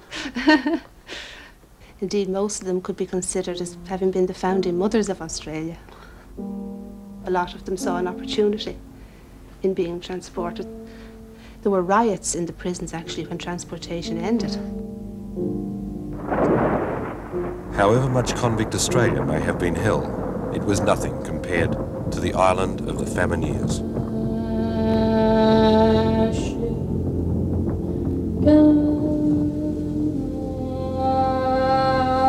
Indeed, most of them could be considered as having been the founding mothers of Australia. A lot of them saw an opportunity in being transported. There were riots in the prisons, actually, when transportation ended. However much convict Australia may have been hell, it was nothing compared to the Ireland of the famine years.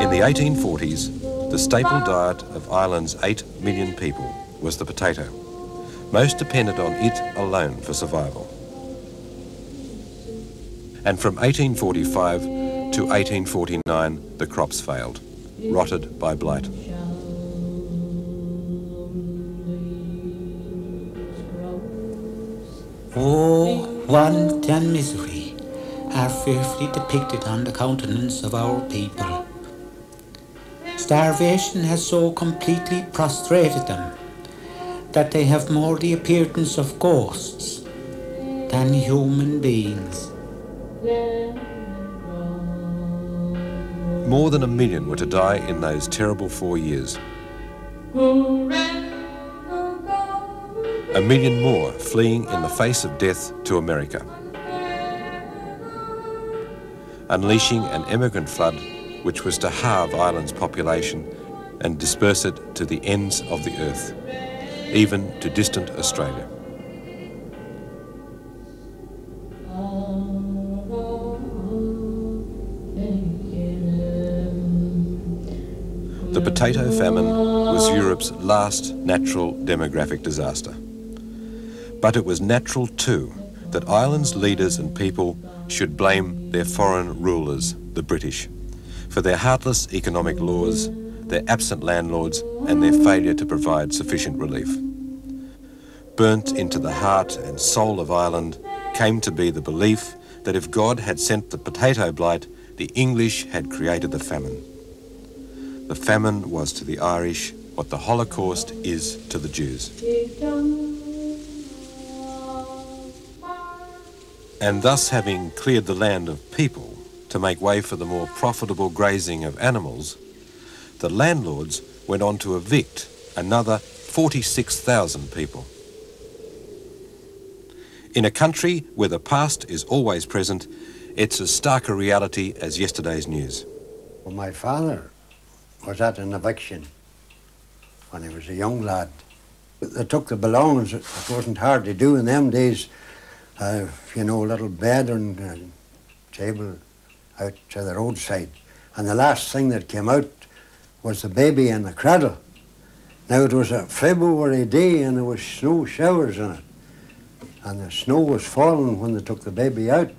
In the 1840s, the staple diet of Ireland's 8 million people was the potato. Most depended on it alone for survival. And from 1845 to 1849, the crops failed, rotted by blight. Oh, want and misery are fearfully depicted on the countenance of our people. Starvation has so completely prostrated them that they have more the appearance of ghosts than human beings. More than 1 million were to die in those terrible 4 years. 1 million more fleeing in the face of death to America, unleashing an emigrant flood which was to halve Ireland's population and disperse it to the ends of the earth, even to distant Australia. The potato famine was Europe's last natural demographic disaster. But it was natural too that Ireland's leaders and people should blame their foreign rulers, the British, for their heartless economic laws, their absent landlords and their failure to provide sufficient relief. burnt into the heart and soul of Ireland came to be the belief that if God had sent the potato blight, the English had created the famine. The famine was to the Irish what the Holocaust is to the Jews. And thus, having cleared the land of people to make way for the more profitable grazing of animals, the landlords went on to evict another 46,000 people. In a country where the past is always present, it's as stark a reality as yesterday's news. Well, my father was at an eviction when he was a young lad. They took the belongings. It wasn't hard to do in them days. You know, a little bed and table out to the roadside. And the last thing that came out was the baby in the cradle. Now it was a February day and there was snow showers in it. And the snow was falling when they took the baby out.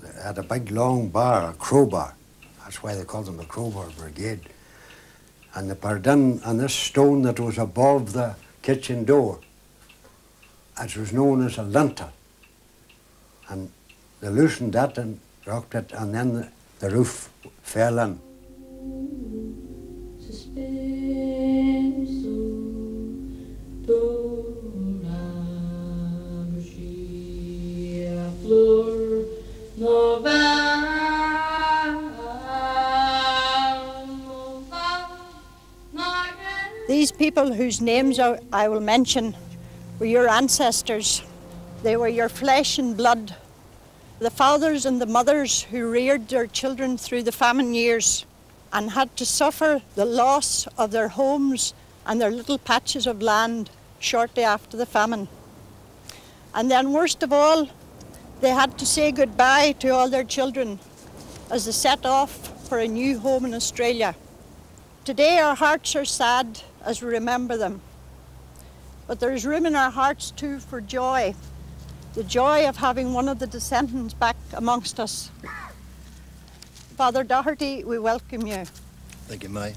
They had a big long bar, a crowbar. That's why they called them the Crowbar Brigade. And they put in on this stone that was above the kitchen door. It was known as a lintel. And they loosened that and rocked it, and then the roof fell in. These people whose names I will mention were your ancestors. They were your flesh and blood. The fathers and the mothers who reared their children through the famine years and had to suffer the loss of their homes and their little patches of land shortly after the famine. And then worst of all, they had to say goodbye to all their children as they set off for a new home in Australia. Today our hearts are sad as we remember them, but there is room in our hearts too for joy, the joy of having one of the descendants back amongst us. Father Doherty, we welcome you. Thank you, May.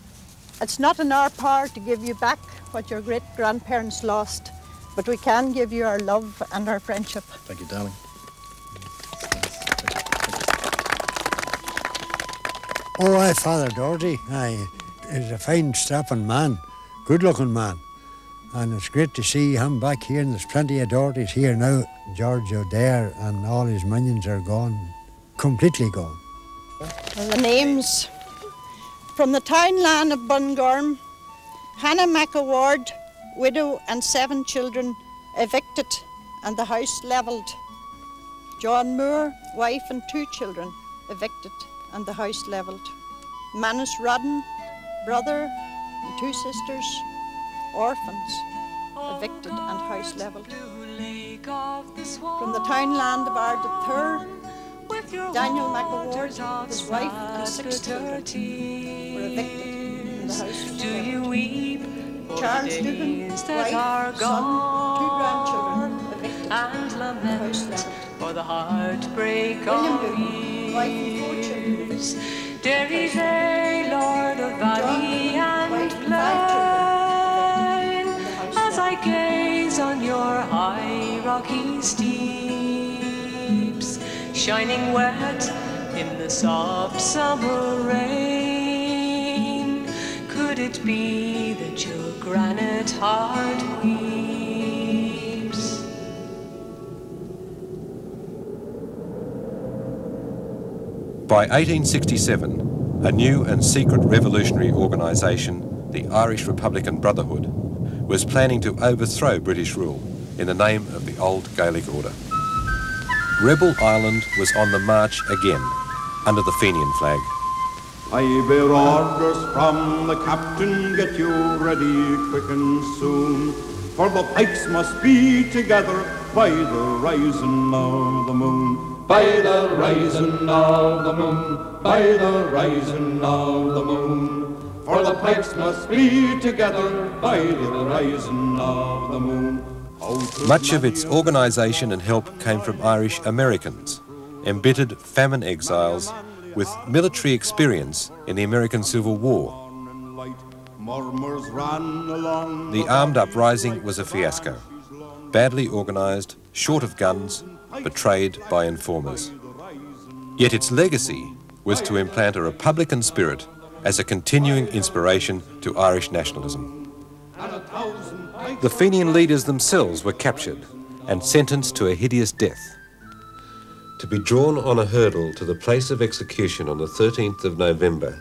It's not in our power to give you back what your great-grandparents lost, but we can give you our love and our friendship. Thank you, darling. Oh, aye, Father Doherty. Aye, he's a fine, strapping man, good-looking man. And it's great to see him back here, and there's plenty of Dohertys here now. George O'Dare and all his minions are gone, completely gone. And the names. From the townland of Bungorm, Hannah McAward, widow and 7 children, evicted and the house levelled. John Moore, wife and 2 children, evicted and the house levelled. Manus Rodden, brother and 2 sisters, orphans, evicted and house levelled. From the townland of Ard III, Daniel McAward, his wife and 6 children, were evicted and the house was levelled. Charles Dubin, wife, son, 2 grandchildren, evicted and the house levelled. William Dubin, wife and 4 children, evicted and the house levelled. I gaze on your high rocky steeps, shining wet in the soft summer rain. Could it be that your granite heart weeps? By 1867, a new and secret revolutionary organisation, the Irish Republican Brotherhood, was planning to overthrow British rule in the name of the old Gaelic order. Rebel Ireland was on the march again, under the Fenian flag. I bear orders from the captain, get you ready quick and soon, for the pikes must be together by the rising of the moon. By the rising of the moon, by the rising of the moon. For the pikes must be together by the rising of the moon. Much of its organisation and help came from Irish Americans, embittered famine exiles with military experience in the American Civil War. The armed uprising was a fiasco, badly organized, short of guns, betrayed by informers. Yet its legacy was to implant a republican spirit as a continuing inspiration to Irish nationalism. The Fenian leaders themselves were captured and sentenced to a hideous death. To be drawn on a hurdle to the place of execution on the 13th of November,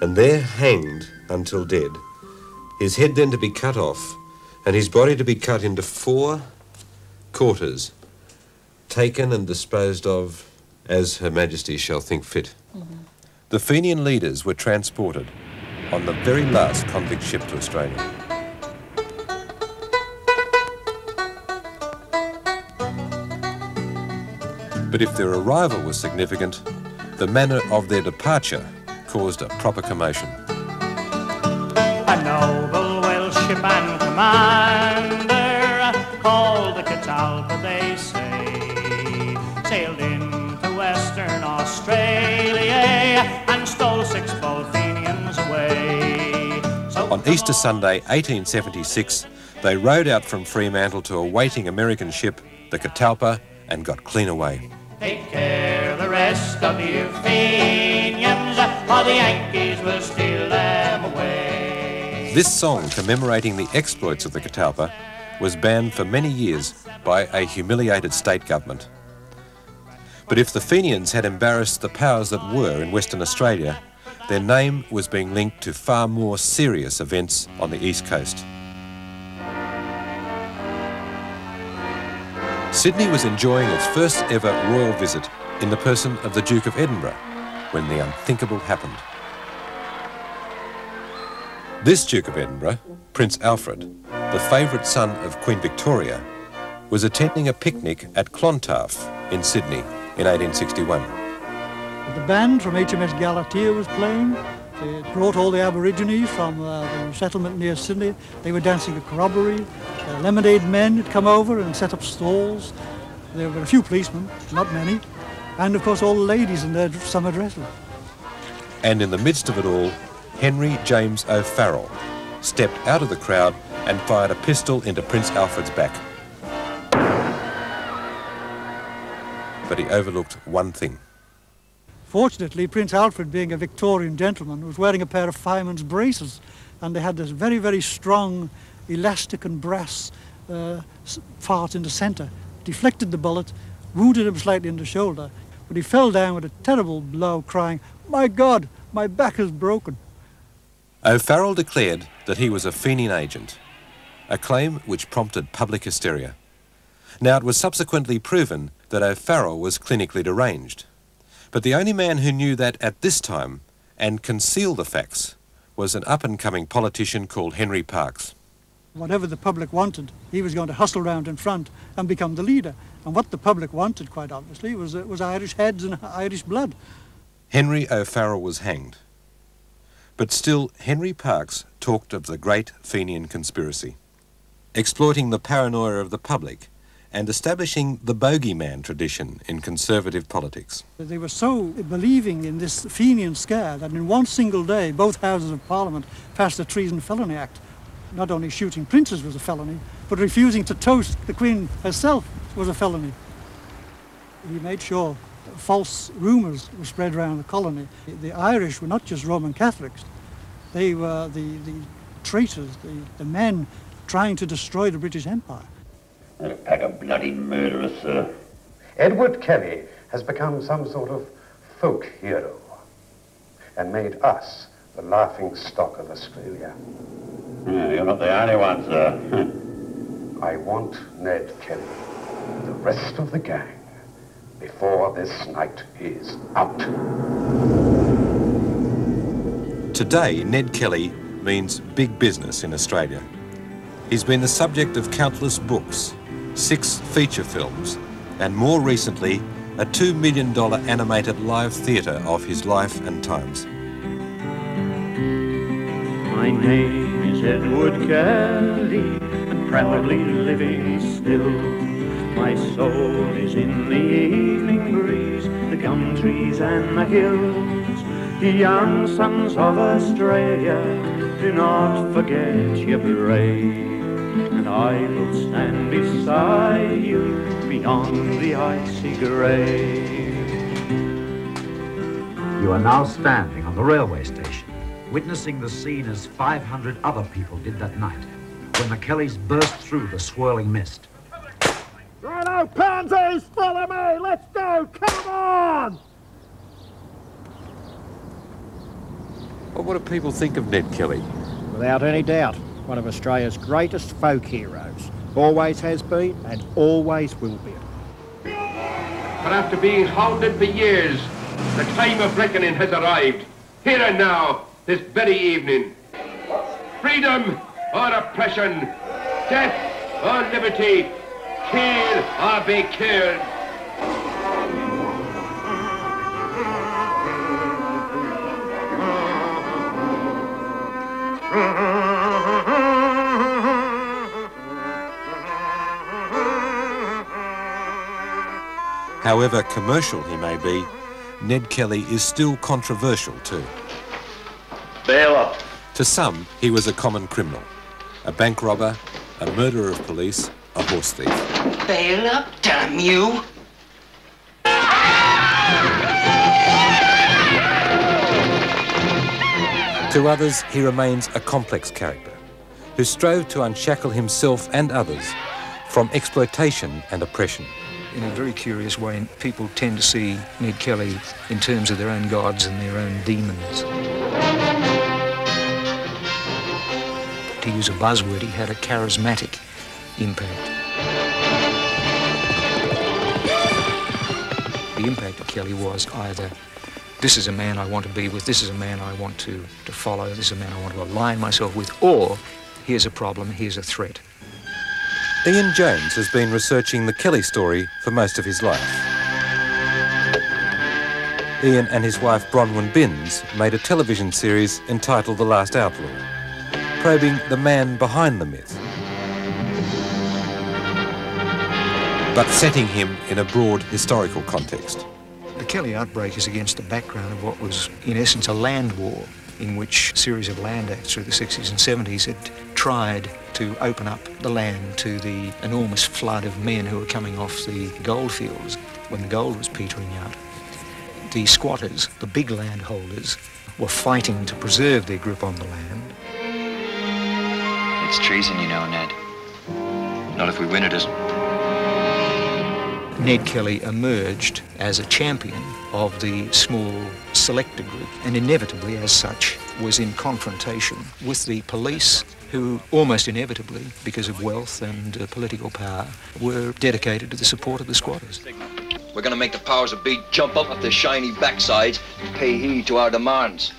and there hanged until dead, his head then to be cut off, and his body to be cut into 4 quarters, taken and disposed of as Her Majesty shall think fit. Mm-hmm. The Fenian leaders were transported on the very last convict ship to Australia. But if their arrival was significant, the manner of their departure caused a proper commotion. A noble Welshman commander called the Catalpa, they say, sailed into Western Australia and stole 6 Fenians away. So on Easter Sunday 1876, they rowed out from Fremantle to a waiting American ship, the Catalpa, and got clean away. Take care the rest of you Fenians, or the Yankees will steal them away. This song commemorating the exploits of the Catalpa was banned for many years by a humiliated state government. But if the Fenians had embarrassed the powers that were in Western Australia, their name was being linked to far more serious events on the East Coast. Sydney was enjoying its first ever royal visit in the person of the Duke of Edinburgh when the unthinkable happened. This Duke of Edinburgh, Prince Alfred, the favourite son of Queen Victoria, was attending a picnic at Clontarf in Sydney in 1861. The band from HMS Galatea was playing. They brought all the Aborigines from the settlement near Sydney. They were dancing a corroboree. Lemonade men had come over and set up stalls. There were a few policemen, not many, and of course all the ladies in their summer dresses. And in the midst of it all, Henry James O'Farrell stepped out of the crowd and fired a pistol into Prince Alfred's back. But he overlooked one thing. Fortunately, Prince Alfred, being a Victorian gentleman, was wearing a pair of fireman's braces, and they had this very, very strong elastic and brass part in the centre. Deflected the bullet, wounded him slightly in the shoulder, but he fell down with a terrible blow, crying, "My God, my back is broken." O'Farrell declared that he was a Fenian agent, a claim which prompted public hysteria. Now, it was subsequently proven that O'Farrell was clinically deranged, but the only man who knew that at this time and concealed the facts was an up-and-coming politician called Henry Parkes. Whatever the public wanted, he was going to hustle round in front and become the leader. And what the public wanted, quite obviously, was Irish heads and Irish blood. Henry O'Farrell was hanged. But still, Henry Parkes talked of the great Fenian conspiracy, exploiting the paranoia of the public and establishing the bogeyman tradition in conservative politics. They were so believing in this Fenian scare that in one single day, both houses of Parliament passed the Treason Felony Act. Not only shooting princes was a felony, but refusing to toast the Queen herself was a felony. He made sure that false rumours were spread around the colony. The Irish were not just Roman Catholics. They were the traitors, the men trying to destroy the British Empire. A pack of bloody murderers, sir. Edward Kelly has become some sort of folk hero and made us the laughing stock of Australia. Yeah, you're not the only one, sir. I want Ned Kelly, the rest of the gang, before this night is out. Today, Ned Kelly means big business in Australia. He's been the subject of countless books, 6 feature films, and more recently, a $2 million animated live theatre of his life and times. My name is Edward Kelly, and proudly living still. My soul is in the evening breeze, the gum trees and the hills. The young sons of Australia, do not forget your brave. and I will stand beside you beyond the icy grave. You are now standing on the railway station, witnessing the scene as 500 other people did that night, when the Kellys burst through the swirling mist. Righto, pansies, follow me, let's go, come on! Well, what do people think of Ned Kelly? Without any doubt, one of Australia's greatest folk heroes. Always has been and always will be. But after being hounded for years, the time of reckoning has arrived, here and now, this very evening. Freedom or oppression, death or liberty, kill or be killed. However commercial he may be, Ned Kelly is still controversial too. Bail up. To some, he was a common criminal, a bank robber, a murderer of police, a horse thief. Bail up, damn you! To others, he remains a complex character who strove to unshackle himself and others from exploitation and oppression. In a very curious way, people tend to see Ned Kelly in terms of their own gods and their own demons. To use a buzzword, he had a charismatic impact. The impact of Kelly was either, this is a man I want to be with, this is a man I want to follow, this is a man I want to align myself with, or here's a problem, here's a threat. Ian Jones has been researching the Kelly story for most of his life. Ian and his wife Bronwyn Binns made a television series entitled The Last Outlaw, probing the man behind the myth, but setting him in a broad historical context. The Kelly outbreak is against the background of what was, in essence, a land war, in which a series of land acts through the 60s and 70s had tried to open up the land to the enormous flood of men who were coming off the goldfields when the gold was petering out. The squatters, the big landholders, were fighting to preserve their grip on the land. It's treason, you know, Ned. Not if we win, it isn't. Ned Kelly emerged as a champion of the small selector group, and inevitably, as such, was in confrontation with the police, who almost inevitably, because of wealth and political power, were dedicated to the support of the squatters. We're going to make the powers that be jump up at their shiny backsides and pay heed to our demands.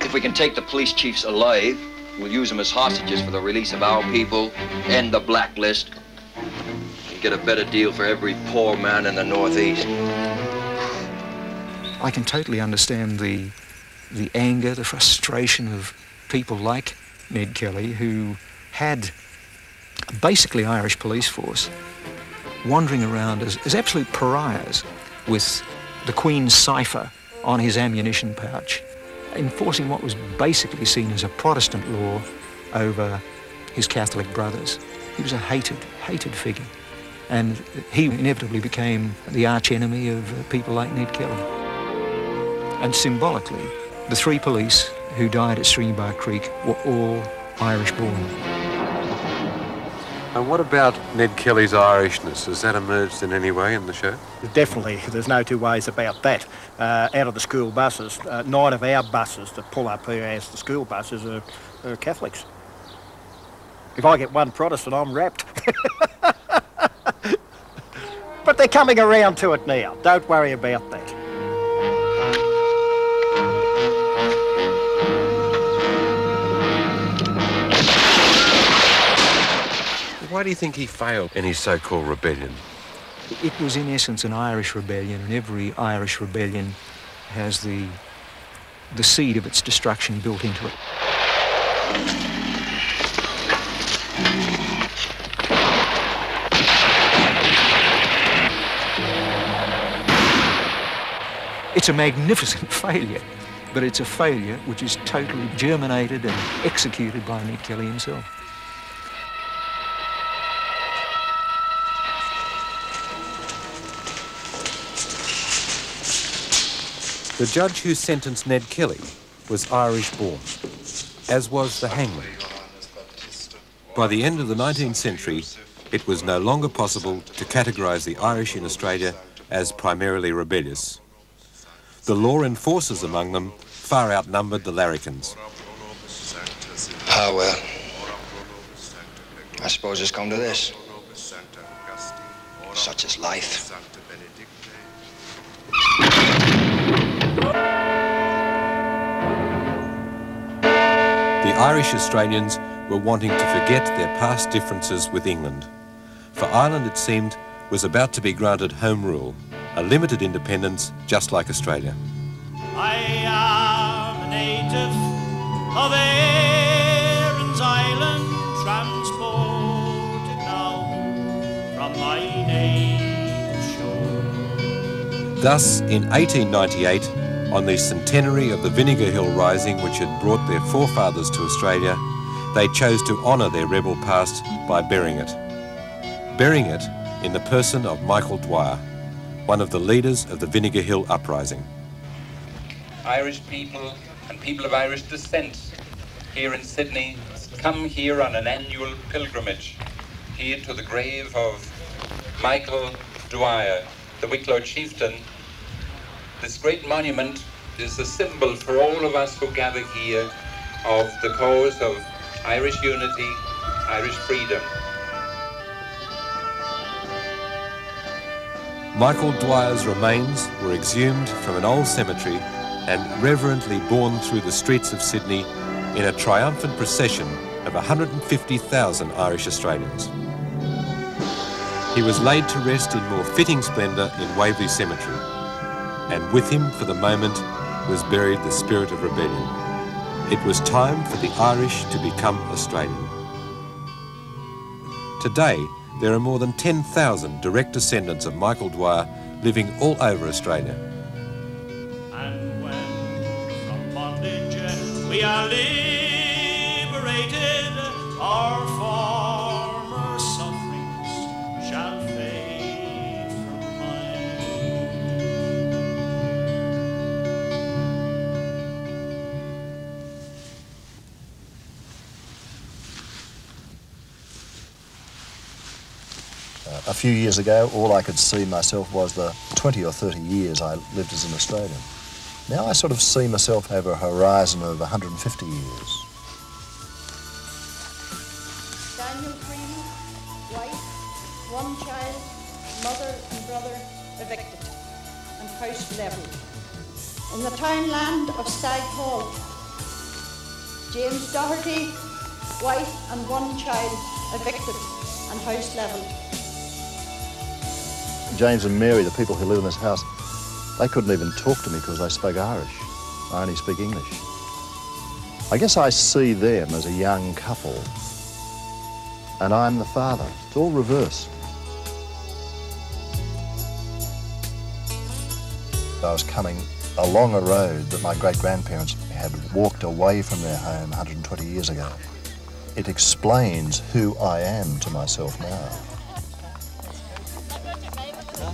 If we can take the police chiefs alive, we'll use them as hostages for the release of our people, end the blacklist, and get a better deal for every poor man in the Northeast. I can totally understand the anger, the frustration of people like Ned Kelly, who had basically an Irish police force wandering around as absolute pariahs with the Queen's cipher on his ammunition pouch, enforcing what was basically seen as a Protestant law over his Catholic brothers. He was a hated, hated figure, and he inevitably became the archenemy of people like Ned Kelly. And symbolically, the three police who died at Stringybark Creek were all Irish-born. And what about Ned Kelly's Irishness? Has that emerged in any way in the show? Definitely, there's no two ways about that. Out of the school buses, 9 of our buses that pull up here as the school buses are Catholics. If I get one Protestant, I'm wrapped. But they're coming around to it now. Don't worry about that. Why do you think he failed in his so-called rebellion? It was in essence an Irish rebellion, and every Irish rebellion has the seed of its destruction built into it. It's a magnificent failure, but it's a failure which is totally germinated and executed by Ned Kelly himself. The judge who sentenced Ned Kelly was Irish-born, as was the hangman. By the end of the 19th century, it was no longer possible to categorise the Irish in Australia as primarily rebellious. The law enforcers among them far outnumbered the larrikins. Ah, well, I suppose it's come to this. Such is life. The Irish Australians were wanting to forget their past differences with England. For Ireland, it seemed, was about to be granted home rule, a limited independence just like Australia. I am a native of Erin's Island, transported now from my native shore. Thus, in 1898, on the centenary of the Vinegar Hill Rising, which had brought their forefathers to Australia, they chose to honour their rebel past by burying it. Burying it in the person of Michael Dwyer, one of the leaders of the Vinegar Hill Uprising. Irish people and people of Irish descent here in Sydney come here on an annual pilgrimage, here to the grave of Michael Dwyer, the Wicklow chieftain. This great monument is a symbol for all of us who gather here of the cause of Irish unity, Irish freedom. Michael Dwyer's remains were exhumed from an old cemetery and reverently borne through the streets of Sydney in a triumphant procession of 150,000 Irish Australians. He was laid to rest in more fitting splendour in Waverley Cemetery, and with him for the moment was buried the spirit of rebellion. It was time for the Irish to become Australian. Today, there are more than 10,000 direct descendants of Michael Dwyer living all over Australia. And when from bondage we are liberated, our former sufferings shall fade from mind. A few years ago, all I could see myself was the 20 or 30 years I lived as an Australian. Now I sort of see myself over a horizon of 150 years. Daniel Freeman, wife, one child, mother and brother evicted and house levelled. In the townland of Stag Hall, James Doherty, wife and one child, evicted and house levelled. James and Mary, the people who live in this house, they couldn't even talk to me because they spoke Irish. I only speak English. I guess I see them as a young couple, and I'm the father. It's all reversed. I was coming along a road that my great-grandparents had walked away from their home 120 years ago. It explains who I am to myself now.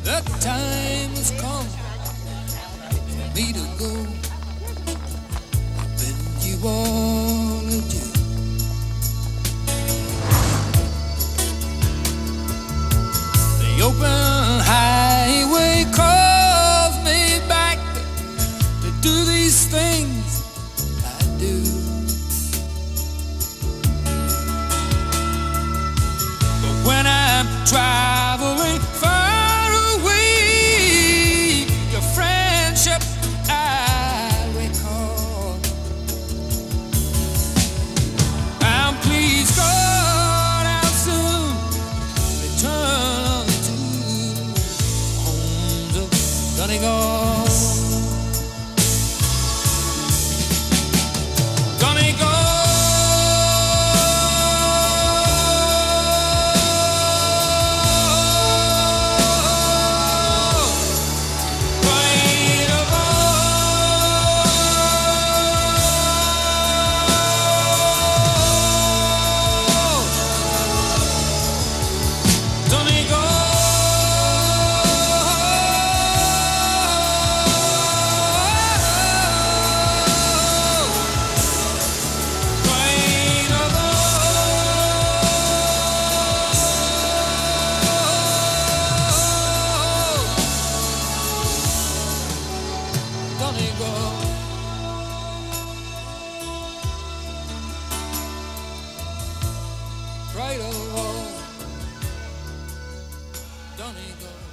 The time has come for me to go. Then you all adieu. The open highway calls me back to do these things I do. But when I'm traveling far, cradle wall, Donegal.